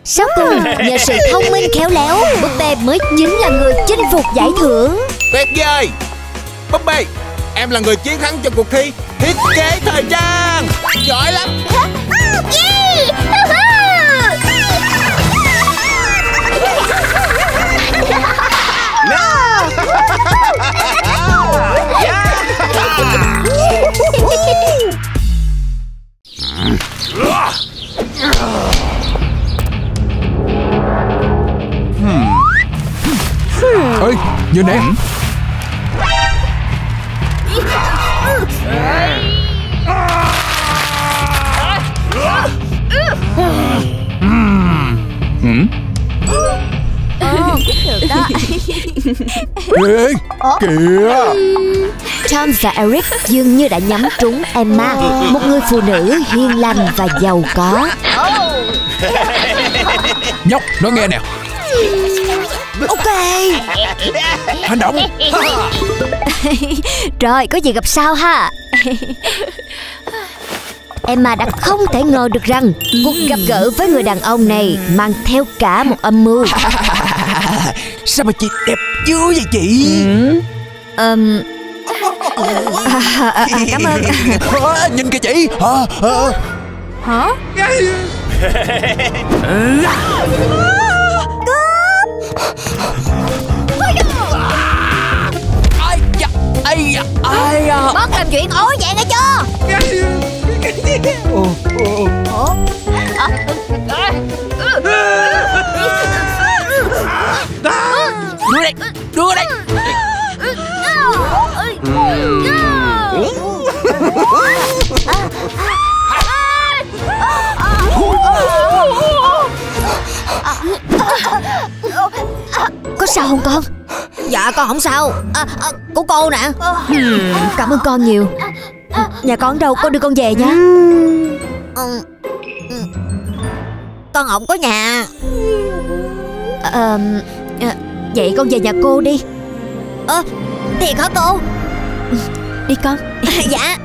Sau cùng, nhờ sự thông minh khéo léo, búp bê mới chính là người chinh phục giải thưởng. Tuyệt vời. Búp bê, em là người chiến thắng trong cuộc thi thiết kế thời trang. Giỏi lắm. Ơi, nhìn nè. Ê, kìa. Tom và Eric dường như đã nhắm trúng Emma, một người phụ nữ hiền lành và giàu có. Nhóc, nói nghe nè. Ok. Hành động. Rồi, có gì gặp sao ha. Emma đã không thể ngờ được rằng cuộc gặp gỡ với người đàn ông này mang theo cả một âm mưu. Sao mà chị đẹp chưa vậy chị? Cảm ơn. Nhìn kìa chị. Hả? Bớt làm chuyện ối vậy nghe chưa? Đưa đây. Có sao không con? Dạ con không sao. Của cô nè. Cảm ơn con nhiều. Nhà con đâu, con đưa con về nha. Con không có nhà. Vậy con về nhà cô đi. Thiệt hả cô? Đi con. Dạ.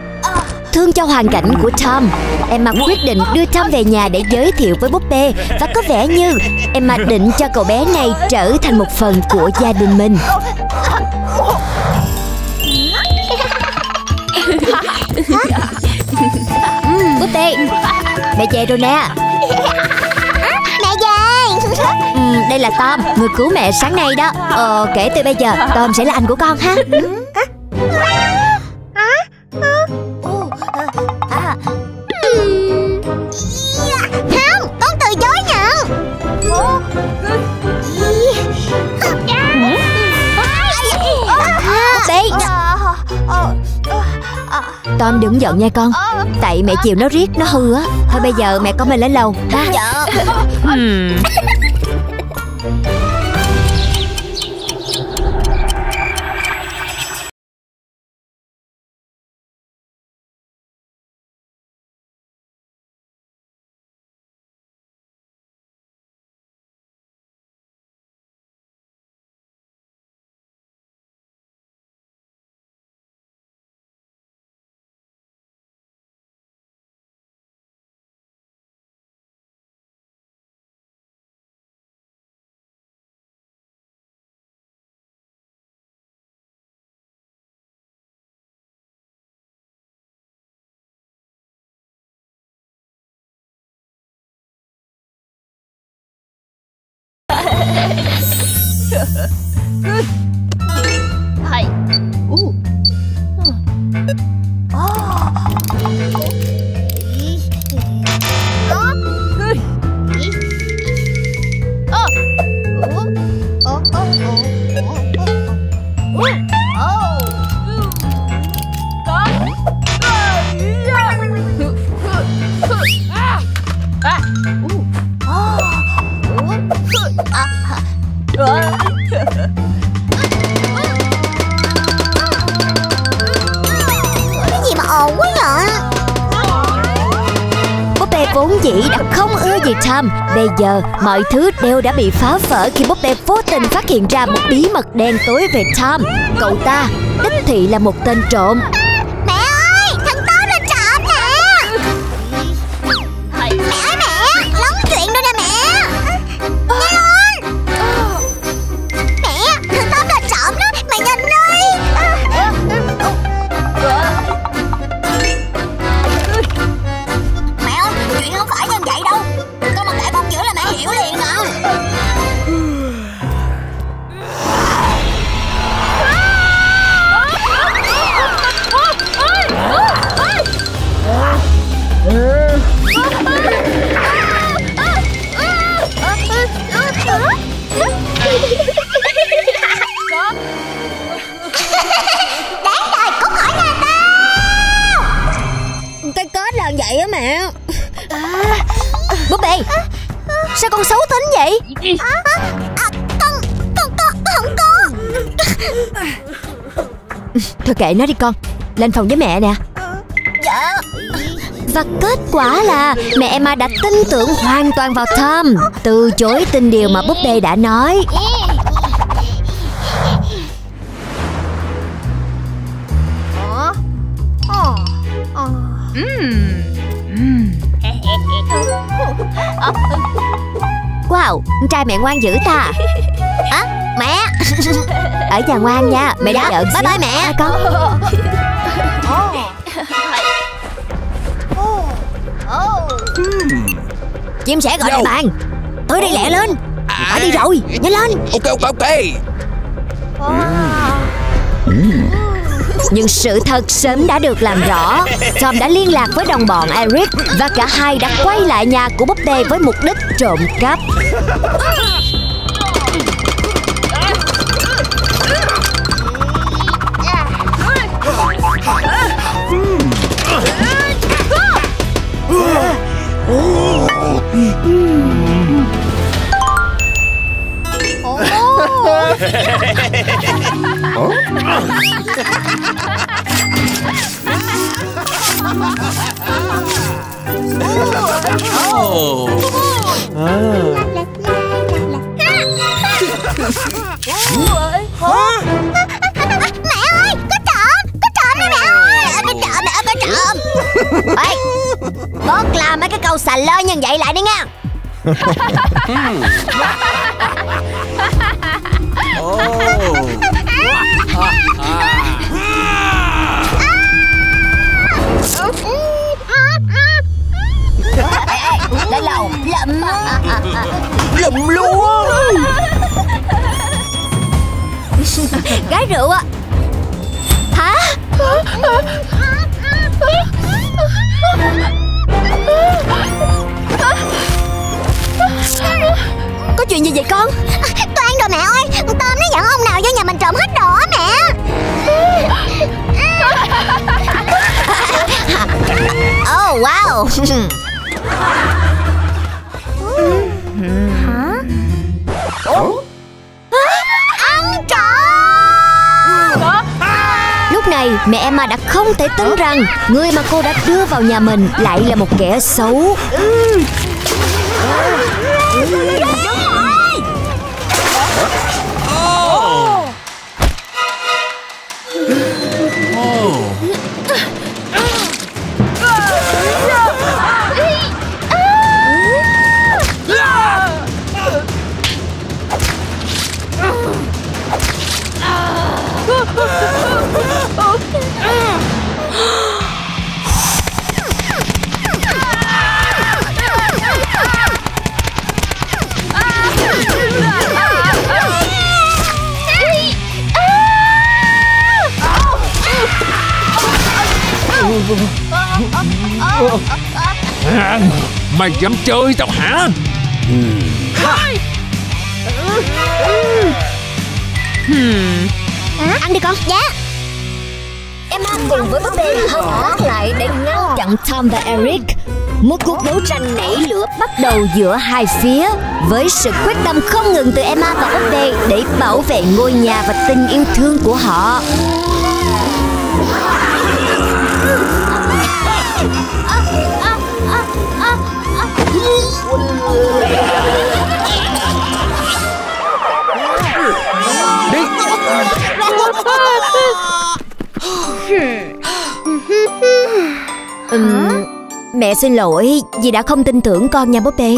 Thương cho hoàn cảnh của Tom, Emma quyết định đưa Tom về nhà để giới thiệu với búp bê. Và có vẻ như Emma định cho cậu bé này trở thành một phần của gia đình mình. Búp bê, mẹ về rồi nè. Mẹ về. Đây là Tom, người cứu mẹ sáng nay đó. Kể từ bây giờ Tom sẽ là anh của con ha. Không, con từ chối nhận. Tom đừng giận nha con. Tại mẹ chiều nó riết, nó hư á. Thôi bây giờ mẹ con mình lên lầu ha. Dạ. Hi. Ooh. Bây giờ mọi thứ đều đã bị phá vỡ khi búp bê vô tình phát hiện ra một bí mật đen tối về Tom. Cậu ta đích thị là một tên trộm. Mẹ ơi, thằng Tom là trộm nè. Mẹ ơi mẹ, lắm chuyện rồi nè mẹ. Nghe luôn. Mẹ, thằng Tom là trộm đó, mẹ nhìn đi. Mẹ ơi, chuyện không phải như vậy đâu. Hiểu liền à. Đáng đời, cũng khỏi nhà tao. Cái kết là vậy á mẹ. Búp bê, sao con xấu tính vậy? Con không có. Thôi kệ nó đi con, lên phòng với mẹ nè. Dạ. Và kết quả là mẹ Emma đã tin tưởng hoàn toàn vào Tom, từ chối tin điều mà búp bê đã nói. Wow, con trai mẹ ngoan dữ ta. À, mẹ. Ở nhà ngoan nha, mẹ đã giỡn. Bye bye mẹ. À, con. Chim sẽ gọi lại bạn. Tới đây lẹ lên. Phải đi rồi, nhanh lên. Ok. Nhưng sự thật sớm đã được làm rõ. Tom đã liên lạc với đồng bọn Eric và cả hai đã quay lại nhà của búp bê với mục đích trộm cắp. Lơ như vậy lại đi nha. Đây lầu lụm luôn. Gái rượu ạ. Hả? Có chuyện gì vậy con? Toan rồi mẹ ơi, Tom nó dẫn ông nào vô nhà mình trộm hết đồ á mẹ. Oh wow. Hả? Ăn trộm. Lúc này mẹ Emma đã không thể tin rằng người mà cô đã đưa vào nhà mình lại là một kẻ xấu. Mày dám chơi tao hả? Ăn đi con. Dạ. Em cùng với búp bê hợp tác lại để ngăn chặn Tom và Eric. Một cuộc đấu tranh nảy lửa bắt đầu giữa hai phía với sự quyết tâm không ngừng từ Emma và búp bê để bảo vệ ngôi nhà và tình yêu thương của họ. Mẹ xin lỗi vì đã không tin tưởng con nha búp bê.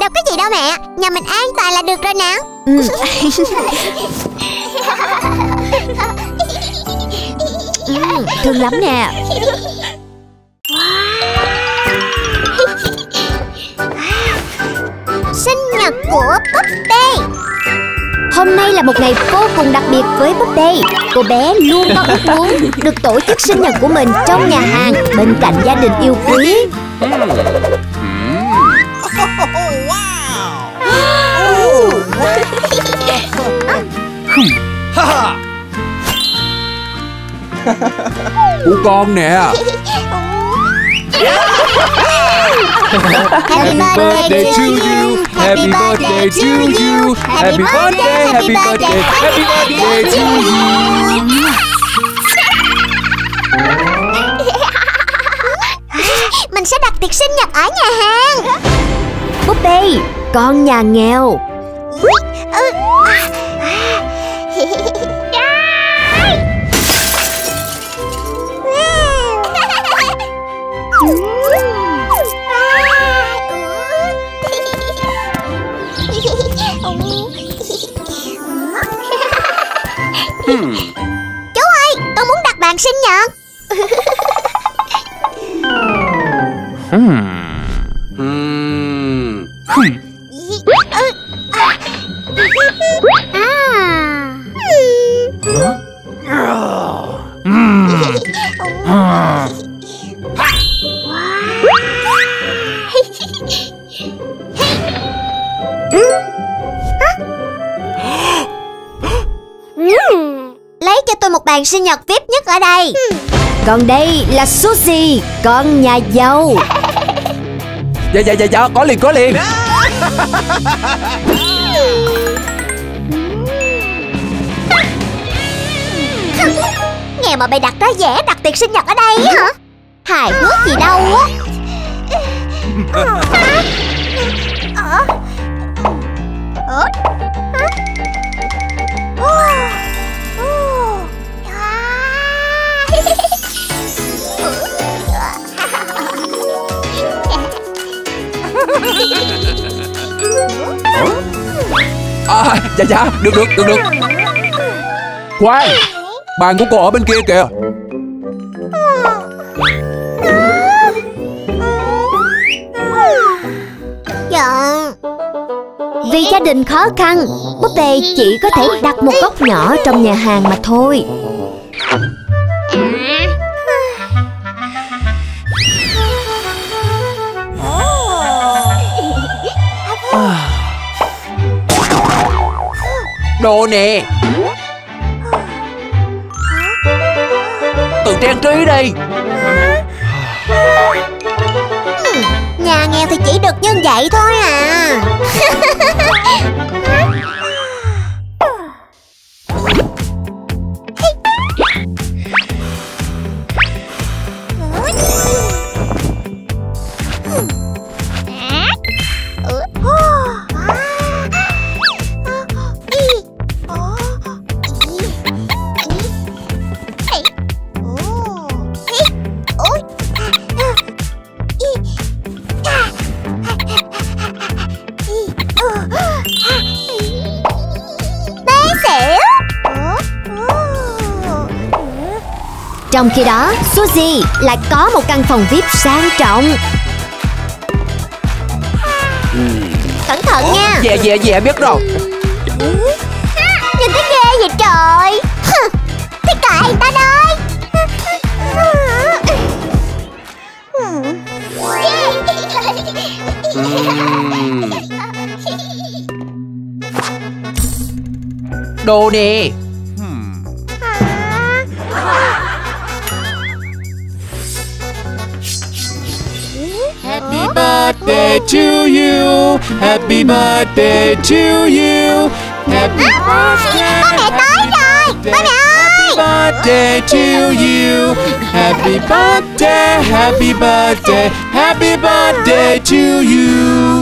Đâu có gì đâu mẹ, nhà mình an toàn là được rồi nào. Thương lắm nè. Sinh nhật của búp bê. Hôm nay là một ngày vô cùng đặc biệt với búp bê. Cô bé luôn có ước muốn được tổ chức sinh nhật của mình trong nhà hàng bên cạnh gia đình yêu quý. Của con nè. Happy birthday to you, happy birthday to you, happy birthday, happy birthday to you. Mình sẽ đặt tiệc sinh nhật ở nhà hàng. Búp bê, con nhà nghèo. Chú ơi, con muốn đặt bàn sinh nhật. Lấy cho tôi một bàn sinh nhật VIP nhất ở đây. Còn đây là Suzy, con nhà giàu. Dạ, có liền. Nghe mà mày đặt ra dễ đặt tiệc sinh nhật ở đây hả? Hài hước gì đâu á. Dạ, được. Khoan, bàn của cô ở bên kia kìa. Dạ. Vì gia đình khó khăn, búp bê chỉ có thể đặt một góc nhỏ trong nhà hàng mà thôi. Đồ nè, tự trang trí đi. Nhà nghèo thì chỉ được như vậy thôi à. Trong khi đó, Suzy lại có một căn phòng VIP sang trọng. Cẩn thận nha. Dạ, biết rồi. Nhìn thấy ghê vậy trời. Thấy cãi ta đây. Đồ đề. Happy birthday to you. Happy birthday to you. Happy birthday. Ba mẹ tới rồi. Ba mẹ ơi. Happy birthday to you. Happy birthday. Happy birthday. Happy birthday to you.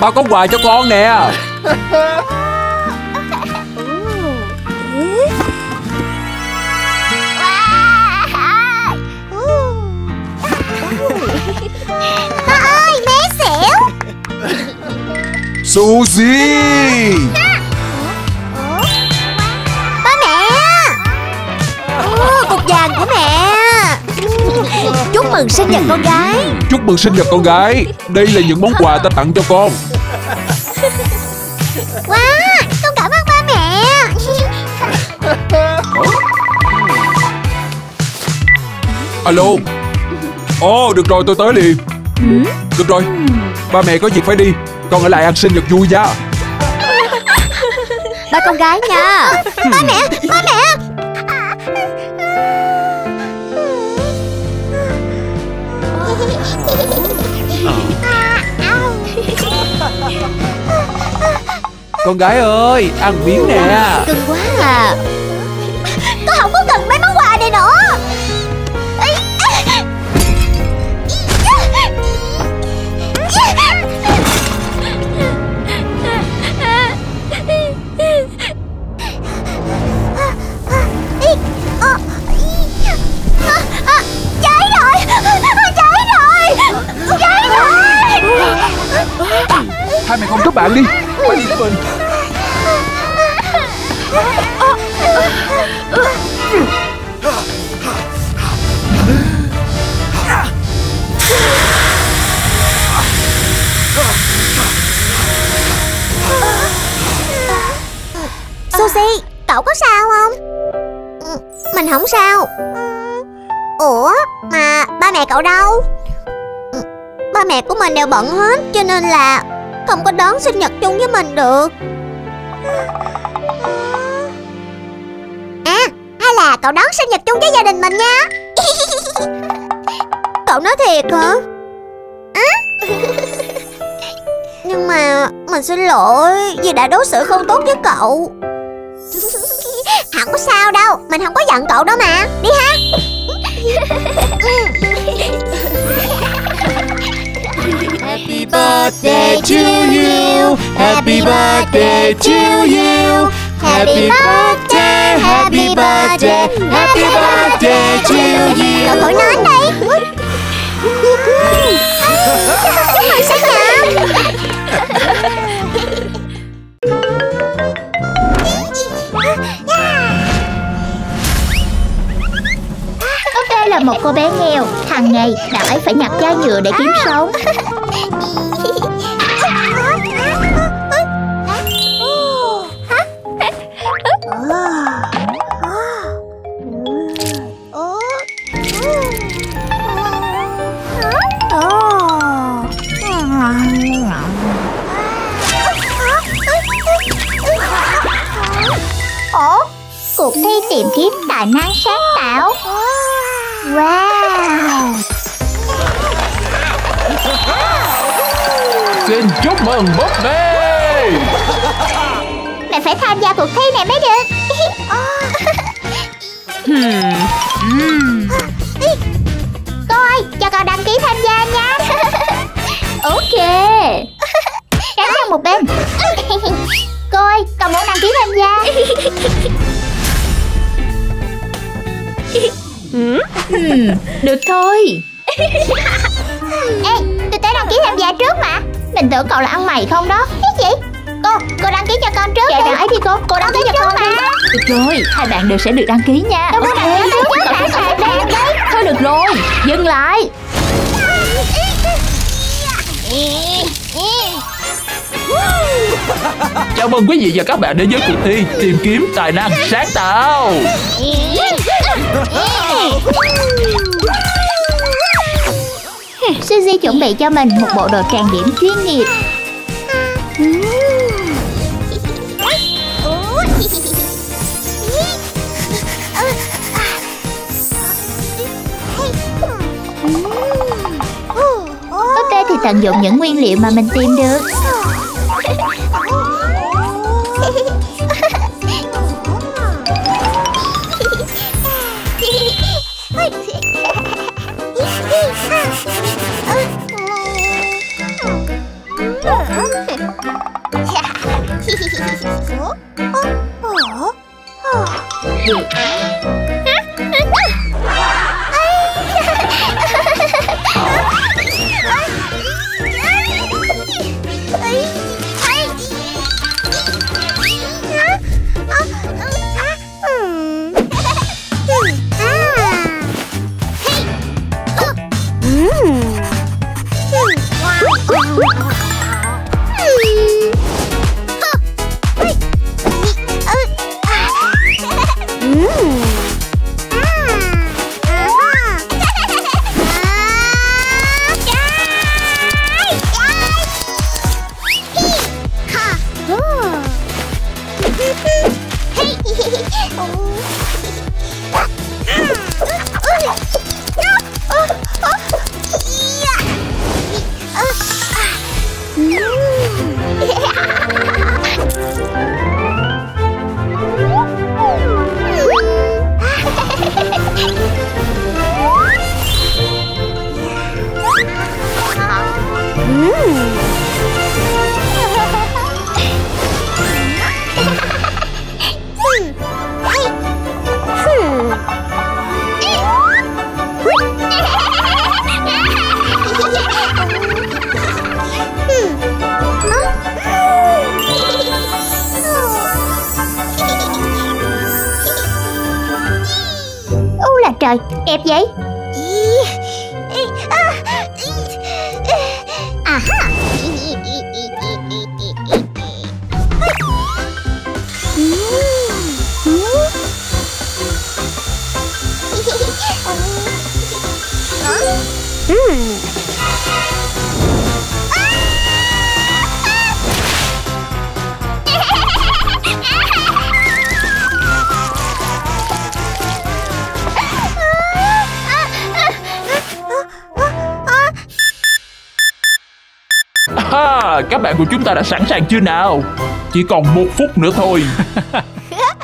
Ba có quà cho con nè. Ba ơi, bé xỉu. Suzy. Ba mẹ. Cục vàng của mẹ. Chúc mừng sinh nhật con gái. Chúc mừng sinh nhật con gái. Đây là những món quà ta tặng cho con. Wow, con cảm ơn ba mẹ. Alo. Ồ, được rồi, tôi tới liền. Được rồi, ba mẹ có việc phải đi. Con ở lại ăn sinh nhật vui nha. Ba con gái nha. Ba mẹ, ba mẹ. Con gái ơi, ăn miếng nè. Cưng quá à. Con không có cần mấy món quà này nữa. Hai mẹ con giúp bạn đi. Mày đi với mình. Suzy, cậu có sao không? Mình không sao. Ủa, mà ba mẹ cậu đâu? Ba mẹ của mình đều bận hết, cho nên là không có đón sinh nhật chung với mình được. À, hay là cậu đón sinh nhật chung với gia đình mình nha. Cậu nói thiệt hả? Nhưng mà mình xin lỗi vì đã đối xử không tốt với cậu. Không có sao đâu, mình không có giận cậu đâu mà. Đi ha. Happy birthday to you. Happy birthday to you. Happy birthday. Happy birthday. Happy birthday to you. Cậu thổi nến đi. Chúc mừng sinh nhật. Đây là một cô bé nghèo, hàng ngày đã phải nhặt chai nhựa để kiếm sống. Ủa, cuộc thi tìm kiếm tài năng sáng tạo. Wow. Xin chúc mừng Búp Bê. Mẹ phải tham gia cuộc thi này mới được. Cô ơi, cho con đăng ký tham gia nha. Ok. Tránh sang một bên. Cô ơi, con muốn đăng ký tham gia. Được thôi. Ê, tôi tới đăng ký tham gia trước mà. Mình tưởng cậu là ăn mày không đó. Cái gì? Cô đăng ký cho con trước. Dạ đợi đi cô đăng ký cho con mà. Được rồi, hai bạn đều sẽ được đăng ký nha. Tôi muốn đăng ký trước bạn. Thôi được rồi, dừng lại. Chào mừng quý vị và các bạn đến với cuộc thi tìm kiếm tài năng sáng tạo. Suzy chuẩn bị cho mình một bộ đồ trang điểm chuyên nghiệp. Búp bê thì tận dụng những nguyên liệu mà mình tìm được. Trời, đẹp vậy. Các bạn của chúng ta đã sẵn sàng chưa nào? Chỉ còn 1 phút nữa thôi.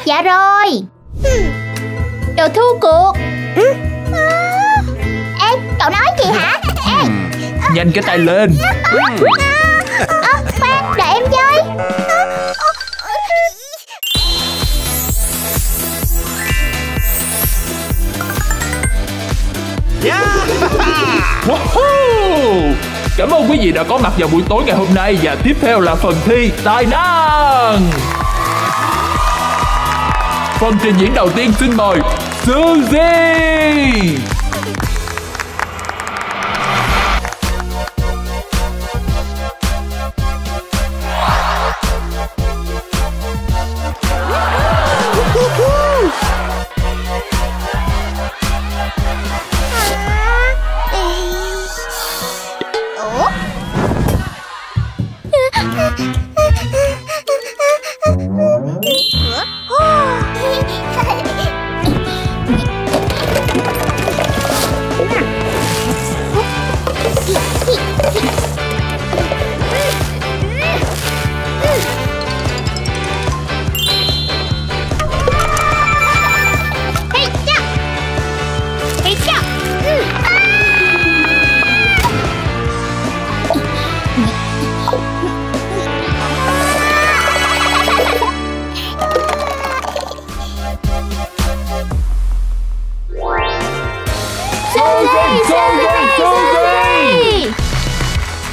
Dạ rồi. Đồ thua cuộc. Ê, cậu nói gì hả? Ê. Nhanh cái tay lên. Khoan, đợi em chơi. Woohoo! Cảm ơn quý vị đã có mặt vào buổi tối ngày hôm nay. Và tiếp theo là phần thi tài năng. Phần trình diễn đầu tiên xin mời Suzy.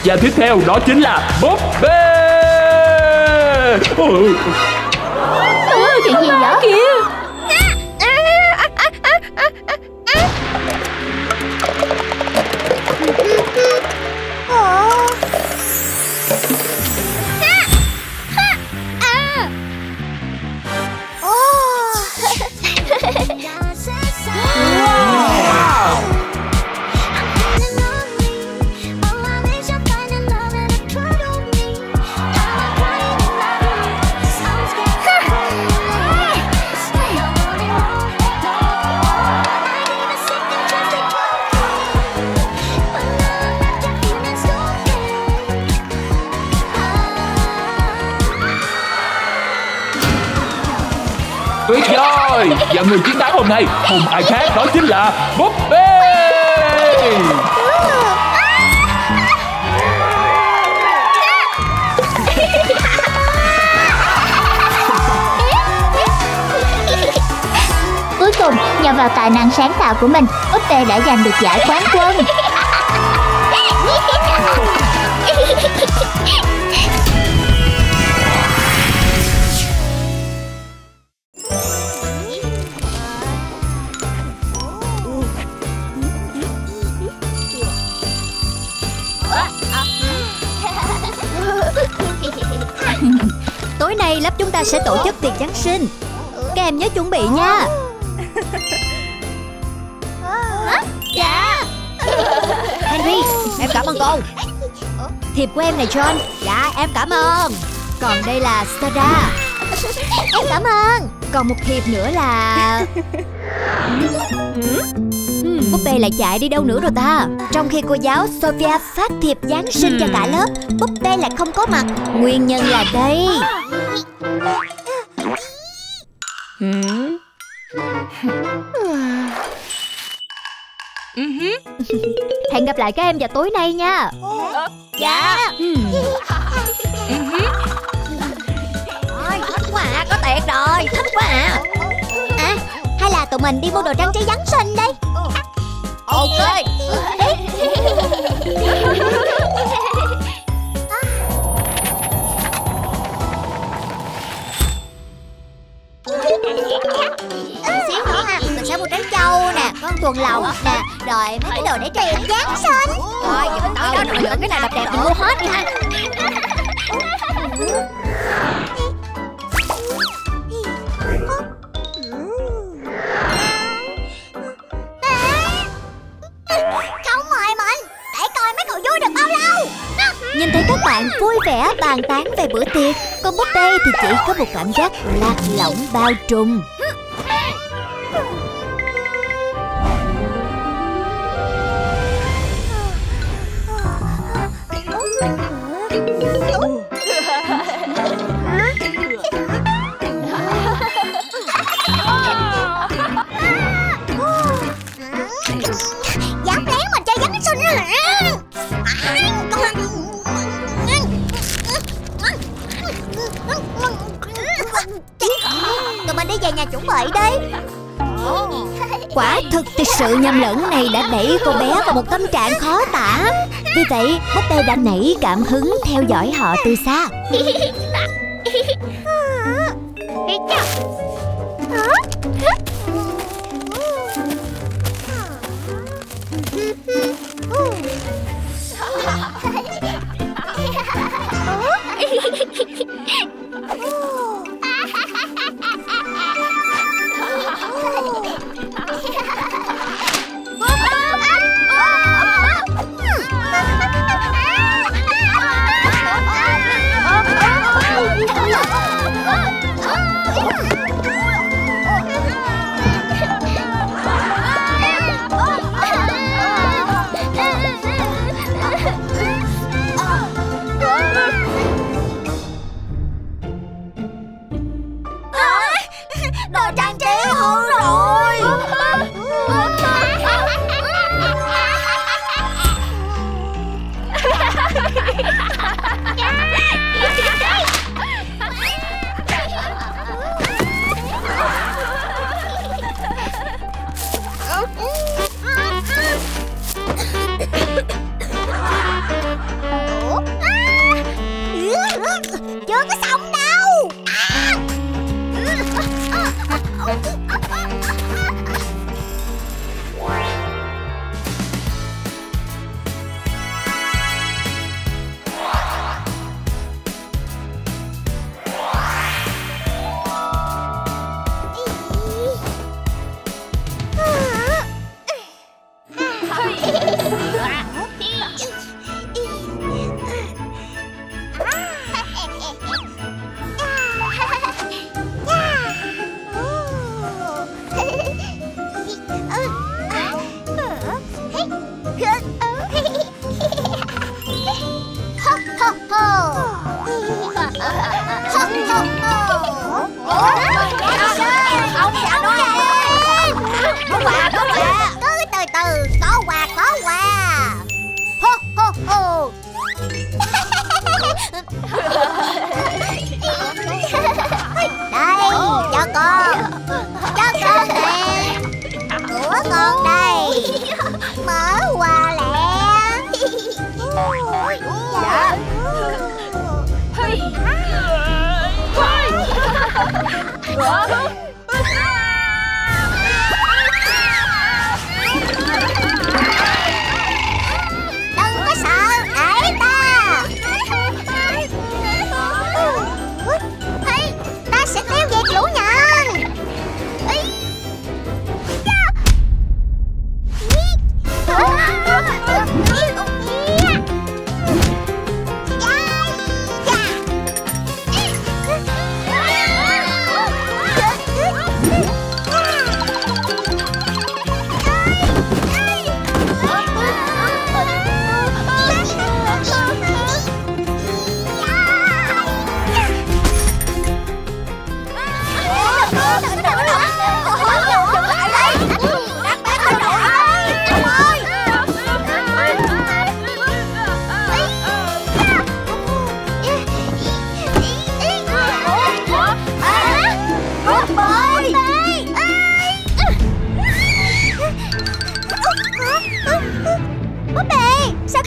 Và tiếp theo đó chính là búp bê. Chuyện gì vậy kìa? Và người chiến thắng hôm nay không ai khác đó chính là Búp Bê. Cuối cùng, nhờ vào tài năng sáng tạo của mình, Búp Bê đã giành được giải quán quân. Tối nay lớp chúng ta sẽ tổ chức tiệc Giáng sinh. Các em nhớ chuẩn bị nha. Dạ. Henry, em cảm ơn cô. Thiệp của em này John. Dạ, em cảm ơn. Còn đây là Stada. Em cảm ơn. Còn một thiệp nữa là... Búp Bê lại chạy đi đâu nữa rồi ta? Trong khi cô giáo Sophia phát thiệp Giáng sinh cho cả lớp, Búp Bê lại không có mặt. Nguyên nhân là đây. Hẹn gặp lại các em vào tối nay nha. Dạ. Thích quá à, có tiệc rồi. Thích quá à. À, hay là tụi mình đi mua đồ trang trí Giáng sinh đi. Ok. Xíu nữa ha, mình sẽ mua trái trâu nè, con tuần lầu nè, rồi mấy cái đồ để trang Giáng sinh. Rồi, giờ mình tới đó rồi lựa cái nào đẹp đẹp mình mua hết nha. Nhìn thấy các bạn vui vẻ bàn tán về bữa tiệc, còn Búp Bê thì chỉ có một cảm giác lạc lõng bao trùm. Dám lén mà chơi Giáng sinh hả? Tụi mình đi về nhà chuẩn bị đi. Quả thực thì sự nhầm lẫn này đã đẩy cô bé vào một tâm trạng khó tả. Vì vậy Búp Bê đã nảy cảm hứng theo dõi họ từ xa. Không, không, không. Ủa? Không, không, không. Dạ. Thôi. Thôi.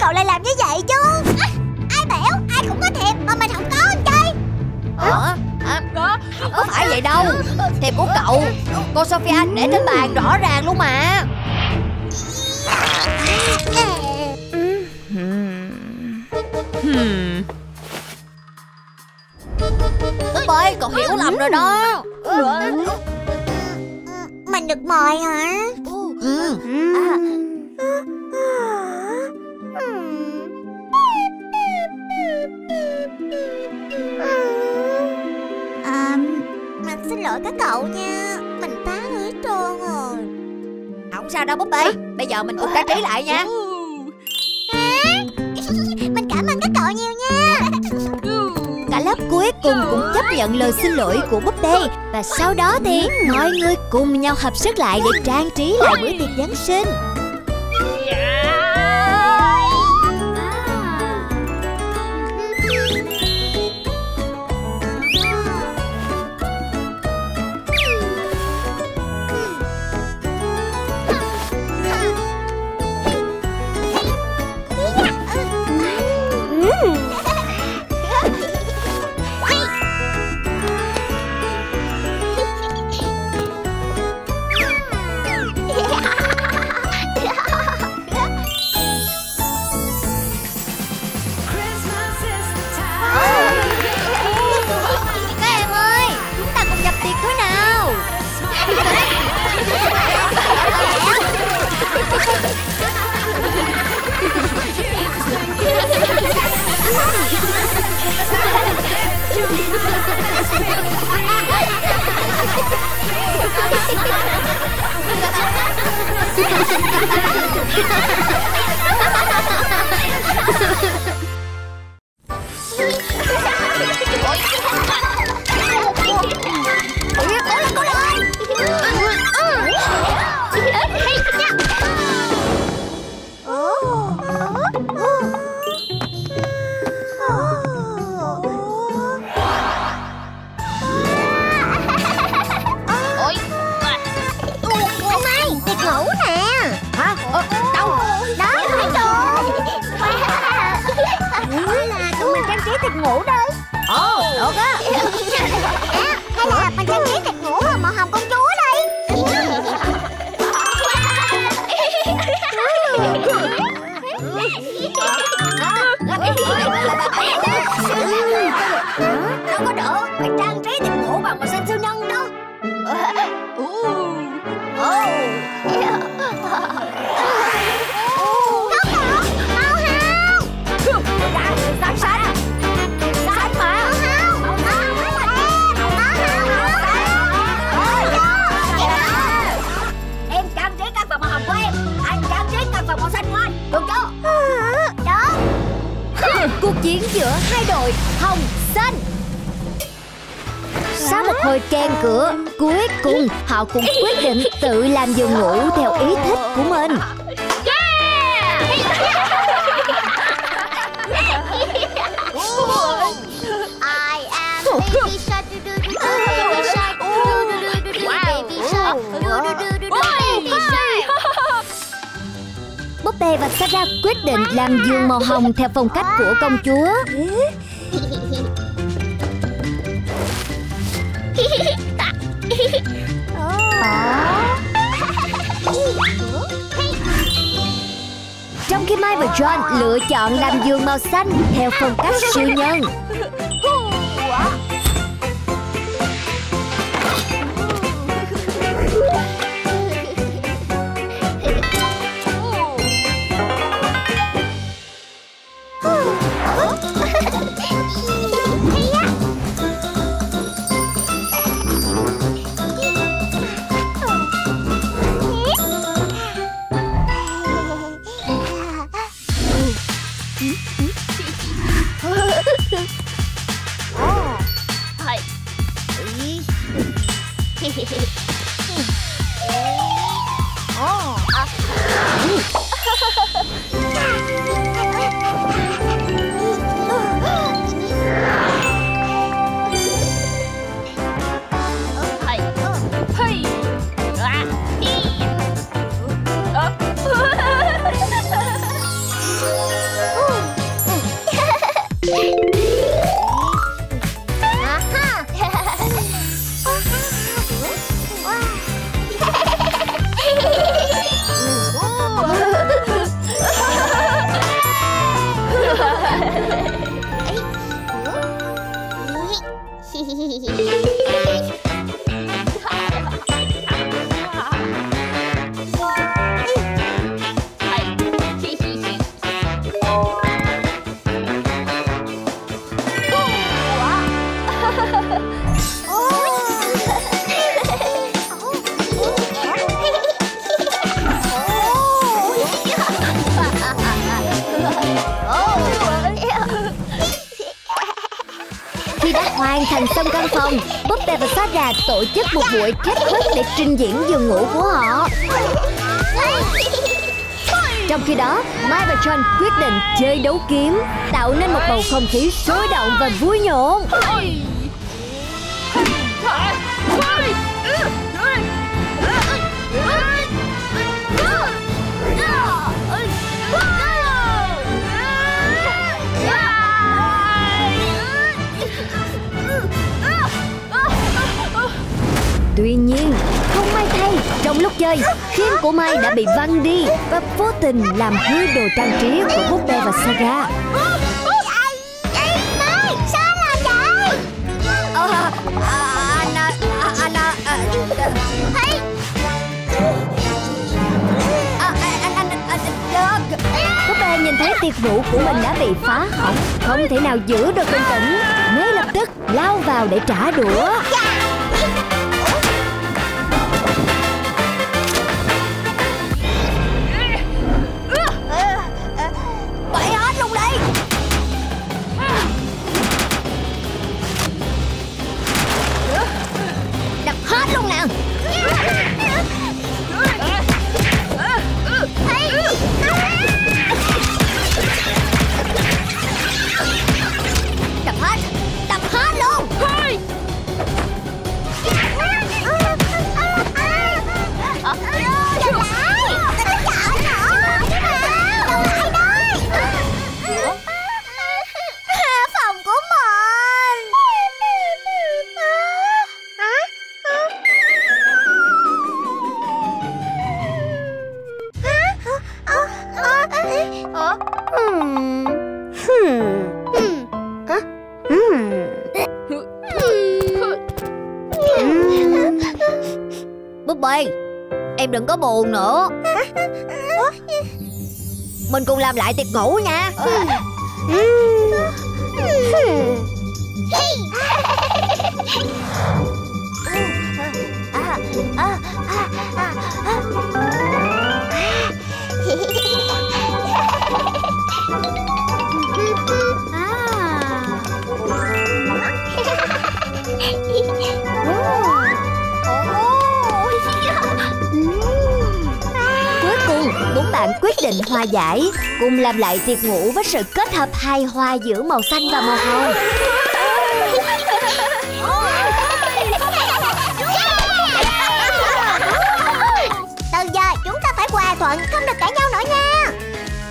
Cậu lại làm như vậy chứ? À, ai bảo ai cũng có thiệp mà mình không có anh trai? Không có phải vậy đâu. Thiệp của cậu cô Sophia để trên bàn rõ ràng luôn mà. Bê, cậu hiểu lầm rồi đó. Mình được mời hả? Xin lỗi các cậu nha, mình phá hứa trơn rồi. Không sao đâu Poppy, bây giờ mình cùng trang trí lại nha. Mình cảm ơn các cậu nhiều nha. Cả lớp cuối cùng cũng chấp nhận lời xin lỗi của Poppy. Và sau đó thì mọi người cùng nhau hợp sức lại để trang trí lại bữa tiệc Giáng sinh. Họ cũng quyết định tự làm giường ngủ theo ý thích của mình. Poppy Bạch Sa Ra quyết định làm giường màu hồng theo phong cách của công chúa. Trong khi Mai và John lựa chọn làm giường màu xanh theo phong cách siêu nhân. Tổ chức một buổi kết thúc để trình diễn giường ngủ của họ. Trong khi đó, Mai và John quyết định chơi đấu kiếm, tạo nên một bầu không khí sôi động và vui nhộn. Tuy nhiên, không may thay, trong lúc chơi, khiên của Mai đã bị văng đi và vô tình làm hư đồ trang trí của búp bê và Sarah. Mai, sao là vậy? Búp bê nhìn thấy tiệc rượu của mình đã bị phá hỏng, không thể nào giữ được bình tĩnh, ngay lập tức lao vào để trả đũa. Đừng có buồn nữa. Mình cùng làm lại tiệc ngủ nha. Quyết định hòa giải, cùng làm lại tiệc ngủ với sự kết hợp hài hòa giữa màu xanh và màu hồng. Từ giờ chúng ta phải hòa thuận, không được cãi nhau nữa nha.